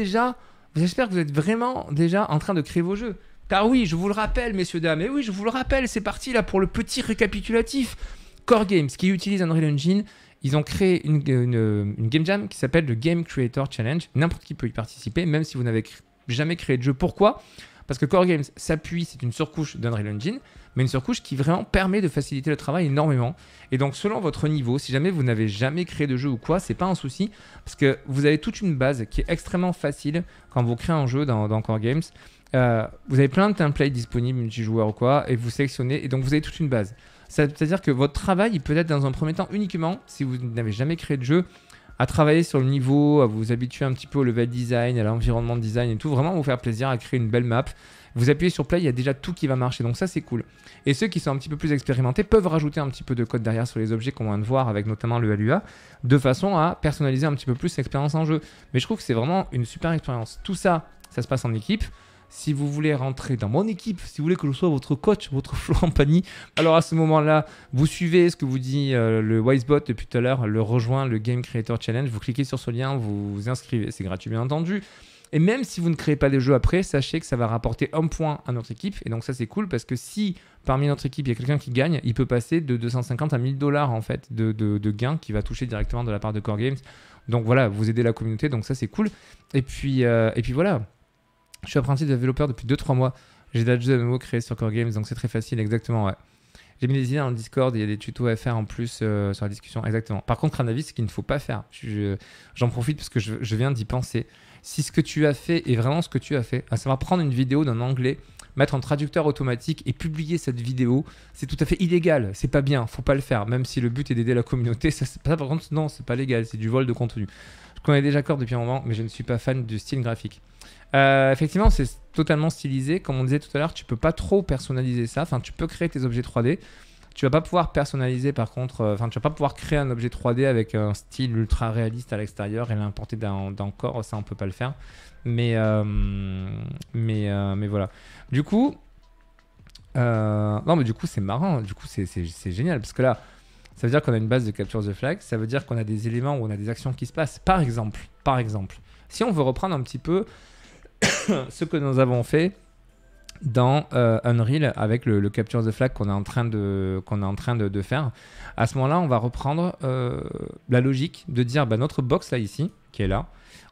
vraiment déjà en train de créer vos jeux. Car oui, je vous le rappelle, messieurs, dames, et oui, je vous le rappelle, c'est parti là pour le petit récapitulatif. Core Games, qui utilise Unreal Engine, ils ont créé une game jam qui s'appelle le Game Creator Challenge. N'importe qui peut y participer, même si vous n'avez jamais créé de jeu. Pourquoi? Parce que Core Games s'appuie, c'est une surcouche d'Unreal Engine, mais une surcouche qui vraiment permet de faciliter le travail énormément. Et donc, selon votre niveau, si jamais vous n'avez jamais créé de jeu ou quoi, c'est pas un souci, parce que vous avez toute une base qui est extrêmement facile quand vous créez un jeu dans Core Games. Vous avez plein de templates disponibles, multijoueurs ou quoi, et vous sélectionnez, et donc vous avez toute une base. C'est-à-dire que votre travail, il peut être dans un premier temps uniquement, si vous n'avez jamais créé de jeu, à travailler sur le niveau, à vous habituer un petit peu au level design, à l'environnement design et tout, vraiment vous faire plaisir à créer une belle map. Vous appuyez sur play, il y a déjà tout qui va marcher, donc ça c'est cool. Et ceux qui sont un petit peu plus expérimentés peuvent rajouter un petit peu de code derrière sur les objets qu'on vient de voir avec notamment le LUA, de façon à personnaliser un petit peu plus l'expérience en jeu. Mais je trouve que c'est vraiment une super expérience. Tout ça, ça se passe en équipe. si vous voulez rentrer dans mon équipe, si vous voulez que je sois votre coach, votre Florent Pagny, alors à ce moment-là, vous suivez ce que vous dit le WazeBot depuis tout à l'heure, le rejoint, le Game Creator Challenge, vous cliquez sur ce lien, vous vous inscrivez, c'est gratuit bien entendu. Et même si vous ne créez pas des jeux après, sachez que ça va rapporter un point à notre équipe. Et donc ça, c'est cool parce que si parmi notre équipe, il y a quelqu'un qui gagne, il peut passer de 250 à 1000 $ en fait de gains qui va toucher directement de la part de Core Games. Donc voilà, vous aidez la communauté, donc ça, c'est cool. Et puis voilà, je suis apprenti développeur depuis 2-3 mois. J'ai déjà de jeux MMO créés sur Core Games, donc c'est très facile, exactement, ouais. J'ai mis des idées dans le Discord, il y a des tutos à faire en plus sur la discussion, exactement. Par contre, Cranavis, c'est qu'il ne faut pas faire. J'en profite parce que je viens d'y penser. Si ce que tu as fait est vraiment ce que tu as fait, à savoir prendre une vidéo d'un anglais, mettre en traducteur automatique et publier cette vidéo, c'est tout à fait illégal, c'est pas bien, faut pas le faire, même si le but est d'aider la communauté, ça par contre, non, c'est pas légal, c'est du vol de contenu. Je connais déjà Core depuis un moment, mais je ne suis pas fan du style graphique. Effectivement, c'est totalement stylisé. Comme on disait tout à l'heure, tu peux pas trop personnaliser ça. Enfin, tu peux créer tes objets 3D. Tu vas pas pouvoir personnaliser par contre. Enfin, tu vas pas pouvoir créer un objet 3D avec un style ultra réaliste à l'extérieur et l'importer dans Core. Ça, on peut pas le faire. Mais voilà. Du coup, non, mais du coup, c'est marrant. Du coup, c'est génial parce que là, ça veut dire qu'on a une base de capture the flag. Ça veut dire qu'on a des éléments où on a des actions qui se passent. Par exemple, si on veut reprendre un petit peu ce que nous avons fait dans Unreal avec le Capture the Flag qu'on est en train de faire. À ce moment-là, on va reprendre la logique de dire bah, notre box là ici, qui est là,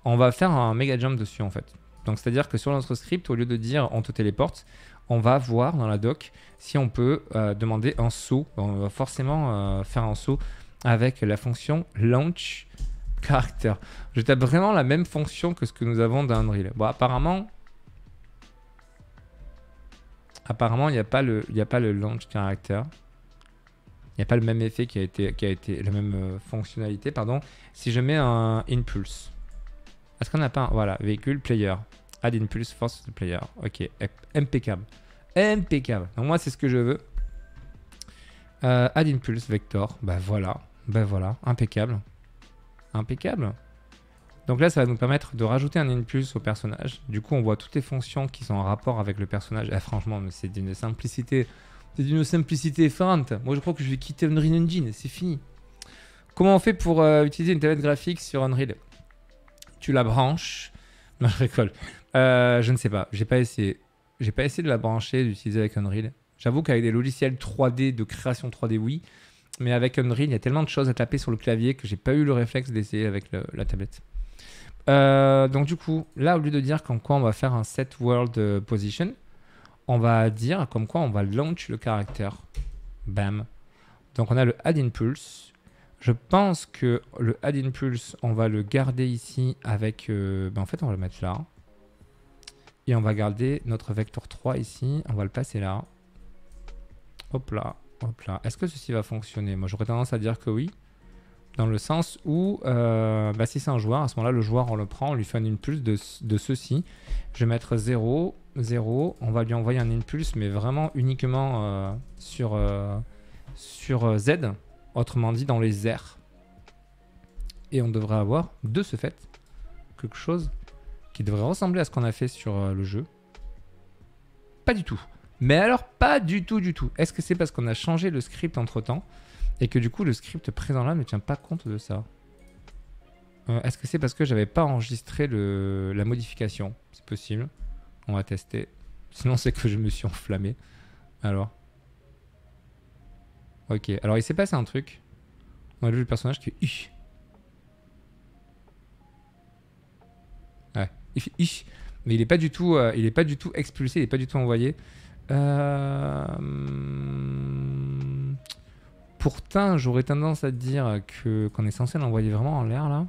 on va faire un méga jump dessus en fait. Donc c'est-à-dire que sur notre script, au lieu de dire on te téléporte, on va voir dans la doc si on peut demander un saut. On va forcément faire un saut avec la fonction launch caractère. Je tape vraiment la même fonction que ce que nous avons dans Unreal. Bon, apparemment, il n'y a pas le launch caractère. Il n'y a pas le même effet qui a été la même fonctionnalité, pardon. Si je mets un impulse, est-ce qu'on n'a pas un, voilà, véhicule player, add impulse force player. Ok, impeccable. Donc moi, c'est ce que je veux. Add impulse vector. Bah voilà, impeccable. Donc là, ça va nous permettre de rajouter un impulse au personnage. Du coup, on voit toutes les fonctions qui sont en rapport avec le personnage. Ah, franchement, c'est d'une simplicité. C'est d'une simplicité effrayante. Moi, je crois que je vais quitter Unreal Engine. C'est fini. Comment on fait pour utiliser une tablette graphique sur Unreal? Tu la branches. Non, je rigole. Je ne sais pas. J'ai pas essayé de la brancher, d'utiliser avec Unreal. J'avoue qu'avec des logiciels 3D, de création 3D, oui. Mais avec Unreal, il y a tellement de choses à taper sur le clavier que j'ai pas eu le réflexe d'essayer avec la tablette. Donc du coup, là, au lieu de dire comme quoi on va faire un set world position, on va dire comme quoi on va launch le caractère. Bam. Donc on a le add impulse. Je pense que le add impulse, on va le garder ici avec... en fait, on va le mettre là. Et on va garder notre vecteur 3 ici. On va le passer là. Hop là. Est-ce que ceci va fonctionner? Moi, j'aurais tendance à dire que oui. Dans le sens où, si c'est un joueur, à ce moment-là, le joueur, on le prend, on lui fait un impulse de ceci. Je vais mettre 0, 0. On va lui envoyer un impulse, mais vraiment uniquement sur Z. Autrement dit, dans les airs. Et on devrait avoir, de ce fait, quelque chose qui devrait ressembler à ce qu'on a fait sur le jeu. Pas du tout. Mais alors, pas du tout, du tout. Est-ce que c'est parce qu'on a changé le script entre-temps et que du coup, le script présent là ne tient pas compte de ça? Est-ce que c'est parce que j'avais pas enregistré la modification? C'est possible. On va tester. Sinon, c'est que je me suis enflammé. Alors. Ok. Alors, il s'est passé un truc. On a vu le personnage qui fait... Ouais. Il fait... Mais il n'est pas du tout, expulsé, il n'est pas du tout envoyé. Pourtant, j'aurais tendance à dire qu'on est censé l'envoyer vraiment en l'air là.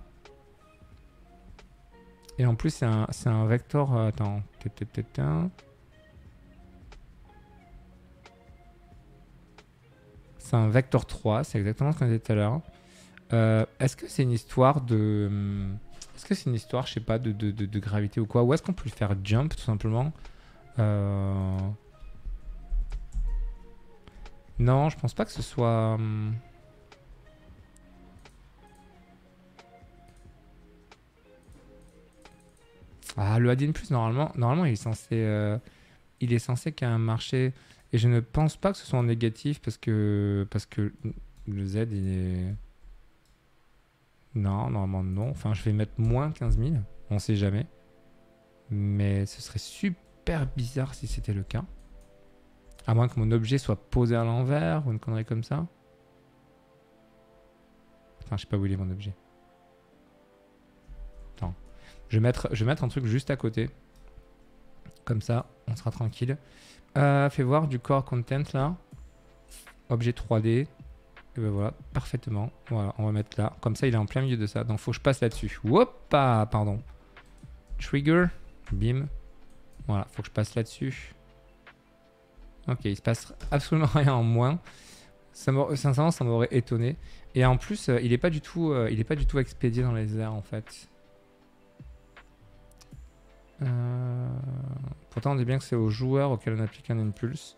Et en plus, c'est un vecteur. Attends. C'est un vecteur 3, c'est exactement ce qu'on disait tout à l'heure. Est-ce que c'est une histoire de... Est-ce que c'est une histoire, je sais pas, de gravité ou quoi? Ou est-ce qu'on peut le faire jump, tout simplement? Non, je pense pas que ce soit... Ah, le ADN+, normalement il est censé qu'il y ait un marché. Et je ne pense pas que ce soit en négatif parce que le Z, il est... Non, normalement non. Enfin, je vais mettre moins 15 000. On sait jamais. Mais ce serait super bizarre si c'était le cas. À moins que mon objet soit posé à l'envers ou une connerie comme ça. Putain, je sais pas où il est mon objet. Attends. Je vais mettre un truc juste à côté. Comme ça, on sera tranquille. Fais voir du core content là. Objet 3D. Et ben voilà, parfaitement. Voilà, on va mettre là. Comme ça, il est en plein milieu de ça. Donc, faut que je passe là-dessus. Hoppa, pardon. Trigger. Bim. Voilà, faut que je passe là-dessus. Ok, il se passe absolument rien en moins. Sincèrement, ça m'aurait étonné. Et en plus, il n'est pas du tout, expédié dans les airs, en fait. Pourtant, on dit bien que c'est aux joueurs auxquels on applique un impulse.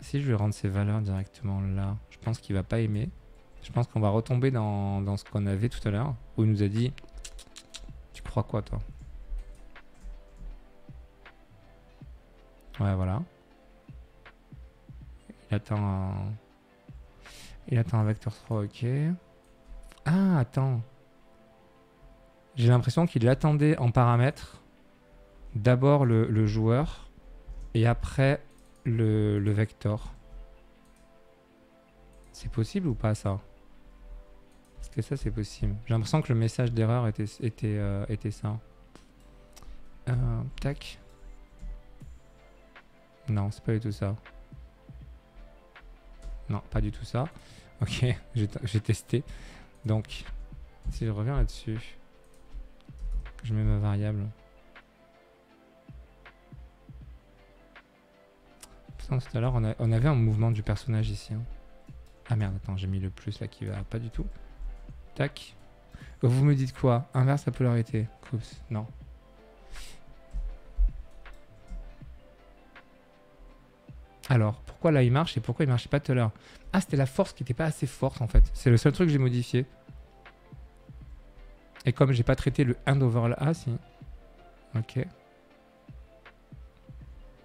Si je vais rendre ces valeurs directement là, je pense qu'il va pas aimer. Je pense qu'on va retomber dans ce qu'on avait tout à l'heure, où il nous a dit « Tu crois quoi, toi ?» Ouais, voilà. Il attend un vecteur 3, ok. Ah, attends. J'ai l'impression qu'il attendait en paramètres d'abord le joueur et après... Le vector. C'est possible ou pas ça? Est-ce que ça c'est possible? J'ai l'impression que le message d'erreur était ça. Tac. Non, c'est pas du tout ça. Non, pas du tout ça. Ok, j'ai testé. Donc, si je reviens là-dessus, je mets ma variable. Tout à l'heure, on avait un mouvement du personnage ici. Hein. Ah merde, attends, j'ai mis le plus là qui va pas du tout. Tac. Vous me dites quoi? Inverse la polarité. Oups, non. Alors, pourquoi là il marche et pourquoi il marchait pas tout à l'heure? Ah, c'était la force qui n'était pas assez forte en fait. C'est le seul truc que j'ai modifié. Et comme j'ai pas traité le 1 d'overlay. Ah si. Ok.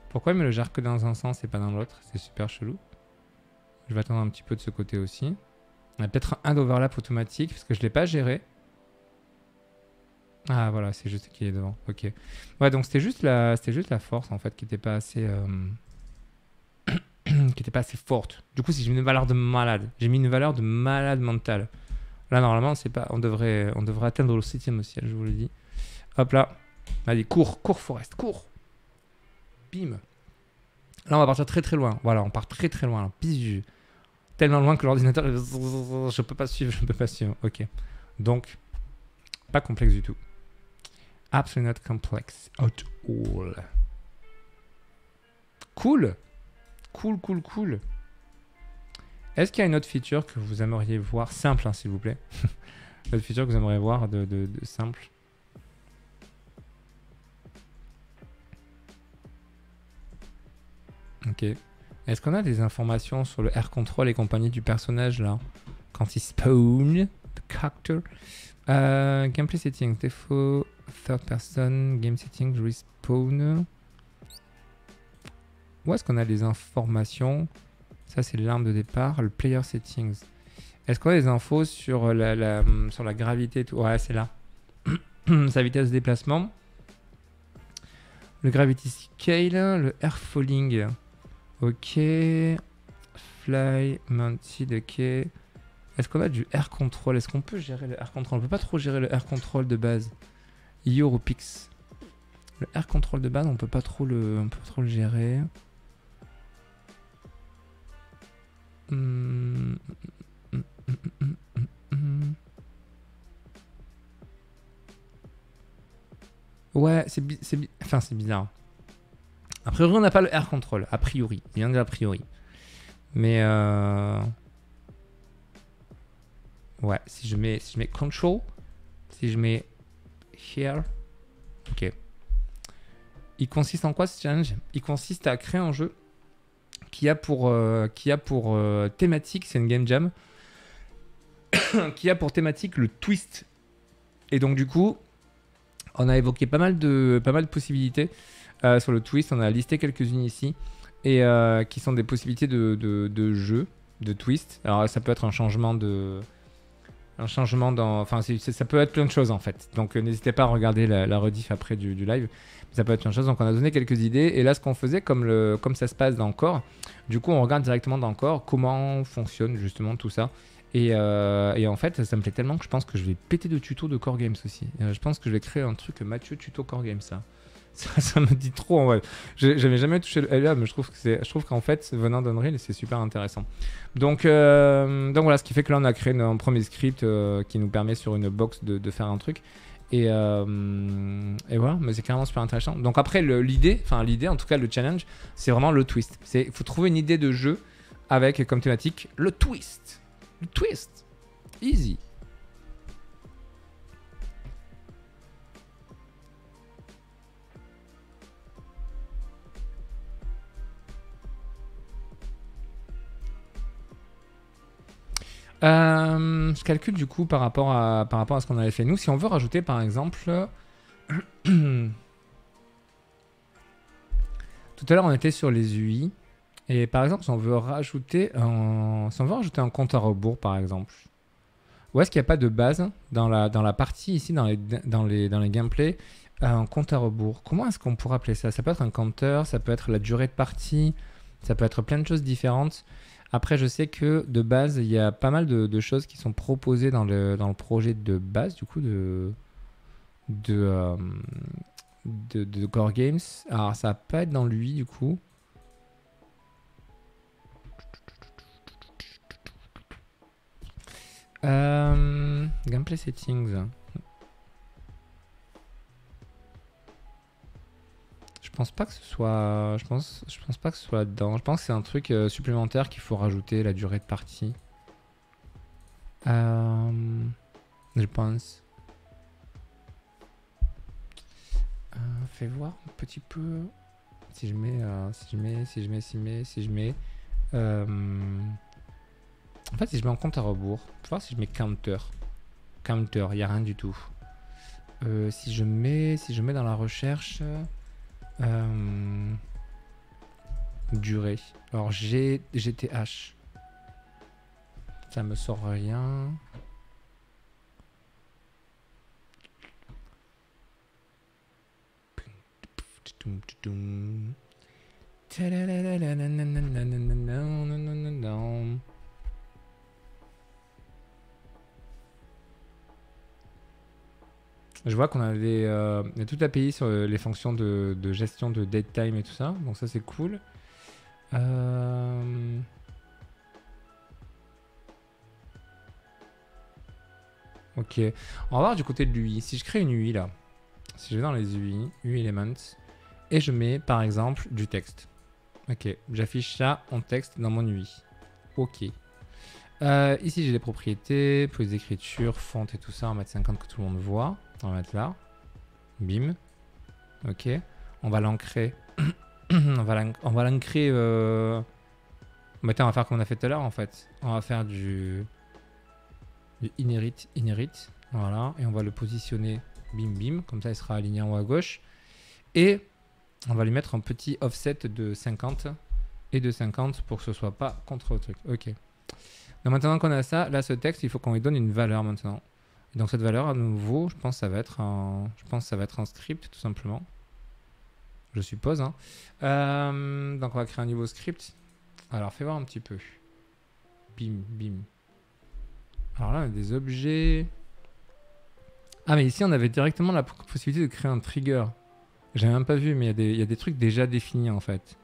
Pourquoi il me le gère que dans un sens et pas dans l'autre? C'est super chelou. Je vais attendre un petit peu de ce côté aussi. On a peut-être un overlap automatique parce que je ne l'ai pas géré. Ah voilà, c'est juste qu'il est devant. Ok. Ouais, donc c'était juste la force en fait qui n'était pas assez qui était pas assez forte. Du coup, si j'ai mis une valeur de malade, j'ai mis une valeur de malade mentale. Là normalement, c'est pas, on devrait atteindre le 7e au ciel, je vous le dis. Hop là. Allez, cours Forest, cours. Bim. Là, on va partir très très loin. Voilà, on part très très loin. Là. Pizu. Tellement loin que l'ordinateur... Je peux pas suivre. Ok. Donc, pas complexe du tout. Absolutely not complex at all. Cool. Cool. Est-ce qu'il y a une autre feature que vous aimeriez voir? Simple, hein, s'il vous plaît. Une autre feature que vous aimeriez voir de simple. Ok. Est-ce qu'on a des informations sur le air control et compagnie du personnage là? Quand il spawn, the character. Gameplay settings, défaut, third person, game settings, respawn. Où est-ce qu'on a des informations? Ça c'est l'arme de départ, le player settings. Est-ce qu'on a des infos sur la gravité et tout? Ouais, c'est là. Sa vitesse de déplacement. Le gravity scale, le air falling. Ok, fly, mounted, ok. Est-ce qu'on a du air control? Est-ce qu'on peut gérer le air control? On peut pas trop gérer le air control de base. Io ou Pix. Le air control de base, on peut pas trop le gérer. Ouais, c'est bizarre. A priori, on n'a pas le air control. A priori, bien a priori. Mais ouais, si je mets control, si je mets here, ok. Il consiste en quoi ce challenge? Il consiste à créer un jeu qui a pour thématique, c'est une game jam, qui a pour thématique le twist. Et donc du coup, On a évoqué pas mal de possibilités sur le twist. On a listé quelques-unes ici et qui sont des possibilités de jeu, de twist. Alors ça peut être un changement de... un changement dans... Enfin, ça peut être plein de choses en fait. Donc n'hésitez pas à regarder la rediff après du live. Ça peut être plein de choses. Donc on a donné quelques idées. Et là, ce qu'on faisait, comme ça se passe dans Core, du coup, on regarde directement dans Core comment fonctionne justement tout ça. Et en fait, ça me plaît tellement que je pense que je vais péter de tuto de Core Games aussi. Je pense que je vais créer un truc Mathieu tuto Core Games, ça. Ça me dit trop en vrai. J'avais jamais touché le LA, mais je trouve qu'en fait, venant d'Unreal, c'est super intéressant. Donc voilà, ce qui fait que là, on a créé un premier script qui nous permet sur une box de faire un truc. Et voilà, mais c'est carrément super intéressant. Donc après, l'idée, en tout cas le challenge, c'est vraiment le twist. Il faut trouver une idée de jeu avec comme thématique le twist. Le twist. Easy. Je calcule du coup par rapport à ce qu'on avait fait nous. Si on veut rajouter par exemple... Tout à l'heure on était sur les UI. Et par exemple si on veut rajouter un compte à rebours par exemple. Où est-ce qu'il n'y a pas de base dans la partie ici, dans les gameplays, un compte à rebours? Comment est-ce qu'on pourrait appeler ça? Ça peut être un compteur, ça peut être la durée de partie, ça peut être plein de choses différentes. Après, je sais que de base, il y a pas mal de choses qui sont proposées dans le projet de base, du coup, de Core Games. Alors, ça va pas être dans lui, du coup. Gameplay settings. Je pense pas que ce soit, je pense pas que ce soit là-dedans. Je pense que c'est un truc supplémentaire qu'il faut rajouter, la durée de partie. Je pense. Fais voir un petit peu. Si je mets, en fait, si je mets en compte à rebours, faut voir si je mets counter. Counter, il y a rien du tout. Si je mets dans la recherche. Durée. Alors GTH. Ça me sort rien. Je vois qu'on a toute l'API sur les fonctions de gestion de date time et tout ça. Donc ça, c'est cool. Ok. On va voir du côté de l'UI. Si je crée une UI, là. Si je vais dans les UI, UI Elements, et je mets, par exemple, du texte. Ok. J'affiche ça en texte dans mon UI. Ok. Ici, j'ai les propriétés, police d'écriture, fonte et tout ça. On va mettre 50 que tout le monde voit. On va mettre là. Bim. Ok. On va l'ancrer. On va l'ancrer. Bah, on va faire comme on a fait tout à l'heure en fait. On va faire du inherit. Voilà. Et on va le positionner. Bim, bim. Comme ça, il sera aligné en haut à gauche. Et on va lui mettre un petit offset de 50 et de 50 pour que ce soit pas contre le truc. Ok. Donc maintenant qu'on a ça, là ce texte, il faut qu'on lui donne une valeur maintenant. Et donc cette valeur à nouveau, je pense que ça va être un script tout simplement. Je suppose. Hein. Donc on va créer un nouveau script. Alors fais voir un petit peu. Bim, bim. Alors là on a des objets. Ah mais ici on avait directement la possibilité de créer un trigger. J'avais même pas vu mais il y a des trucs déjà définis en fait.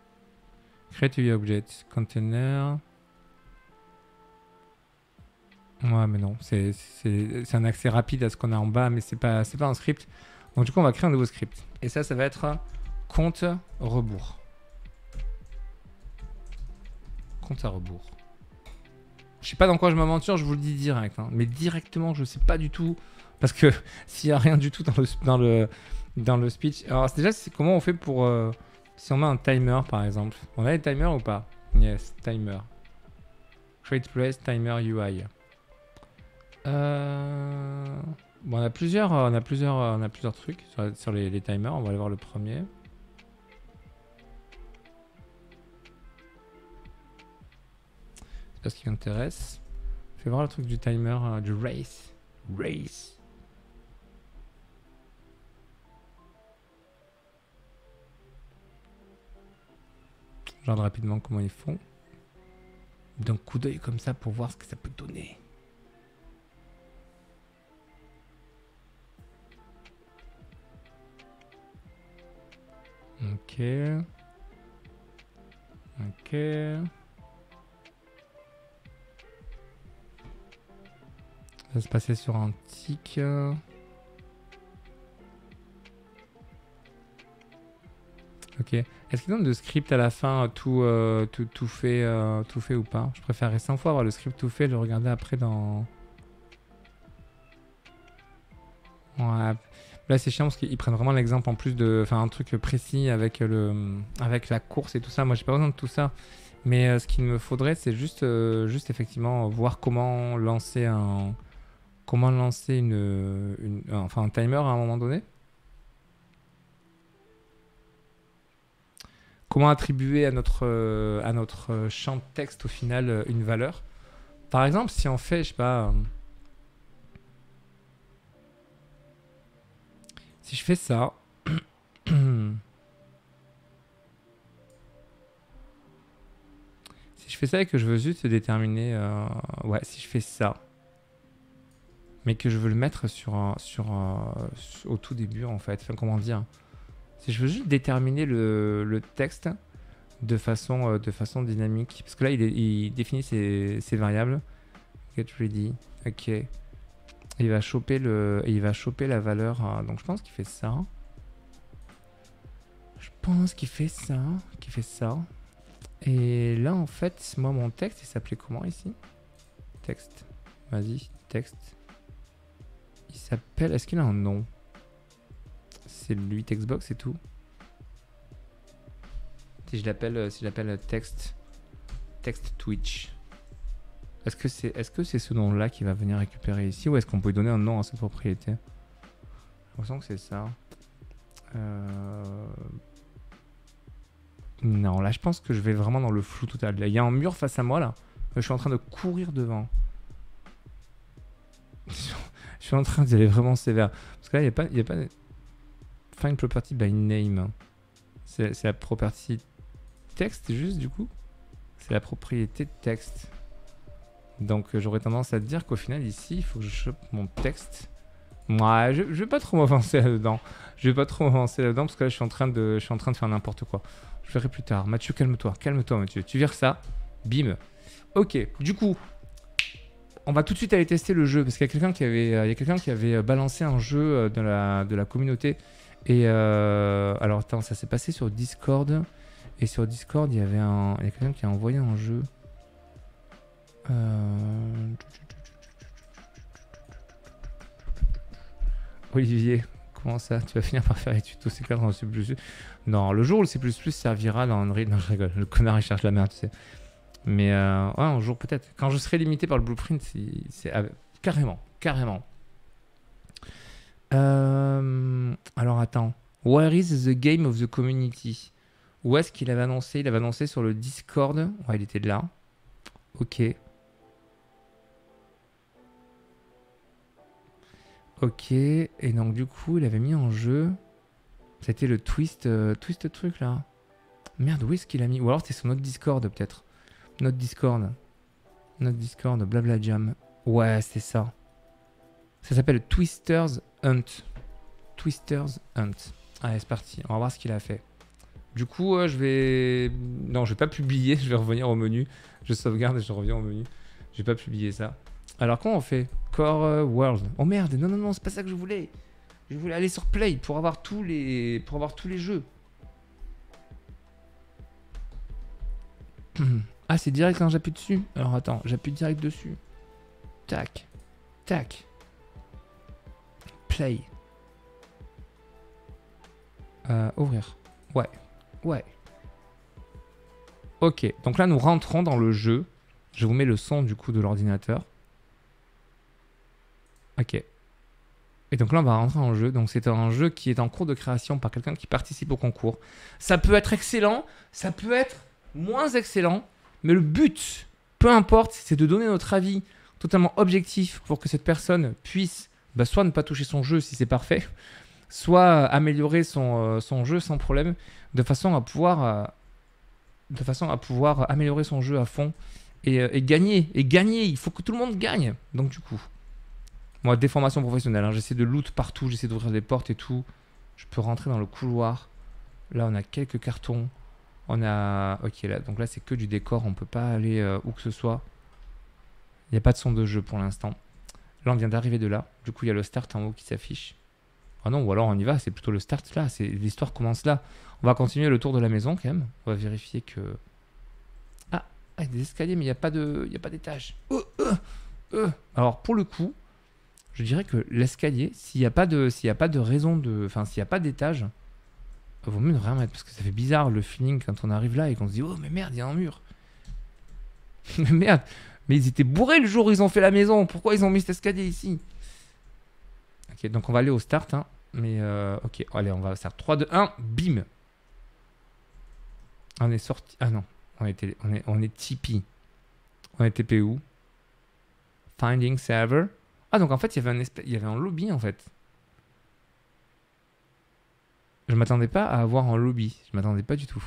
Create UI object, container. Ouais, mais non, c'est un accès rapide à ce qu'on a en bas, mais c'est pas un script. Donc du coup, on va créer un nouveau script. Et ça va être compte rebours. Compte à rebours. Je sais pas dans quoi je m'aventure, je vous le dis direct. Hein, mais directement, je sais pas du tout. Parce que s'il n'y a rien du tout dans le speech... Alors déjà, comment on fait pour... si on met un timer, par exemple. On a les timers ou pas? Yes, timer. Create place, timer UI. Bon, on a plusieurs trucs sur les timers. On va aller voir le premier. C'est pas ce qui m'intéresse. Je vais voir le truc du timer, du race. Race. Je regarde rapidement comment ils font. D'un coup d'œil comme ça pour voir ce que ça peut donner. Ok. Ok. Ça se passait sur un tic. Ok. Est-ce qu'il donne de script à la fin, tout fait ou pas? Je préférerais 100 fois avoir le script tout fait, le regarder après dans... Ouais. Là c'est chiant parce qu'ils prennent vraiment l'exemple en plus de... Enfin un truc précis avec, avec la course et tout ça. Moi j'ai pas besoin de tout ça. Mais ce qu'il me faudrait c'est juste effectivement voir comment lancer un... Comment lancer un timer à un moment donné. Comment attribuer à notre champ de texte au final une valeur. Par exemple, si on fait, je sais pas... Si je fais ça... Si je fais ça et que je veux juste déterminer... Ouais, si je fais ça... Mais que je veux le mettre au tout début en fait. Enfin, comment dire ? Si je veux juste déterminer le texte de façon dynamique. Parce que là, il définit ses variables. Get ready. OK. Il va choper la valeur. Donc, je pense qu'il fait ça. Je pense qu'il fait ça. Qu'il fait ça. Et là, en fait, moi, mon texte, il s'appelait comment ici? Texte. Vas-y, texte. Il s'appelle... Est-ce qu'il a un nom? C'est lui, textbox et tout. Si je l'appelle texte Twitch, est-ce que c'est ce nom là qui va venir récupérer ici, ou est-ce qu'on peut lui donner un nom à cette propriété? J'ai l'impression que c'est ça. Non, là je pense que je vais vraiment dans le flou total. Là, il y a un mur face à moi là. Je suis en train de courir devant. Je suis en train d'y aller vraiment sévère. Parce que là il n'y a pas Find property by name. C'est la property texte juste du coup. C'est la propriété texte. Donc j'aurais tendance à te dire qu'au final ici il faut que je chope mon texte. Moi ouais, je vais pas trop m'avancer là-dedans. Je vais pas trop m'avancer là-dedans parce que là je suis en train de faire n'importe quoi. Je verrai plus tard. Mathieu, calme-toi Mathieu. Tu vires ça, bim. Ok, du coup. On va tout de suite aller tester le jeu parce qu'il y a quelqu'un qui avait, balancé un jeu de la communauté. Et alors attends, ça s'est passé sur Discord. Et sur Discord, il y a quelqu'un qui a envoyé un jeu. Olivier, comment ça? Tu vas finir par faire les tutos, c'est clair dans le C++. Non, le jour où le C++ servira dans Unreal... Non, je rigole, le connard il cherche la merde, tu sais. Mais ouais, un jour peut-être. Quand je serai limité par le blueprint, c'est carrément. Alors attends. Where is the game of the community? Où est-ce qu'il avait annoncé? Il avait annoncé sur le Discord. Ouais, il était de là. Ok. Ok. Et donc du coup, il avait mis en jeu. C'était le twist truc là. Merde, où est-ce qu'il a mis? Ou alors c'est sur notre Discord peut-être. Notre Discord, blabla jam. Ouais, c'est ça. Ça s'appelle Twisters Hunt. Twisters Hunt. Allez, c'est parti. On va voir ce qu'il a fait. Du coup, Non, je vais pas publier. Je vais revenir au menu. Je sauvegarde et je reviens au menu. Je vais pas publier ça. Alors, comment on fait? Core World. Oh merde, non, c'est pas ça que je voulais. Je voulais aller sur Play pour avoir tous les jeux. Ah, c'est direct quand j'appuie dessus. Alors attends, j'appuie direct dessus. Tac. Tac. Play. Ouvrir. Ouais. Ouais. Ok. Donc là, nous rentrons dans le jeu. Je vous mets le son du coup de l'ordinateur. Ok. Et donc là, on va rentrer en jeu. Donc c'est un jeu qui est en cours de création par quelqu'un qui participe au concours. Ça peut être excellent, ça peut être moins excellent, mais le but, peu importe, c'est de donner notre avis totalement objectif pour que cette personne puisse bah, soit ne pas toucher son jeu si c'est parfait, soit améliorer son jeu sans problème, de façon à pouvoir, améliorer son jeu à fond et gagner. Et gagner, il faut que tout le monde gagne. Donc du coup, moi, déformation professionnelle, hein, j'essaie de loot partout, j'essaie d'ouvrir des portes et tout. Je peux rentrer dans le couloir. Là, on a quelques cartons. On a... Ok, là, donc là, c'est que du décor, on ne peut pas aller où que ce soit. Il n'y a pas de son de jeu pour l'instant. Là, on vient d'arriver de là. Du coup, il y a le start en haut qui s'affiche. Ah non, ou alors on y va, c'est plutôt le start là, l'histoire commence là. On va continuer le tour de la maison quand même. On va vérifier que... Ah, il y a des escaliers, mais il n'y a pas d'étage. Alors pour le coup, je dirais que l'escalier, s'il n'y a pas de raison de... Enfin, s'il n'y a pas d'étage, il vaut mieux ne rien mettre, parce que ça fait bizarre le feeling quand on arrive là et qu'on se dit « Oh, mais merde, il y a un mur !» Mais merde, mais ils étaient bourrés le jour où ils ont fait la maison, pourquoi ils ont mis cet escalier ici? Ok, donc on va aller au start, hein, mais ok, allez, on va faire 3, 2, 1, bim. On est sorti, ah non, on est Tipeee. On est TPU. Finding server. Ah donc en fait, il y avait un lobby en fait. Je m'attendais pas à avoir un lobby, je m'attendais pas du tout.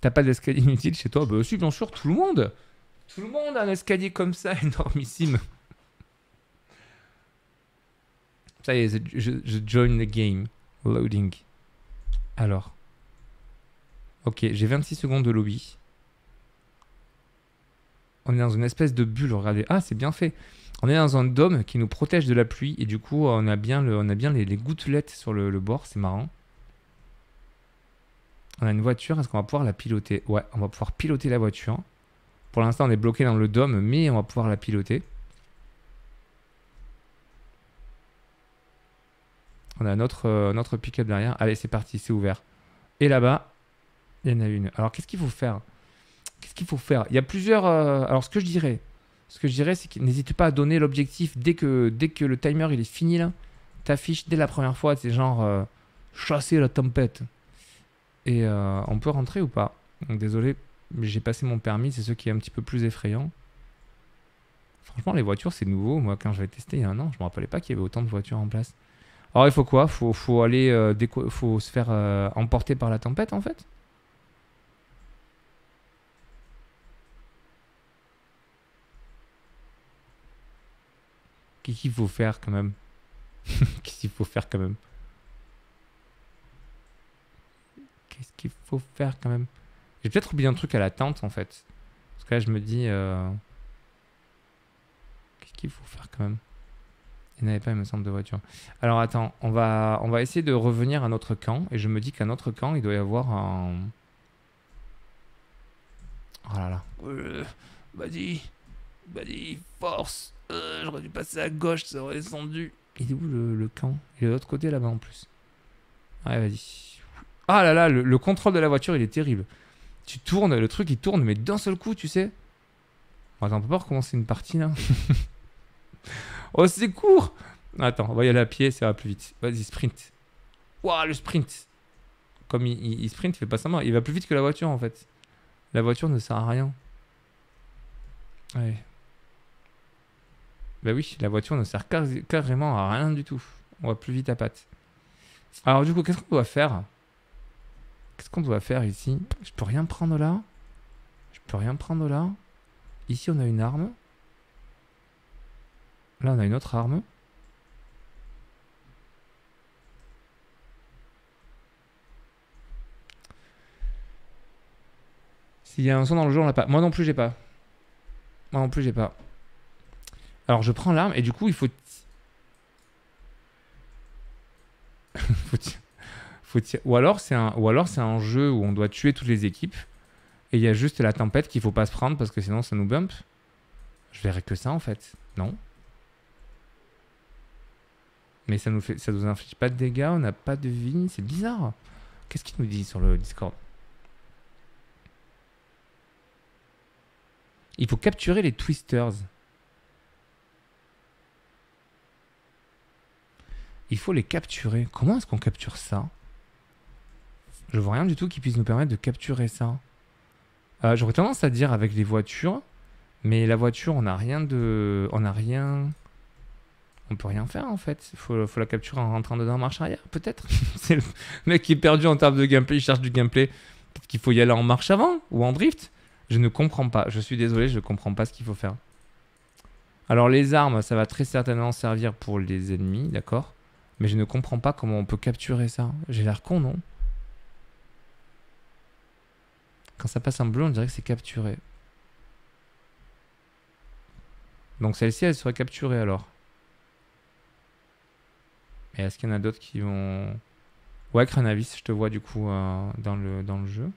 T'as pas d'escalier inutile chez toi? Bah si, bien sûr, tout le monde. Tout le monde a un escalier comme ça, énormissime. Ça y est, je join the game. Loading. Alors. Ok, j'ai 26 secondes de lobby. On est dans une espèce de bulle, regardez. Ah, c'est bien fait. On est dans un dôme qui nous protège de la pluie. Et du coup, on a bien, les gouttelettes sur le bord. C'est marrant. On a une voiture. Est-ce qu'on va pouvoir la piloter? Ouais, on va pouvoir piloter la voiture. Pour l'instant, on est bloqué dans le dôme, mais on va pouvoir la piloter. On a notre pick-up derrière. Allez, c'est parti, c'est ouvert. Et là-bas, il y en a une. Alors, qu'est-ce qu'il faut faire? Qu'est-ce qu'il faut faire? Il y a plusieurs... Alors, ce que je dirais, c'est que n'hésite pas à donner l'objectif dès que le timer il est fini, là. T'affiches dès la première fois, c'est genre chasser la tempête. Et on peut rentrer ou pas? Donc, désolé. J'ai passé mon permis, c'est ce qui est un petit peu plus effrayant. Franchement, les voitures, c'est nouveau. Moi, quand j'avais testé il y a un an, je me rappelais pas qu'il y avait autant de voitures en place. Alors, il faut quoi? Faut aller, faut se faire emporter par la tempête, en fait. Qu'est-ce qu'il faut faire, quand même? Qu'est-ce qu'il faut faire, quand même? Qu'est-ce qu'il faut faire, quand même? J'ai peut-être oublié un truc à la tente en fait. Parce que là je me dis... Qu'est-ce qu'il faut faire quand même? Il n'y avait pas, il me semble, de voiture. Alors attends, on va essayer de revenir à notre camp. Et je me dis qu'à notre camp, il doit y avoir un... Oh là là. Vas-y. Vas-y, force. J'aurais dû passer à gauche, ça aurait descendu. Il est où le camp? Il est de l'autre côté là-bas en plus. Ouais, vas-y. Ah là là, le contrôle de la voiture, il est terrible. Tu tournes, le truc il tourne, mais d'un seul coup, tu sais. Bon, attends, on peut pas recommencer une partie là. Oh, c'est court. Attends, on va y aller à pied, ça va plus vite. Vas-y, sprint. Waouh, le sprint. Comme il sprint, il fait pas ça, il va plus vite que la voiture en fait. La voiture ne sert à rien. Ouais. Bah oui, la voiture ne sert carrément à rien du tout. On va plus vite à patte. Alors, du coup, qu'est-ce qu'on doit faire? Qu'est-ce qu'on doit faire ici? Je peux rien prendre là. Je peux rien prendre là. Ici, on a une arme. Là, on a une autre arme. S'il y a un son dans le jeu, on l'a pas. Moi non plus, j'ai pas. Moi non plus, j'ai pas. Alors, je prends l'arme et du coup, il faut... Ou alors c'est un jeu où on doit tuer toutes les équipes et il y a juste la tempête qu'il faut pas se prendre parce que sinon ça nous bump. Je verrai que ça en fait, non? Mais ça nous inflige pas de dégâts, on n'a pas de vie, c'est bizarre. Qu'est-ce qu'il nous dit sur le Discord? Il faut capturer les twisters. Il faut les capturer. Comment est-ce qu'on capture ça? Je vois rien du tout qui puisse nous permettre de capturer ça. J'aurais tendance à dire avec les voitures, mais la voiture, on n'a rien de... On n'a rien... On peut rien faire en fait. Faut la capturer en rentrant dedans en marche arrière, peut-être. C'est le mec qui est perdu en termes de gameplay, il cherche du gameplay. Peut-être qu'il faut y aller en marche avant ou en drift. Je ne comprends pas. Je suis désolé, je ne comprends pas ce qu'il faut faire. Alors les armes, ça va très certainement servir pour les ennemis, d'accord? Mais je ne comprends pas comment on peut capturer ça. J'ai l'air con, non? Quand ça passe en bleu, on dirait que c'est capturé. Donc celle-ci, elle serait capturée alors. Et est-ce qu'il y en a d'autres qui vont... Ouais, Cranavis, je te vois du coup dans le jeu.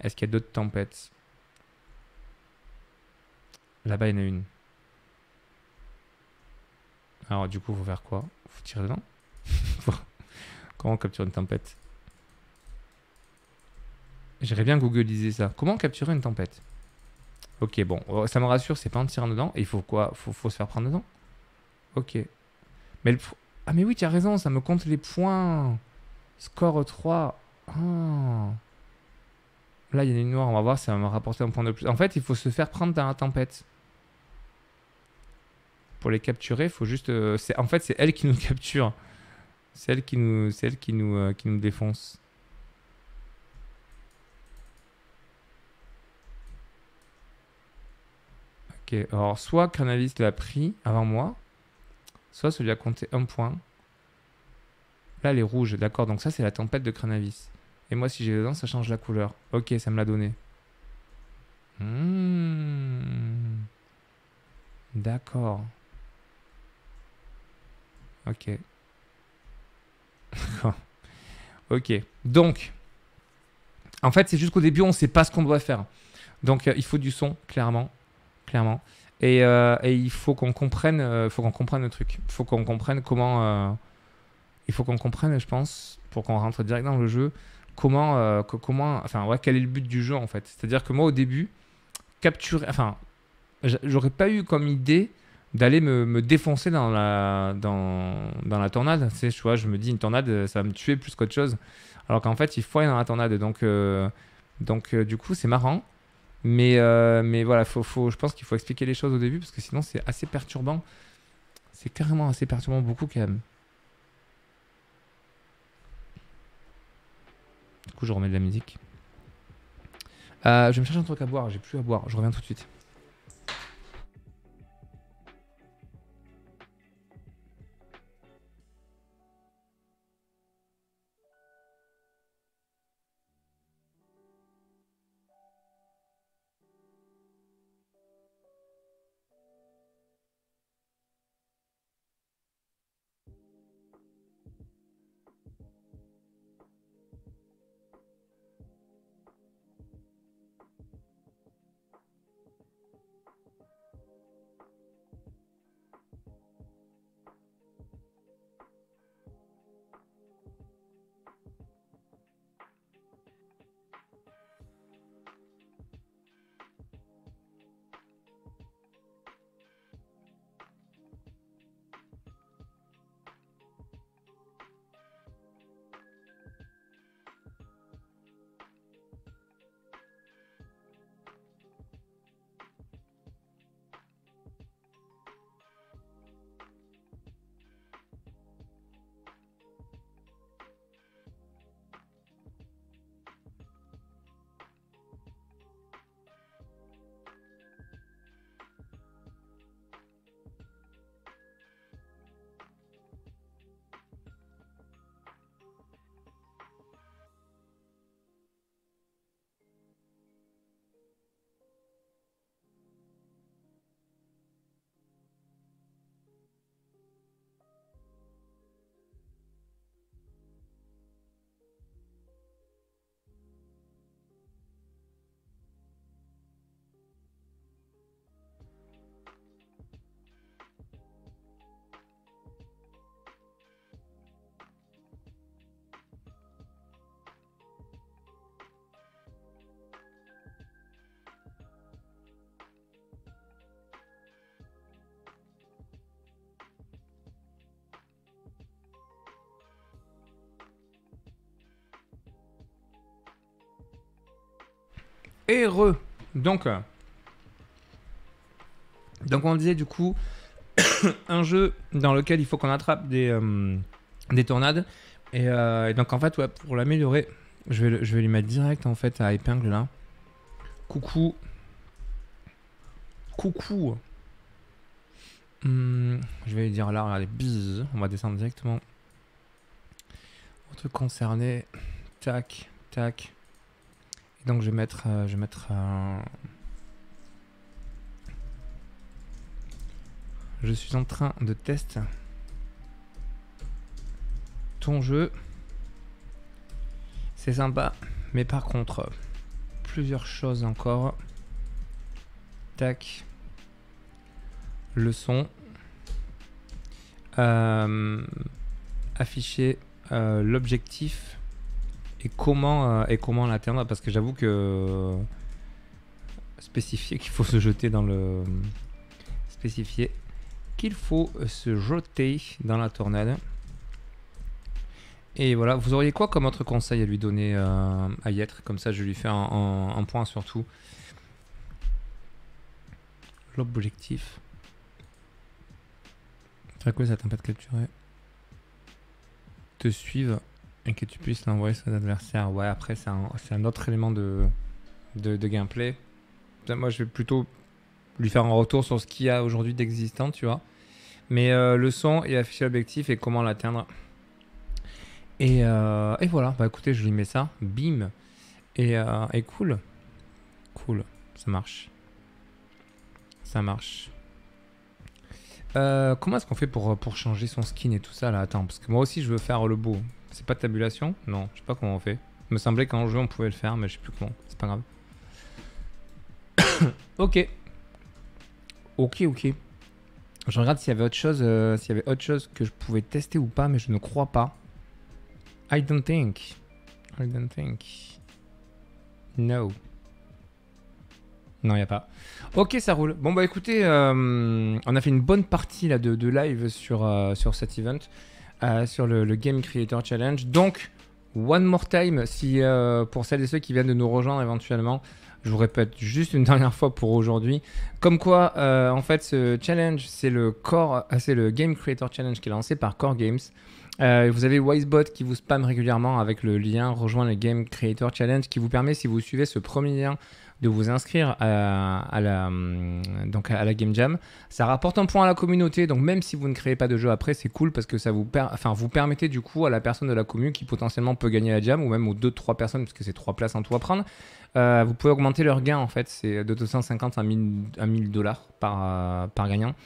Est-ce qu'il y a d'autres tempêtes? Là-bas, il y en a une. Alors du coup, faut faire quoi? Faut tirer dedans. Comment on capture une tempête? J'irais bien googliser ça. Comment capturer une tempête? Ok, bon, ça me rassure, c'est pas en tirant dedans. Et il faut quoi? Faut se faire prendre dedans. Ok. Mais le... Ah mais oui, tu as raison, ça me compte les points. Score 3. Ah. Là, il y en a une noire, on va voir si ça va me rapporter un point de plus. En fait, il faut se faire prendre dans la tempête. Pour les capturer, il faut juste... En fait, c'est elle qui nous capture. C'est elle qui nous défonce. Ok, alors soit Cranavis l'a pris avant moi. Soit celui à compter un point. Là, elle est rouge. D'accord, donc ça, c'est la tempête de Cranavis. Et moi, si j'ai dedans, ça change la couleur. Ok, ça me l'a donné. Mmh. D'accord. Ok. Ok. Donc, en fait, c'est jusqu'au début, on ne sait pas ce qu'on doit faire. Donc, il faut du son, clairement. Clairement. Et il faut qu'on comprenne, le truc. Il faut qu'on comprenne comment... il faut qu'on comprenne, je pense, pour qu'on rentre direct dans le jeu, comment... enfin, ouais, quel est le but du jeu, en fait. C'est-à-dire que moi, au début, capturer... Enfin, j'aurais pas eu comme idée d'aller me défoncer dans la tornade. Tu sais, tu vois, je me dis, une tornade, ça va me tuer plus qu'autre chose. Alors qu'en fait, il faut aller dans la tornade. Donc du coup, c'est marrant. Mais voilà, je pense qu'il faut expliquer les choses au début parce que sinon c'est assez perturbant. C'est carrément assez perturbant, beaucoup quand même. Du coup, je remets de la musique. Je vais me chercher un truc à boire, j'ai plus à boire, je reviens tout de suite. heureux. Donc on disait du coup un jeu dans lequel il faut qu'on attrape des tornades et donc en fait ouais, pour l'améliorer je vais lui mettre direct en fait à épingle là. Coucou. Coucou. Je vais lui dire là, regardez, bise. On va descendre directement. Autre concerné. Tac, tac. Et donc je vais mettre. Je suis en train de tester ton jeu. C'est sympa. Mais par contre, plusieurs choses encore. Tac. Le son. Afficher l'objectif et comment l'atteindre, parce que j'avoue que spécifier qu'il faut se jeter dans le la tornade. Et voilà, vous auriez quoi comme autre conseil à lui donner à y être, comme ça je lui fais un point surtout. L'objectif. Très cool, ça t'empêche de capturer. Te suivre et que tu puisses l'envoyer sur l'adversaire. Ouais, après, c'est un autre élément de gameplay. Moi, je vais plutôt lui faire un retour sur ce qu'il y a aujourd'hui d'existant, tu vois. Mais le son et afficher l'objectif et comment l'atteindre. Et voilà, bah écoutez, je lui mets ça. Bim. Et cool. Cool, ça marche. Ça marche. Comment est-ce qu'on fait pour changer son skin et tout ça là? Attends, parce que moi aussi je veux faire le beau. C'est pas de tabulation? Non, je sais pas comment on fait. Il me semblait qu'en jeu on pouvait le faire, mais je sais plus comment. C'est pas grave. Ok. Ok, ok. Je regarde s'il y avait autre chose, s'il y avait autre chose que je pouvais tester ou pas, mais je ne crois pas. I don't think. No. Non, il n'y a pas. Ok, ça roule. Bon, bah écoutez, on a fait une bonne partie là, de live sur, sur cet event, sur le Game Creator Challenge. Donc, one more time, si, pour celles et ceux qui viennent de nous rejoindre éventuellement, je vous répète juste une dernière fois pour aujourd'hui. Comme quoi, en fait, ce challenge, c'est le Game Creator Challenge qui est lancé par Core Games. Vous avez WazeBot qui vous spamme régulièrement avec le lien « Rejoins le Game Creator Challenge » qui vous permet, si vous suivez ce premier lien, de vous inscrire à la Game Jam. Ça rapporte un point à la communauté, donc même si vous ne créez pas de jeu après, c'est cool parce que ça vous permettez du coup à la personne de la commu qui potentiellement peut gagner la Jam, ou même aux 2-3 personnes, parce que c'est 3 places en tout à prendre, vous pouvez augmenter leur gain en fait, c'est de 250 à 1000 $ par gagnant.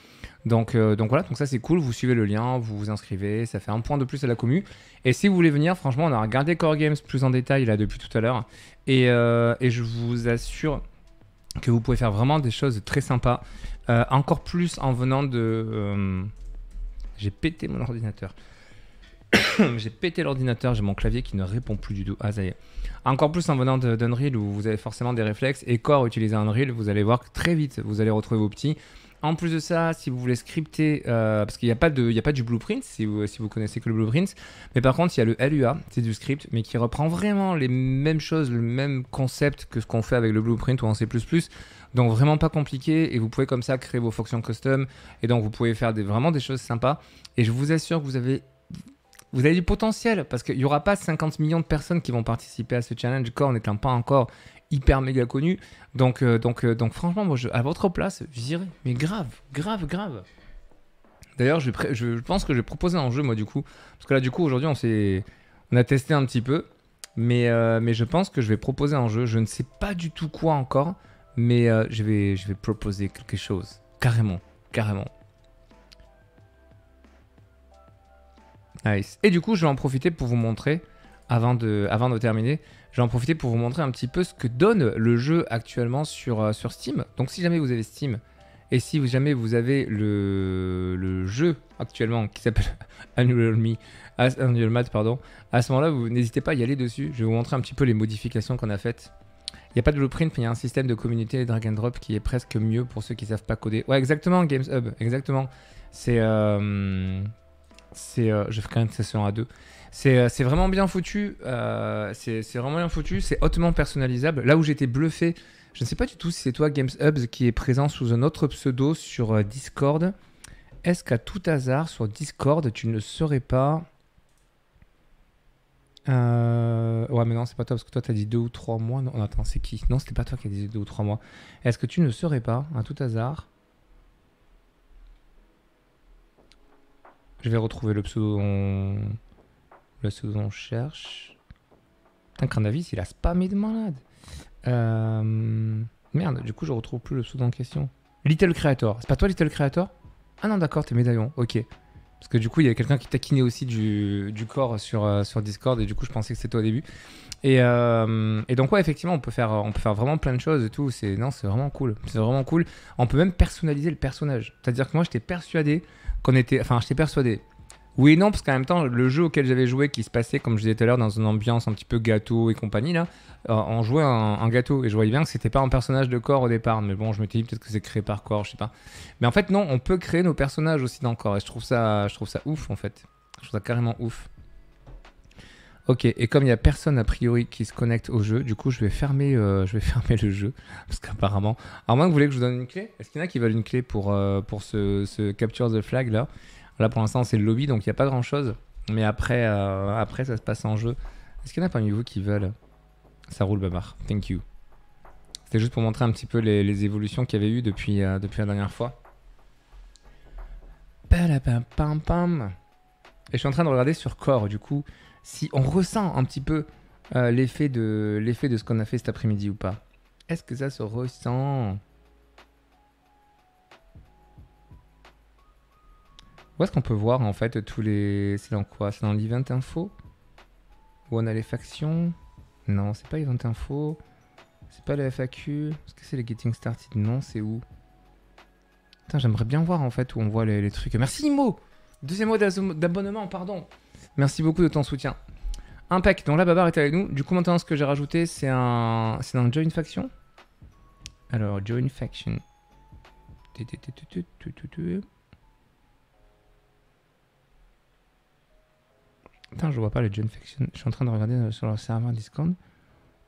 Donc voilà, donc ça c'est cool, vous suivez le lien, vous vous inscrivez, ça fait un point de plus à la commu. Et si vous voulez venir, franchement on a regardé Core Games plus en détail là depuis tout à l'heure et je vous assure que vous pouvez faire vraiment des choses très sympas, encore plus en venant de... J'ai pété mon ordinateur. J'ai pété l'ordinateur, j'ai mon clavier qui ne répond plus du tout. Ah ça y est. Encore plus en venant d'Unreal où vous avez forcément des réflexes et Core utilisant Unreal, vous allez voir que très vite vous allez retrouver vos petits. En plus de ça, si vous voulez scripter, parce qu'il n'y a pas du blueprint, si vous connaissez que le blueprint, mais par contre, il y a le LUA, c'est du script, mais qui reprend vraiment les mêmes choses, le même concept que ce qu'on fait avec le blueprint ou en C++, donc vraiment pas compliqué, et vous pouvez comme ça créer vos fonctions custom, et donc vous pouvez faire vraiment des choses sympas, et je vous assure que vous avez du potentiel, parce qu'il n'y aura pas 50 millions de personnes qui vont participer à ce challenge, Core n'étant pas encore hyper méga connu, donc franchement moi à votre place je dirais mais grave. D'ailleurs je pense que je vais proposer un jeu moi du coup, parce que là du coup aujourd'hui on a testé un petit peu, mais je pense que je vais proposer un jeu, je ne sais pas du tout quoi encore, mais je vais proposer quelque chose carrément. Nice. Et du coup je vais en profiter pour vous montrer avant de terminer. Je vais en profiter pour vous montrer un petit peu ce que donne le jeu actuellement sur Steam. Donc si jamais vous avez Steam, et si jamais vous avez le jeu actuellement qui s'appelle Unreal Math, pardon, à ce moment-là, vous n'hésitez pas à y aller dessus. Je vais vous montrer un petit peu les modifications qu'on a faites. Il n'y a pas de blueprint, mais il y a un système de communauté et drag and drop qui est presque mieux pour ceux qui ne savent pas coder. Ouais, exactement, Games Hub, exactement. Je fais quand même session à deux. C'est vraiment bien foutu, c'est hautement personnalisable. Là où j'étais bluffé, je ne sais pas du tout si c'est toi Games Hubs qui est présent sous un autre pseudo sur Discord. Est-ce qu'à tout hasard sur Discord tu ne le serais pas? Ouais mais non c'est pas toi parce que toi t'as dit 2 ou 3 mois. Non attends c'est qui? Non c'était pas toi qui a dit 2 ou 3 mois. Est-ce que tu ne serais pas à tout hasard? Je vais retrouver le pseudo dont... Le pseudo dont on cherche. Putain, Cranavis, il a spammé de malade. Merde, du coup, je retrouve plus le pseudo en question. Little Creator. C'est pas toi, Little Creator? Ah non, d'accord, t'es médaillon. Ok. Parce que du coup, il y a quelqu'un qui taquinait aussi du corps sur, sur Discord. Et du coup, je pensais que c'était toi au début. Et donc, ouais, effectivement, on peut faire vraiment plein de choses et tout. Non, c'est vraiment cool. C'est vraiment cool. On peut même personnaliser le personnage. C'est-à-dire que moi, j'étais persuadé qu'on était... Enfin, j'étais persuadé. Oui et non, parce qu'en même temps, le jeu auquel j'avais joué, qui se passait, comme je disais tout à l'heure, dans une ambiance un petit peu gâteau et compagnie, là, on jouait un gâteau. Et je voyais bien que c'était pas un personnage de corps au départ. Mais bon, je m'étais dit peut-être que c'est créé par corps, je sais pas. Mais en fait, non, on peut créer nos personnages aussi dans le corps. Et je trouve ça ouf, en fait. Je trouve ça carrément ouf. Ok, et comme il n'y a personne a priori qui se connecte au jeu, du coup, je vais fermer le jeu. Parce qu'apparemment... À moins que vous voulez que je vous donne une clé. Est-ce qu'il y en a qui veulent une clé pour ce Capture the Flag, là? Là, pour l'instant, c'est le lobby, donc il n'y a pas grand-chose. Mais après, après, ça se passe en jeu. Est-ce qu'il y en a parmi vous qui veulent? Ça roule, Babar. Thank you. C'était juste pour montrer un petit peu les évolutions qu'il y avait eu depuis la dernière fois. Et je suis en train de regarder sur Core, du coup, si on ressent un petit peu l'effet de ce qu'on a fait cet après-midi ou pas. Est-ce que ça se ressent? Où est-ce qu'on peut voir en fait tous les... C'est dans quoi? C'est dans l'event info? Où on a les factions? Non, c'est pas event info. C'est pas le FAQ. Est-ce que c'est les getting started? Non, c'est où? Putain, j'aimerais bien voir en fait où on voit les trucs. Merci Imo! 2e mois d'abonnement, pardon. Merci beaucoup de ton soutien. Impec, donc là Babar est avec nous. Du coup maintenant ce que j'ai rajouté c'est un... C'est dans Join Faction? Alors, Join Faction. Putain, je vois pas les Join Faction. Je suis en train de regarder sur leur serveur Discord.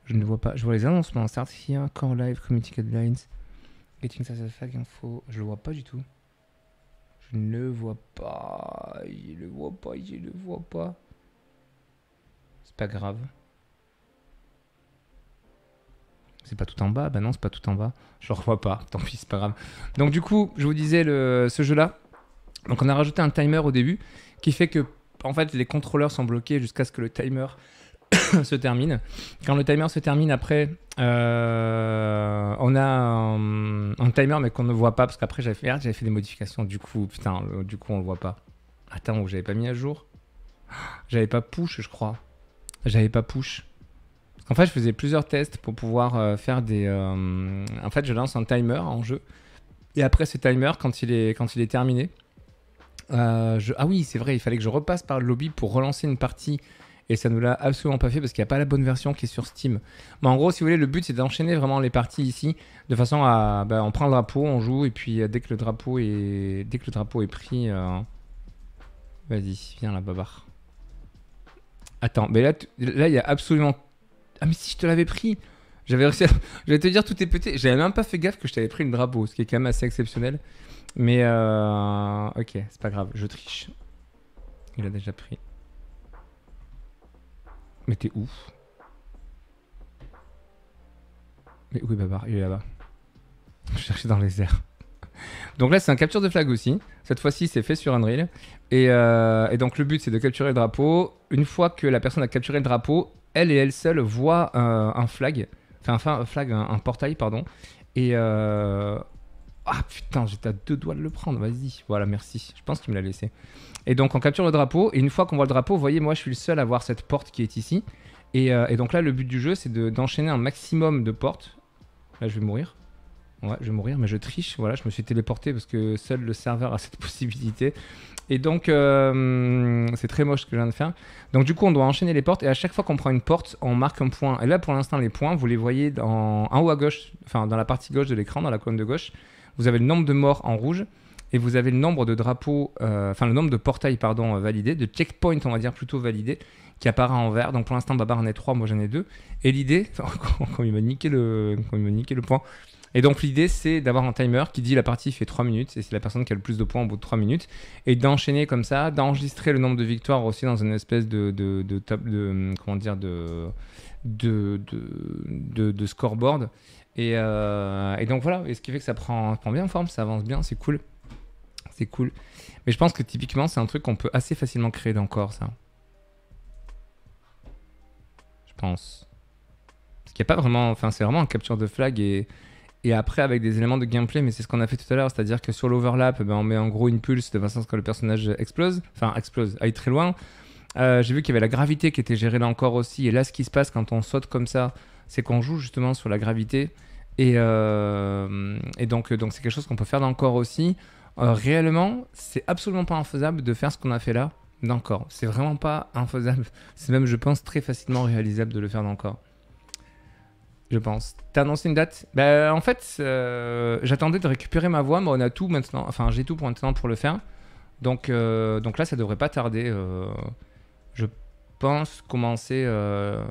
Je ne vois pas. Je vois les annoncements. Start here, Core Live, Community Guidelines, Getting Started Flag Info. Je le vois pas du tout. Je ne vois pas. Je le vois pas. Je le vois pas. C'est pas grave. C'est pas tout en bas. Bah non, c'est pas tout en bas. Je le revois pas. Tant pis, c'est pas grave. Donc du coup, je vous disais ce jeu-là. Donc on a rajouté un timer au début qui fait que en fait, les contrôleurs sont bloqués jusqu'à ce que le timer se termine. Quand le timer se termine, après, on a un timer, mais qu'on ne voit pas, parce qu'après, j'avais fait des modifications. Du coup, putain, du coup, on le voit pas. Attends, j'avais pas mis à jour. J'avais pas push, je crois. J'avais pas push. En fait, je faisais plusieurs tests pour pouvoir faire des... En fait, je lance un timer en jeu. Et après, ce timer, quand il est terminé, ah oui, c'est vrai, il fallait que je repasse par le lobby pour relancer une partie et ça nous l'a absolument pas fait parce qu'il n'y a pas la bonne version qui est sur Steam. Mais en gros, si vous voulez, le but c'est d'enchaîner vraiment les parties ici de façon à on prend le drapeau, on joue et puis dès que le drapeau est pris, vas-y, viens là, Babar. Attends, mais là il y a absolument... Ah mais si je te l'avais pris, j'avais réussi à... Je vais te dire, tout est pété. J'avais même pas fait gaffe que je t'avais pris le drapeau, ce qui est quand même assez exceptionnel. Mais ok, c'est pas grave, je triche. Il a déjà pris. Mais t'es où? Mais oui, Babar, il est là-bas. Je cherchais dans les airs. Donc là, c'est un capture de flag aussi. Cette fois-ci, c'est fait sur Unreal. Et donc, le but, c'est de capturer le drapeau. Une fois que la personne a capturé le drapeau, elle et elle seule voit un flag. Enfin, un portail, pardon. Et... Ah putain, j'étais à 2 doigts de le prendre, vas-y. Voilà, merci. Je pense qu'il me l'a laissé. Et donc, on capture le drapeau. Et une fois qu'on voit le drapeau, vous voyez, moi, je suis le seul à voir cette porte qui est ici. Et donc là, le but du jeu, c'est d'enchaîner un maximum de portes. Là, je vais mourir. Ouais, je vais mourir, mais je triche. Voilà, je me suis téléporté parce que seul le serveur a cette possibilité. Et donc, c'est très moche ce que je viens de faire. Donc, du coup, on doit enchaîner les portes. Et à chaque fois qu'on prend une porte, on marque un point. Et là, pour l'instant, les points, vous les voyez en haut à gauche. Enfin, dans la partie gauche de l'écran, dans la colonne de gauche. Vous avez le nombre de morts en rouge et vous avez le nombre de drapeaux, enfin le nombre de portails pardon validés, de checkpoints on va dire plutôt validés, qui apparaît en vert. Donc pour l'instant Babar en est 3, moi j'en ai 2. Et l'idée, quand il m'a niqué le point. Et donc l'idée c'est d'avoir un timer qui dit la partie fait 3 minutes et c'est la personne qui a le plus de points au bout de 3 minutes et d'enchaîner comme ça, d'enregistrer le nombre de victoires aussi dans une espèce de scoreboard et donc voilà, et ce qui fait que ça prend bien forme, ça avance bien, c'est cool, c'est cool. Mais je pense que typiquement c'est un truc qu'on peut assez facilement créer dans Core, ça. Je pense. Parce qu'il n'y a pas vraiment, enfin c'est vraiment un capture de flag et après avec des éléments de gameplay, mais c'est ce qu'on a fait tout à l'heure, c'est-à-dire que sur l'overlap, ben, on met en gros une pulse de façon à ce que le personnage explose, enfin explose, aille très loin. J'ai vu qu'il y avait la gravité qui était gérée là encore aussi, et là ce qui se passe quand on saute comme ça, c'est qu'on joue justement sur la gravité, et donc c'est quelque chose qu'on peut faire dans Core aussi. Réellement, c'est absolument pas infaisable de faire ce qu'on a fait là dans Core, c'est vraiment pas infaisable, c'est même je pense très facilement réalisable de le faire dans Core. Je pense. T'as annoncé une date? Bah, en fait, j'attendais de récupérer ma voix, mais on a tout maintenant. Enfin, j'ai tout pour maintenant pour le faire. Donc là, ça devrait pas tarder. Je pense commencer. Je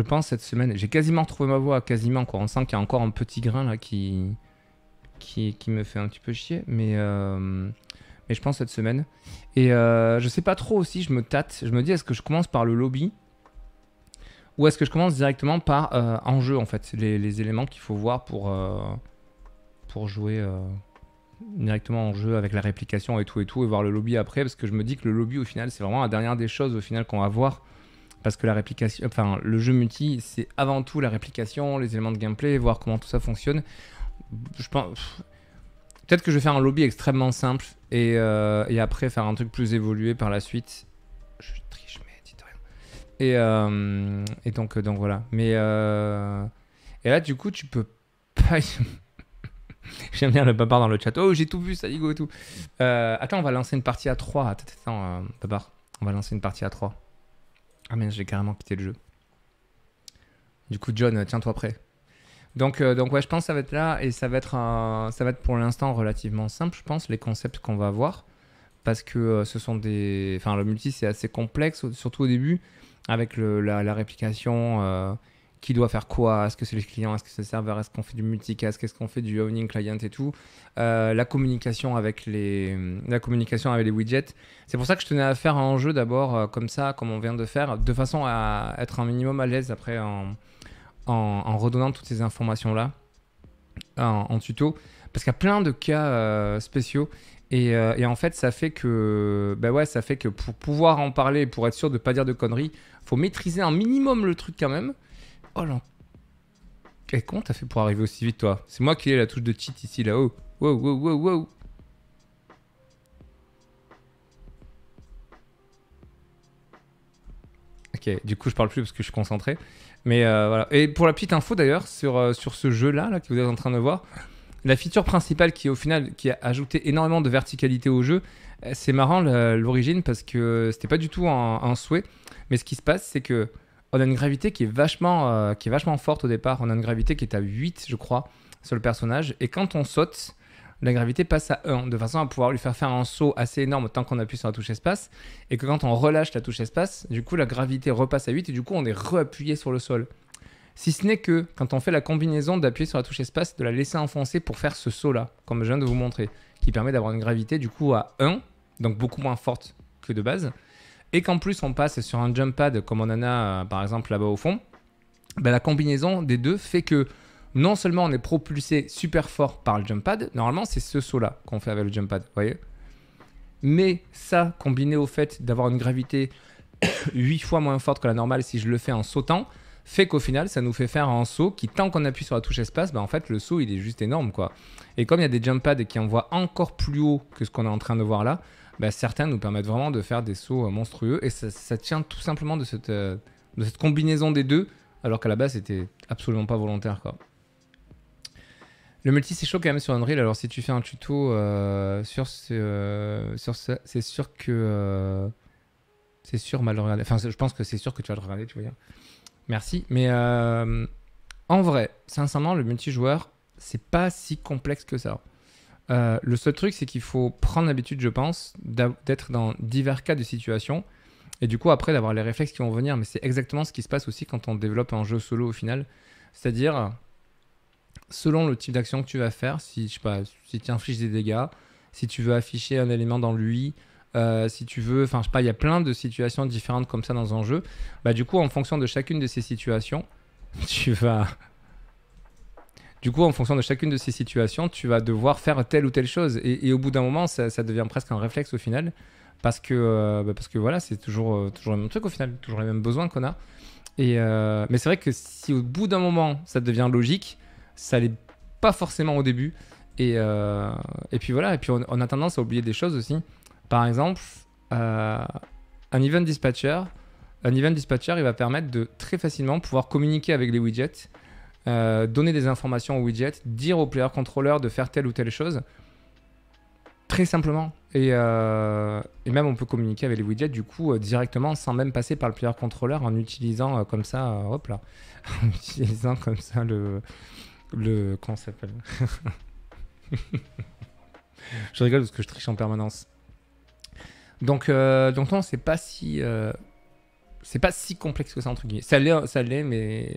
pense cette semaine. J'ai quasiment retrouvé ma voix, quasiment quoi. On sent qu'il y a encore un petit grain là qui me fait un petit peu chier, mais je pense cette semaine. Et je sais pas trop aussi. Je me tâte. Je me dis, est-ce que je commence par le lobby? Ou est-ce que je commence directement par enjeu en fait, les éléments qu'il faut voir pour jouer directement en jeu avec la réplication et tout, et voir le lobby après, parce que je me dis que le lobby au final c'est vraiment la dernière des choses au final qu'on va voir, parce que la réplication, enfin le jeu multi c'est avant tout la réplication, les éléments de gameplay, voir comment tout ça fonctionne. Je pense peut-être que je vais faire un lobby extrêmement simple et après faire un truc plus évolué par la suite. Je triche. Et donc voilà. Mais et là du coup tu peux pas. J'aime bien le Babar dans le chat. Oh j'ai tout vu ça Digo et tout. Attends on va lancer une partie à 3. Attends Babar. On va lancer une partie à 3. Ah mais j'ai carrément quitté le jeu. Du coup John tiens-toi prêt. Donc ouais je pense que ça va être là et ça va être pour l'instant relativement simple je pense les concepts qu'on va avoir parce que ce sont des. Enfin le multi c'est assez complexe surtout au début. Avec la réplication, qui doit faire quoi, est-ce que c'est les clients, est-ce que c'est le serveur, est-ce qu'on fait du multicast, est-ce qu'on fait du owning client et tout, la communication avec les widgets. C'est pour ça que je tenais à faire un jeu d'abord comme ça, comme on vient de faire, de façon à être un minimum à l'aise après en redonnant toutes ces informations-là en tuto, parce qu'il y a plein de cas spéciaux. Et en fait, ça fait que, bah ouais, ça fait que pour pouvoir en parler, pour être sûr de ne pas dire de conneries, faut maîtriser un minimum le truc quand même. Oh là, comment t'as fait pour arriver aussi vite, toi? C'est moi qui ai la touche de cheat ici, là-haut. Wow, wow, wow, wow. Ok, du coup, je parle plus parce que je suis concentré. Mais voilà. Et pour la petite info d'ailleurs sur ce jeu-là, là, que vous êtes en train de voir. La feature principale qui, au final, qui a ajouté énormément de verticalité au jeu, c'est marrant l'origine parce que c'était pas du tout un souhait. Mais ce qui se passe, c'est que on a une gravité qui est vachement forte au départ. On a une gravité qui est à 8, je crois, sur le personnage. Et quand on saute, la gravité passe à 1, de façon à pouvoir lui faire un saut assez énorme tant qu'on appuie sur la touche espace. Et que quand on relâche la touche espace, du coup, la gravité repasse à 8 et du coup, on est re-appuyé sur le sol. Si ce n'est que quand on fait la combinaison d'appuyer sur la touche espace, de la laisser enfoncer pour faire ce saut-là, comme je viens de vous montrer, qui permet d'avoir une gravité du coup à 1, donc beaucoup moins forte que de base, et qu'en plus on passe sur un jump pad comme on en a par exemple là-bas au fond, bah, la combinaison des deux fait que non seulement on est propulsé super fort par le jump pad, normalement c'est ce saut-là qu'on fait avec le jump pad, vous voyez, mais ça combiné au fait d'avoir une gravité 8 fois moins forte que la normale si je le fais en sautant, fait qu'au final ça nous fait faire un saut qui tant qu'on appuie sur la touche espace, bah en fait le saut il est juste énorme quoi. Et comme il y a des jump pads qui envoient encore plus haut que ce qu'on est en train de voir là, bah certains nous permettent vraiment de faire des sauts monstrueux et ça tient tout simplement de cette combinaison des deux alors qu'à la base c'était absolument pas volontaire quoi. Le multi c'est chaud quand même sur Unreal, alors si tu fais un tuto sur ce, c'est sûr que c'est sûr mal regardé, enfin je pense que c'est sûr que tu vas le regarder tu vois. Merci, mais en vrai, sincèrement, le multijoueur, c'est pas si complexe que ça. Le seul truc, c'est qu'il faut prendre l'habitude, je pense, d'être dans divers cas de situation et du coup, après, d'avoir les réflexes qui vont venir. Mais c'est exactement ce qui se passe aussi quand on développe un jeu solo au final. C'est-à-dire, selon le type d'action que tu vas faire, si, je sais pas, si tu infliges des dégâts, si tu veux afficher un élément dans l'UI, si tu veux, enfin, je sais pas, il y a plein de situations différentes comme ça dans un jeu. Bah, du coup, en fonction de chacune de ces situations, tu vas... Du coup, en fonction de chacune de ces situations, tu vas devoir faire telle ou telle chose. Et au bout d'un moment, ça devient presque un réflexe au final. Parce que voilà, c'est toujours le même truc au final, toujours les mêmes besoins qu'on a. Mais c'est vrai que si au bout d'un moment, ça devient logique, ça l'est pas forcément au début. Et puis voilà, et puis on a tendance à oublier des choses aussi. Par exemple, un event dispatcher, il va permettre de très facilement pouvoir communiquer avec les widgets. Donner des informations aux widgets, dire au player controller de faire telle ou telle chose, très simplement. Et même on peut communiquer avec les widgets du coup directement sans même passer par le player controller en utilisant comme ça, hop là, en utilisant comme ça le comment ça s'appelle Je rigole parce que je triche en permanence. Donc non, c'est pas si complexe que ça entre guillemets. Ça l'est, mais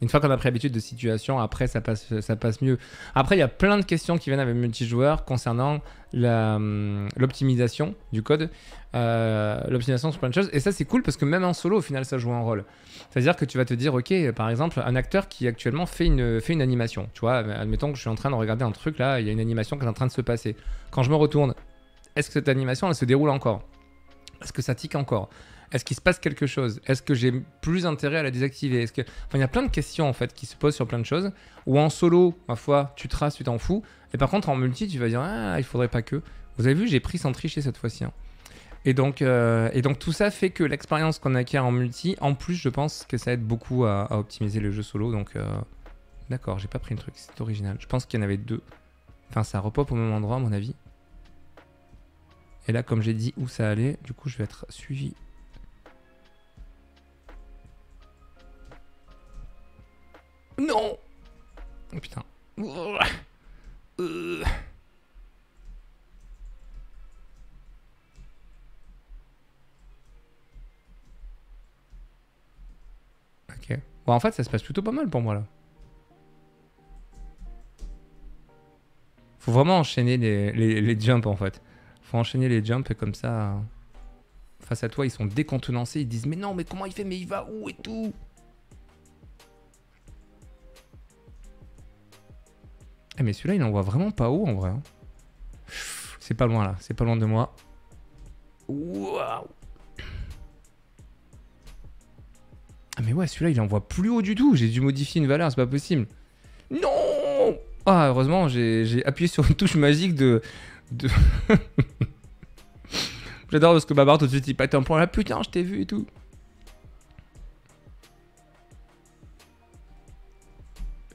une fois qu'on a pris l'habitude de situation, après ça passe mieux. Après, il y a plein de questions qui viennent avec le multijoueur concernant l'optimisation du code, l'optimisation sur plein de choses. Et ça, c'est cool parce que même en solo, au final, ça joue un rôle. C'est-à-dire que tu vas te dire, ok, par exemple, un acteur qui actuellement fait une animation. Tu vois, admettons que je suis en train de regarder un truc là, il y a une animation qui est en train de se passer. Quand je me retourne, est-ce que cette animation, elle se déroule encore? Est-ce que ça tique encore? Est-ce qu'il se passe quelque chose? Est-ce que j'ai plus intérêt à la désactiver? Est-ce que... Enfin, il y a plein de questions en fait qui se posent sur plein de choses. Ou en solo, ma foi, tu traces, tu t'en fous. Et par contre, en multi, tu vas dire « Ah, il faudrait pas que... » Vous avez vu, j'ai pris sans tricher cette fois-ci. Hein. Et donc, tout ça fait que l'expérience qu'on acquiert en multi, en plus, je pense que ça aide beaucoup à optimiser le jeu solo. Donc, d'accord, j'ai pas pris le truc, c'est original. Je pense qu'il y en avait deux. Enfin, ça repop au même endroit, à mon avis. Et là, comme j'ai dit où ça allait, du coup, je vais être suivi. Non! Oh putain. Ok. Bon, en fait, ça se passe plutôt pas mal pour moi là. Faut vraiment enchaîner les jumps en fait. Faut enchaîner les jumps et comme ça, face à toi, ils sont décontenancés. Ils disent mais non, mais comment il fait? Mais il va où et tout? Mais celui-là, il en voit vraiment pas haut en vrai. C'est pas loin là, c'est pas loin de moi. Waouh! Ah, mais ouais, celui-là, il en voit plus haut du tout. J'ai dû modifier une valeur, c'est pas possible. Non! Ah, heureusement, j'ai appuyé sur une touche magique de... J'adore parce que Babar tout de suite il pète un point là. Putain, je t'ai vu et tout.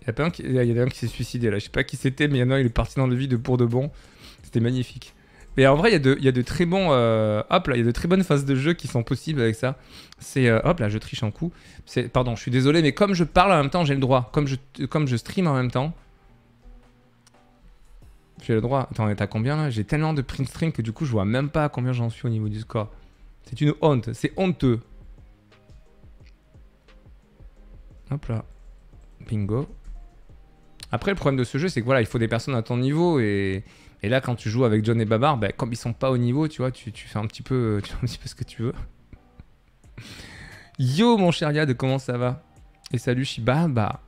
Il y en a un qui s'est suicidé là, je sais pas qui c'était, mais il y en a un, il est parti dans le vide pour de bon. C'était magnifique. Mais en vrai, il y a de très bons, hop là, il y a de très bonnes phases de jeu qui sont possibles avec ça. C'est, hop là, je triche un coup. Pardon, je suis désolé, mais comme je parle en même temps, j'ai le droit. Comme je stream en même temps, j'ai le droit. Attends, on est à combien là? J'ai tellement de print stream que du coup, je vois même pas à combien j'en suis au niveau du score. C'est une honte, c'est honteux. Hop là, bingo. Après, le problème de ce jeu, c'est que voilà, il faut des personnes à ton niveau. Et là, quand tu joues avec John et Babar, bah, comme ils sont pas au niveau, tu vois, tu fais un petit peu ce que tu veux. Yo, mon cher Yad, comment ça va? Et salut, Shiba. Bah.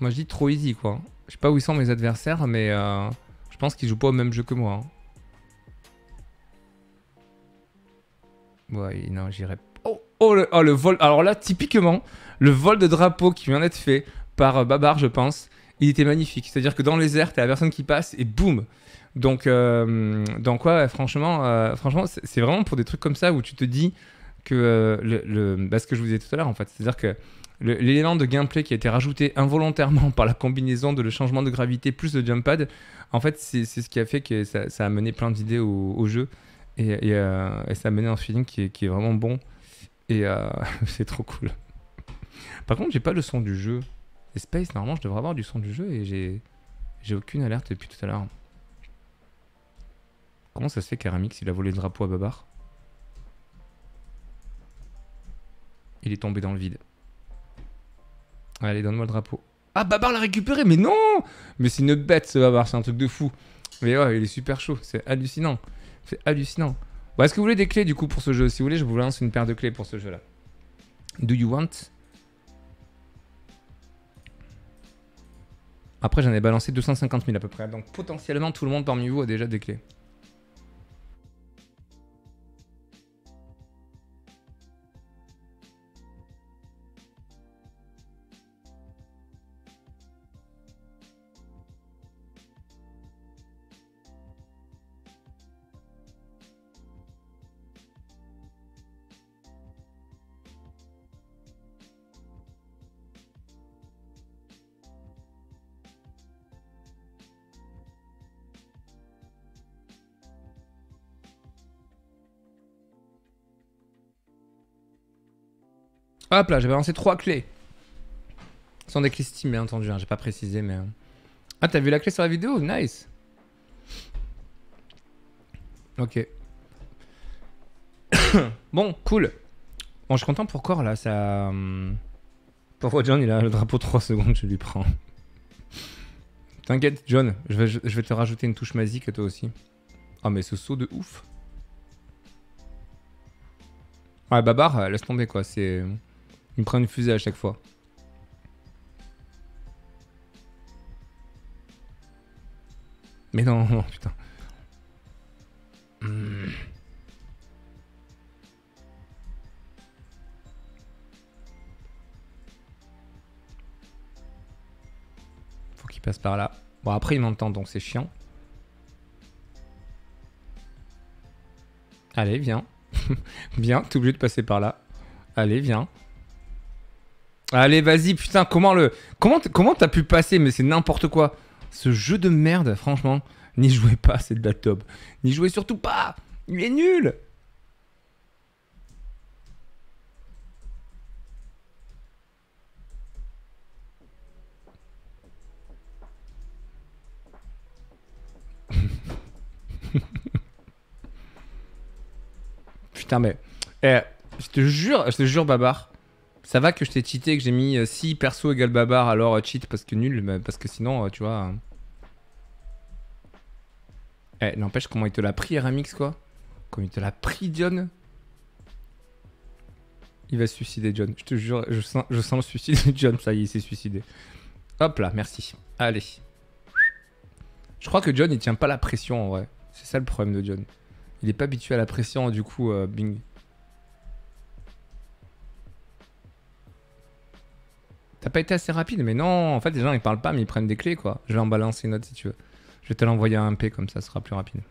Moi, je dis trop easy, quoi. Je sais pas où ils sont mes adversaires, mais je pense qu'ils jouent pas au même jeu que moi. Hein. Ouais, non, j'irai... Oh, le vol... Alors là, typiquement, le vol de drapeau qui vient d'être fait par Babar, je pense, il était magnifique. C'est-à-dire que dans les airs, t'as la personne qui passe et boum. Donc ouais, franchement, c'est vraiment pour des trucs comme ça où tu te dis que... ce que je vous disais tout à l'heure, en fait. C'est-à-dire que l'élément de gameplay qui a été rajouté involontairement par la combinaison de le changement de gravité plus le jump pad, en fait, c'est ce qui a fait que ça a mené plein d'idées au jeu. et ça mène à un feeling qui est vraiment bon et c'est trop cool. Par contre j'ai pas le son du jeu. Et Space, normalement je devrais avoir du son du jeu et j'ai aucune alerte depuis tout à l'heure. Comment ça se fait qu'Aramix il a volé le drapeau à Babar? Il est tombé dans le vide. Allez, donne-moi le drapeau. Ah, Babar l'a récupéré, mais non! Mais c'est une bête ce Babar, c'est un truc de fou. Mais ouais, il est super chaud, c'est hallucinant. C'est hallucinant. Bon, est-ce que vous voulez des clés du coup pour ce jeu? Si vous voulez, je vous lance une paire de clés pour ce jeu-là. Do you want? Après, j'en ai balancé 250 000 à peu près. Donc potentiellement, tout le monde parmi vous a déjà des clés. Hop là, j'ai balancé 3 clés. Sans des clés Steam, bien entendu, hein, j'ai pas précisé, mais... Ah, t'as vu la clé sur la vidéo? Nice. Ok. Bon, cool. Bon, je suis content pour Core, là, ça... Pourquoi John, il a le drapeau 3 secondes, je lui prends. T'inquiète, John, je vais te rajouter une touche magique, toi aussi. Ah, mais ce saut de ouf. Ouais, Babar, laisse tomber, quoi, c'est... Il me prend une fusée à chaque fois. Mais non, non, putain. Faut qu'il passe par là. Bon, après, il m'entend, donc c'est chiant. Allez, viens. Bien, t'es obligé de passer par là. Allez, viens. Allez, vas-y, putain, comment t'as pu passer? Mais c'est n'importe quoi. Ce jeu de merde, franchement. N'y jouez pas, c'est de la taupe. N'y jouez surtout pas. Il est nul. Putain, mais... Eh, je te jure, Babar. Ça va que je t'ai cheaté, que j'ai mis si perso égale Babar, alors cheat parce que nul, mais parce que sinon, tu vois... Eh, n'empêche comment il te l'a pris, RMX, quoi. Comment il te l'a pris, John. Il va se suicider, John. Je te jure, je sens le suicide de John, ça y est, il s'est suicidé. Hop là, merci. Allez. Je crois que John, il tient pas la pression, en vrai. C'est ça le problème de John. Il est pas habitué à la pression, du coup, bing. T'as pas été assez rapide, mais non, en fait les gens ils parlent pas mais ils prennent des clés quoi. Je vais en balancer une autre si tu veux. Je vais te l'envoyer à un P comme ça sera plus rapide.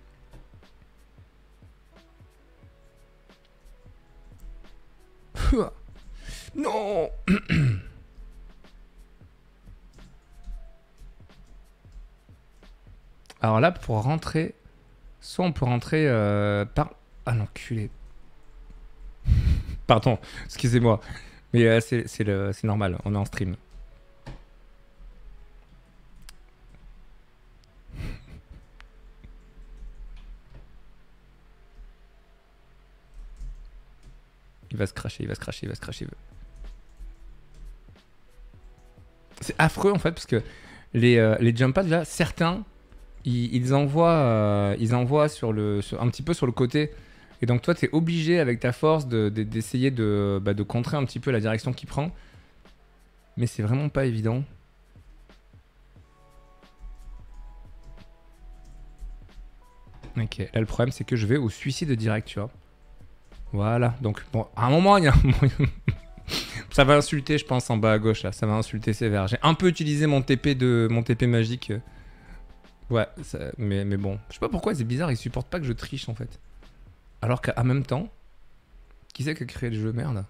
Non. Alors là pour rentrer, soit on peut rentrer par... Ah l'enculé. Pardon, excusez-moi. Mais c'est normal, on est en stream. Il va se crasher, il va se crasher, il va se crasher. C'est affreux en fait parce que les jump pads là, certains, ils envoient un petit peu sur le côté. Et donc toi, tu es obligé avec ta force d'essayer de contrer un petit peu la direction qu'il prend. Mais c'est vraiment pas évident. Ok, là le problème c'est que je vais au suicide direct, tu vois. Voilà, donc bon, à un moment, il y a un moyen... Ça va insulter, je pense, en bas à gauche, là. Ça va insulter sévère. J'ai un peu utilisé mon TP magique. Ouais, ça... mais bon. Je sais pas pourquoi, c'est bizarre, ils supportent pas que je triche, en fait. Alors qu'en même temps, qui c'est qui a créé le jeu merde?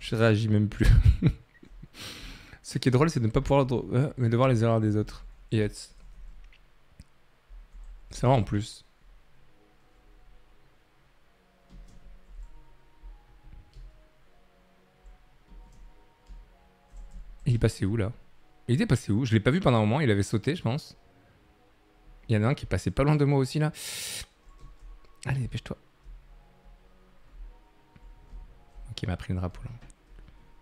Je réagis même plus. Ce qui est drôle, c'est de ne pas pouvoir... mais de voir les erreurs des autres. Yes. C'est vrai en plus. passé où là? Il était passé où? Je l'ai pas vu pendant un moment, il avait sauté je pense. Il y en a un qui est passé pas loin de moi aussi là. Allez, dépêche-toi. Ok, il m'a pris le drapeau là.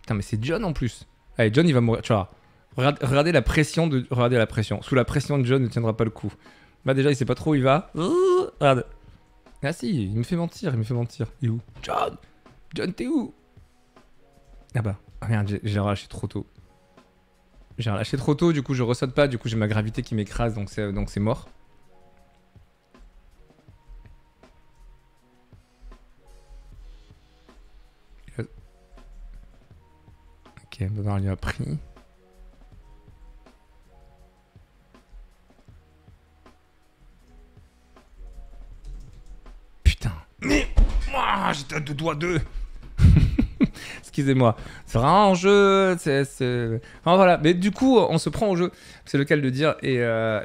Putain, mais c'est John en plus. Allez, John il va mourir, tu vois. Regardez la pression de... Regardez la pression. Sous la pression de John ne tiendra pas le coup. Bah déjà, il sait pas trop où il va. Regarde. Ah si, il me fait mentir, il me fait mentir. Il est où? John! John, t'es où? Ah bah, ah merde, j'ai relâché trop tôt. J'ai relâché trop tôt, du coup je ressaute pas, du coup j'ai ma gravité qui m'écrase, donc c'est mort. Ok, Babar lui a pris. Putain, mais oh, j'étais à deux doigts d'eux. Excusez-moi, c'est vraiment un jeu, c'est... Enfin, voilà, mais du coup, on se prend au jeu, c'est le cas de le dire, et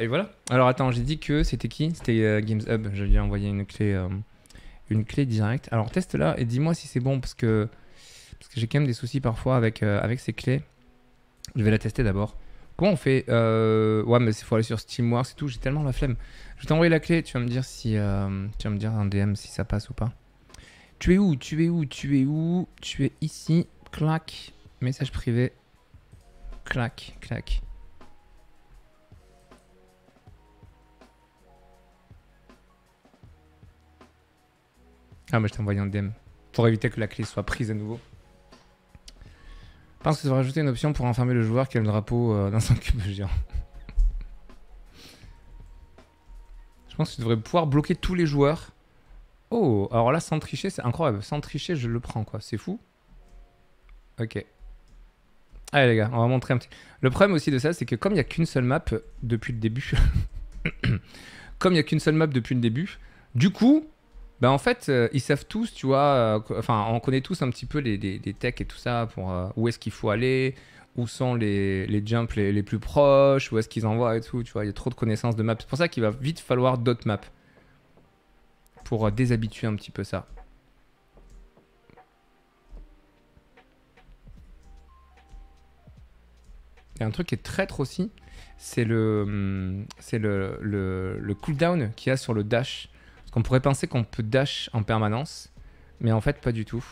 voilà. Alors attends, j'ai dit que c'était qui? C'était Games Hub, je lui ai envoyé une clé directe. Alors teste-la et dis-moi si c'est bon, parce que j'ai quand même des soucis parfois avec ces clés. Je vais la tester d'abord. Comment on fait? Ouais, mais il faut aller sur Steamworks et tout, j'ai tellement la flemme. Je vais t'envoyer la clé, tu vas me dire si... tu vas me dire un DM si ça passe ou pas. Tu es où? Tu es où? Tu es où? Tu es ici. Clac. Message privé. Clac, clac. Ah, mais je t'ai envoyé un DM. Pour éviter que la clé soit prise à nouveau. Parce que ça va rajouter une option pour enfermer le joueur qui a le drapeau dans son cube géant. Je pense que tu devrais pouvoir bloquer tous les joueurs. Oh, alors là, sans tricher, c'est incroyable. Sans tricher, je le prends, quoi. C'est fou. Ok. Allez, les gars, on va montrer un petit... Le problème aussi de ça, c'est que comme il n'y a qu'une seule map depuis le début... comme il n'y a qu'une seule map depuis le début, du coup, bah en fait, ils savent tous, tu vois... Enfin, on connaît tous un petit peu les techs et tout ça, pour où est-ce qu'il faut aller, où sont les jumps les plus proches, où est-ce qu'ils envoient et tout, tu vois. Il y a trop de connaissances de maps. C'est pour ça qu'il va vite falloir d'autres maps. Pour déshabituer un petit peu ça. Il y a un truc qui est traître aussi, c'est le cooldown qu'il y a sur le dash. Parce qu'on pourrait penser qu'on peut dash en permanence, mais en fait pas du tout.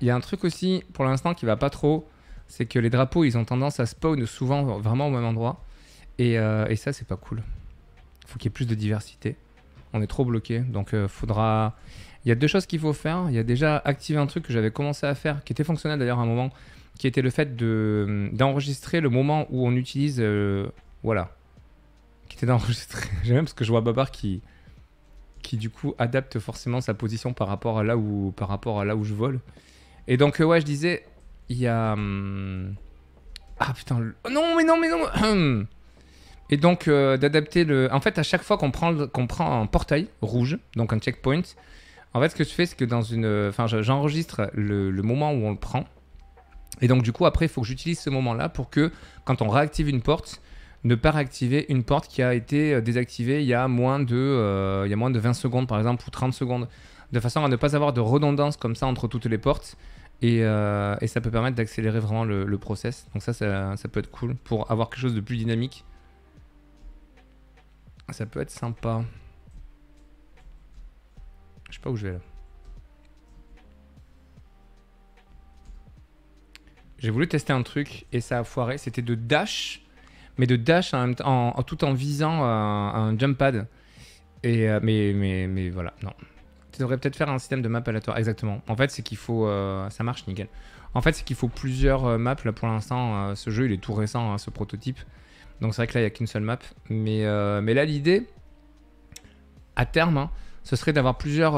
Il y a un truc aussi, pour l'instant, qui va pas trop... C'est que les drapeaux, ils ont tendance à spawn souvent vraiment au même endroit. Et ça, c'est pas cool. Faut qu'il y ait plus de diversité. On est trop bloqué. Donc, faudra... Il y a deux choses qu'il faut faire. Il y a déjà activé un truc que j'avais commencé à faire, qui était fonctionnel d'ailleurs à un moment, qui était le fait d'enregistrer le moment où on utilise... voilà. Qui était d'enregistrer. J'aime parce que je vois Babar qui du coup, adapte forcément sa position par rapport à là où je vole. Et donc, ouais, je disais... Il y a... Ah putain... Le... Oh, non mais non mais non. Et donc d'adapter le... En fait à chaque fois qu'on prend un portail rouge, donc un checkpoint, en fait ce que je fais c'est que dans une... Enfin j'enregistre le moment où on le prend. Et donc du coup après il faut que j'utilise ce moment là pour que quand on réactive une porte, ne pas réactiver une porte qui a été désactivée il y a moins de 20 secondes par exemple ou 30 secondes. De façon à ne pas avoir de redondance comme ça entre toutes les portes. Et ça peut permettre d'accélérer vraiment le process. Donc ça peut être cool pour avoir quelque chose de plus dynamique. Ça peut être sympa. Je sais pas où je vais là. J'ai voulu tester un truc et ça a foiré. C'était de dash, mais de dash tout en visant un jump pad. Mais voilà, non. Tu devrais peut-être faire un système de map aléatoire. Exactement. En fait, c'est qu'il faut... ça marche, nickel. En fait, c'est qu'il faut plusieurs maps. Là, pour l'instant, ce jeu, il est tout récent, hein, ce prototype. Donc, c'est vrai que là, il n'y a qu'une seule map. Mais là, l'idée, à terme, hein, ce serait d'avoir plusieurs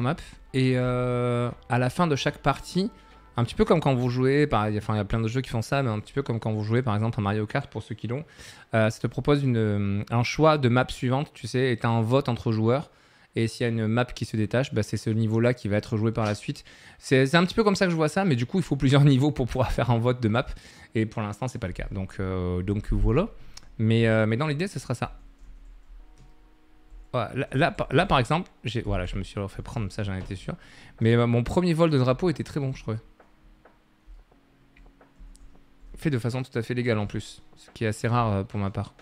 maps. Et à la fin de chaque partie, un petit peu comme quand vous jouez... Enfin, il y a plein de jeux qui font ça, mais un petit peu comme quand vous jouez, par exemple, à Mario Kart, pour ceux qui l'ont. Ça te propose un choix de map suivante, tu sais, et tu as un vote entre joueurs. Et s'il y a une map qui se détache, bah c'est ce niveau-là qui va être joué par la suite. C'est un petit peu comme ça que je vois ça, mais du coup, il faut plusieurs niveaux pour pouvoir faire un vote de map. Et pour l'instant, c'est pas le cas. Donc voilà. Mais dans l'idée, ce sera ça. Voilà, là, par exemple, voilà, je me suis fait prendre, ça j'en étais sûr. Mais mon premier vol de drapeau était très bon, je trouvais. Fait de façon tout à fait légale en plus, ce qui est assez rare pour ma part.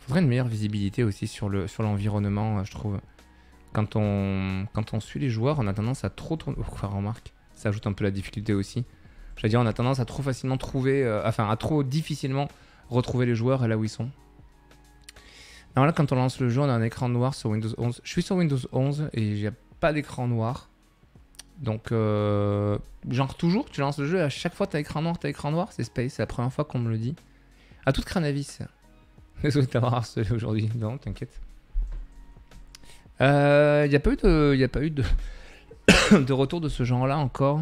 Faudrait une meilleure visibilité aussi sur l'environnement, je trouve. Quand on suit les joueurs, on a tendance à trop tourner. Enfin, remarque, ça ajoute un peu la difficulté aussi. Je veux dire, on a tendance à trop facilement trouver, enfin à trop difficilement retrouver les joueurs et là où ils sont. Alors là, quand on lance le jeu, on a un écran noir sur Windows 11. Je suis sur Windows 11 et j'ai pas d'écran noir. Donc, genre toujours, tu lances le jeu et à chaque fois t'as écran noir, c'est space. C'est la première fois qu'on me le dit. À toute Cranavis. Désolé de t'avoir harcelé aujourd'hui. Non, t'inquiète. Y a pas eu de, de retour de ce genre-là encore.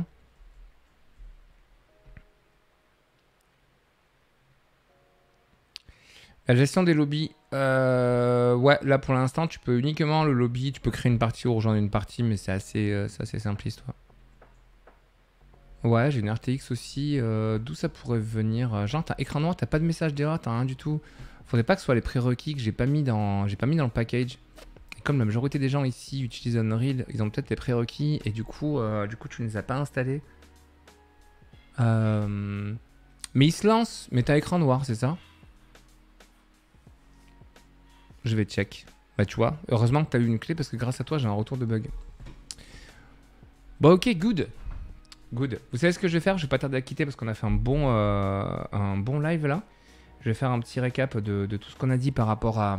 La gestion des lobbies, ouais, là pour l'instant tu peux uniquement le lobby, tu peux créer une partie ou rejoindre une partie, mais c'est assez simpliste. Ouais, j'ai une RTX aussi, d'où ça pourrait venir? Genre t'as écran noir, t'as pas de message d'erreur, t'as rien du tout. Faudrait pas que ce soit les prérequis que j'ai pas mis dans le package. Et comme la majorité des gens ici utilisent Unreal, ils ont peut-être les prérequis et du coup tu ne les as pas installés. Mais ils se lancent, mais t'as écran noir, c'est ça? Je vais check. Bah tu vois, heureusement que tu as eu une clé parce que grâce à toi j'ai un retour de bug. Bon ok, good. Good. Vous savez ce que je vais faire? Je vais pas tarder à quitter parce qu'on a fait un bon live là. Je vais faire un petit récap de tout ce qu'on a dit par rapport à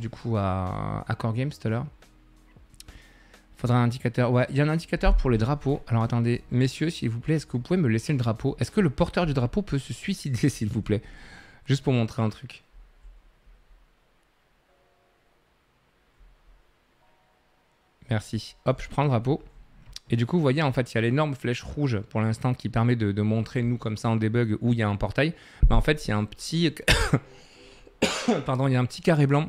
du coup à Core Games tout à l'heure. Faudra un indicateur. Ouais, il y a un indicateur pour les drapeaux. Alors attendez, messieurs, s'il vous plaît, est-ce que vous pouvez me laisser le drapeau? Est-ce que le porteur du drapeau peut se suicider, s'il vous plaît? Juste pour montrer un truc. Merci. Hop, je prends le drapeau. Et du coup, vous voyez, en fait, il y a l'énorme flèche rouge pour l'instant qui permet de montrer, nous, comme ça, en debug, où il y a un portail. Mais en fait, il y a un petit... Pardon, il y a un petit carré blanc.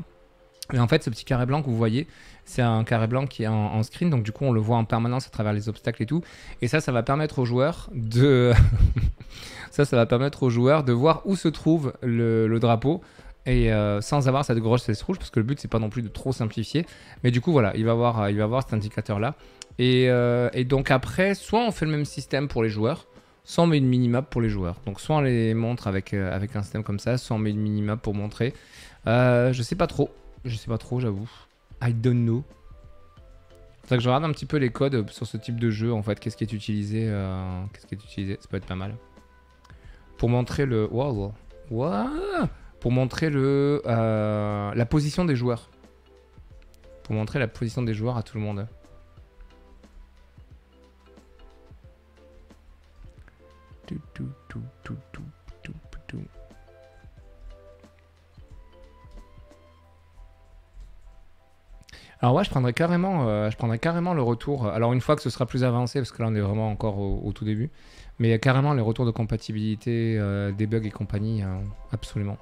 Et en fait, ce petit carré blanc que vous voyez, c'est un carré blanc qui est en screen. Donc, du coup, on le voit en permanence à travers les obstacles et tout. Et ça, ça va permettre aux joueurs de... ça va permettre aux joueurs de voir où se trouve le drapeau. Et sans avoir cette grosse flèche rouge, parce que le but c'est pas non plus de trop simplifier, mais du coup voilà, il va avoir cet indicateur là. Et donc après, soit on fait le même système pour les joueurs, soit on met une minimap pour les joueurs. Donc soit on les montre avec un système comme ça, soit on met une minimap pour montrer. Je sais pas trop, j'avoue. I don't know. C'est que je regarde un petit peu les codes sur ce type de jeu en fait. Qu'est-ce qui est utilisé, ça peut être pas mal. Pour montrer le. Wow. Wow. Pour montrer la position des joueurs. Pour montrer la position des joueurs à tout le monde. Alors ouais, je prendrais carrément le retour. Alors une fois que ce sera plus avancé, parce que là on est vraiment encore au tout début. Mais carrément les retours de compatibilité, des bugs et compagnie, absolument.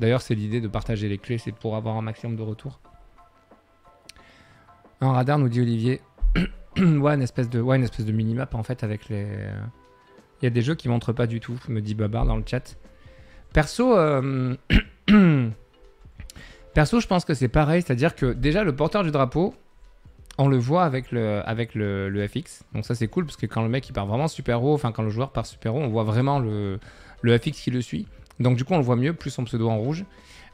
D'ailleurs, c'est l'idée de partager les clés, c'est pour avoir un maximum de retours. Un radar, nous dit Olivier. Ouais, une espèce de minimap en fait avec les... Il y a des jeux qui montrent pas du tout, me dit Babar dans le chat. Perso, perso, je pense que c'est pareil, c'est-à-dire que déjà le porteur du drapeau, on le voit avec le FX. Donc ça c'est cool parce que quand le mec il part vraiment super haut, enfin quand le joueur part super haut, on voit vraiment le FX qui le suit. Donc du coup on le voit mieux, plus son pseudo en rouge.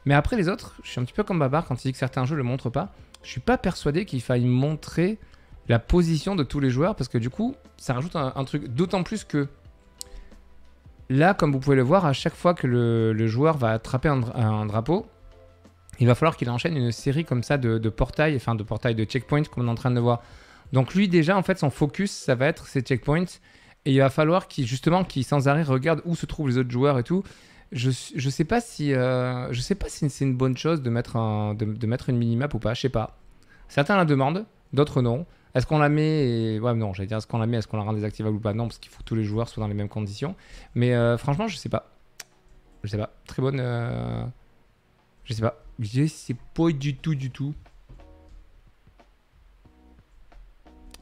Mais après les autres, je suis un petit peu comme Babar quand il dit que certains jeux ne le montrent pas. Je suis pas persuadé qu'il faille montrer la position de tous les joueurs parce que du coup ça rajoute un truc. D'autant plus que là, comme vous pouvez le voir, à chaque fois que le joueur va attraper un drapeau, il va falloir qu'il enchaîne une série comme ça de portails, enfin de portails de checkpoints comme on est en train de le voir. Donc lui déjà en fait son focus ça va être ces checkpoints et il va falloir qu'il justement sans arrêt regarde où se trouvent les autres joueurs et tout. Je sais pas si c'est une bonne chose de mettre mettre une minimap ou pas, je sais pas. Certains la demandent, d'autres non. Est-ce qu'on la met et... Ouais non, j'allais dire est-ce qu'on la met, est-ce qu'on la rend désactivable ou pas? Non, parce qu'il faut que tous les joueurs soient dans les mêmes conditions. Mais franchement, je sais pas. Je sais pas. Très bonne je sais pas. Je sais pas du tout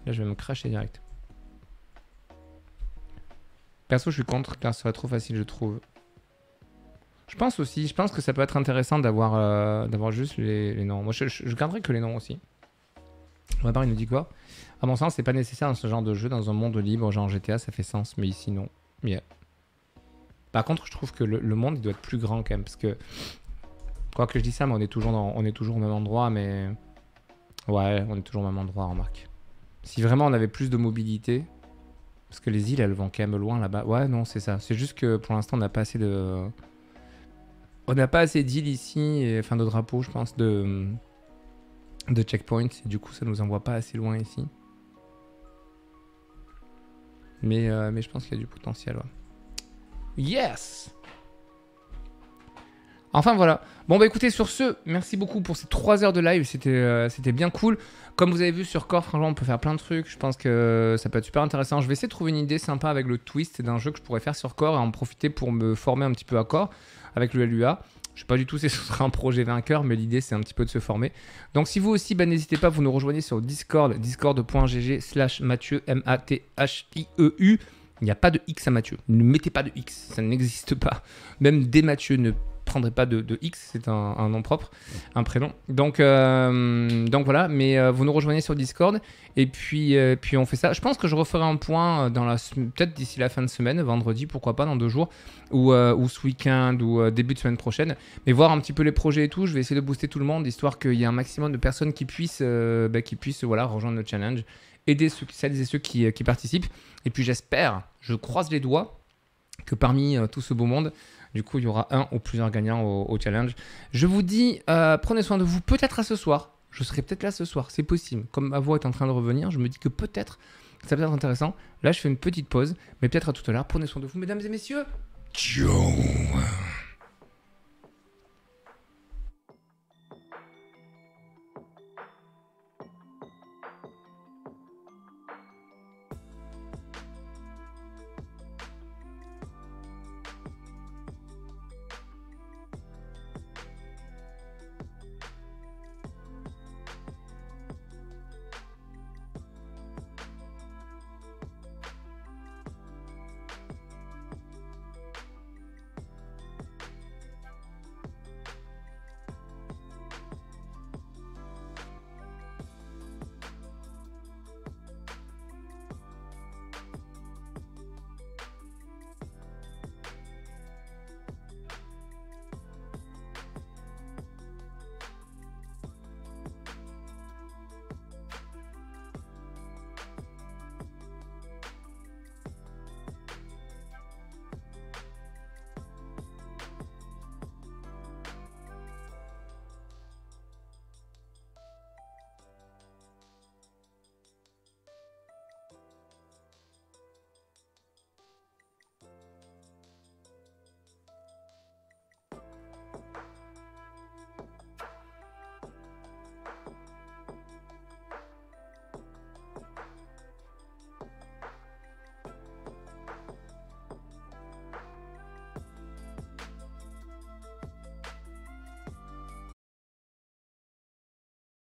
Là, je vais me cracher direct. Perso, je suis contre car ce serait trop facile, je trouve. Je pense aussi, je pense que ça peut être intéressant d'avoir juste les noms. Moi, je garderai que les noms aussi. Babar, il nous dit quoi? À mon sens, c'est pas nécessaire dans ce genre de jeu, dans un monde libre, genre GTA, ça fait sens, mais ici, non. Yeah. Par contre, je trouve que le monde, il doit être plus grand quand même, parce que... Quoi que je dis ça, mais on est toujours au même endroit, mais... Ouais, on est toujours au même endroit, remarque. Si vraiment on avait plus de mobilité... Parce que les îles, elles vont quand même loin là-bas. Ouais, non, c'est ça. C'est juste que pour l'instant, on n'a pas assez de... On n'a pas assez d'îles ici, et... enfin de drapeaux, je pense, de checkpoints. Et du coup, ça nous envoie pas assez loin ici. Mais je pense qu'il y a du potentiel, ouais. Yes! Enfin voilà. Bon bah écoutez, sur ce, merci beaucoup pour ces 3 heures de live, c'était bien cool. Comme vous avez vu sur Core, franchement on peut faire plein de trucs, je pense que ça peut être super intéressant. Je vais essayer de trouver une idée sympa avec le twist d'un jeu que je pourrais faire sur Core et en profiter pour me former un petit peu à Core avec le LUA. Je sais pas du tout si ce sera un projet vainqueur, mais l'idée c'est un petit peu de se former. Donc si vous aussi, bah, n'hésitez pas, vous nous rejoignez sur Discord, discord.gg/Mathieu, M-A-T-H-I-E-U. Il n'y a pas de X à Mathieu, ne mettez pas de X, ça n'existe pas. Même des Mathieu ne prendrait pas de X, c'est un nom propre, un prénom. Donc voilà, mais vous nous rejoignez sur Discord et puis on fait ça. Je pense que je referai un point dans la peut-être d'ici la fin de semaine, vendredi, pourquoi pas, dans 2 jours, ou ce week-end, ou début de semaine prochaine. Mais voir un petit peu les projets et tout, je vais essayer de booster tout le monde, histoire qu'il y ait un maximum de personnes qui puissent, voilà, rejoindre le challenge, aider celles et ceux qui participent. Et puis j'espère, je croise les doigts, que parmi tout ce beau monde, du coup, il y aura un ou plusieurs gagnants au challenge. Je vous dis, prenez soin de vous, peut-être à ce soir. Je serai peut-être là ce soir, c'est possible. Comme ma voix est en train de revenir, je me dis que peut-être, ça peut être intéressant. Là, je fais une petite pause, mais peut-être à tout à l'heure. Prenez soin de vous, mesdames et messieurs. Ciao.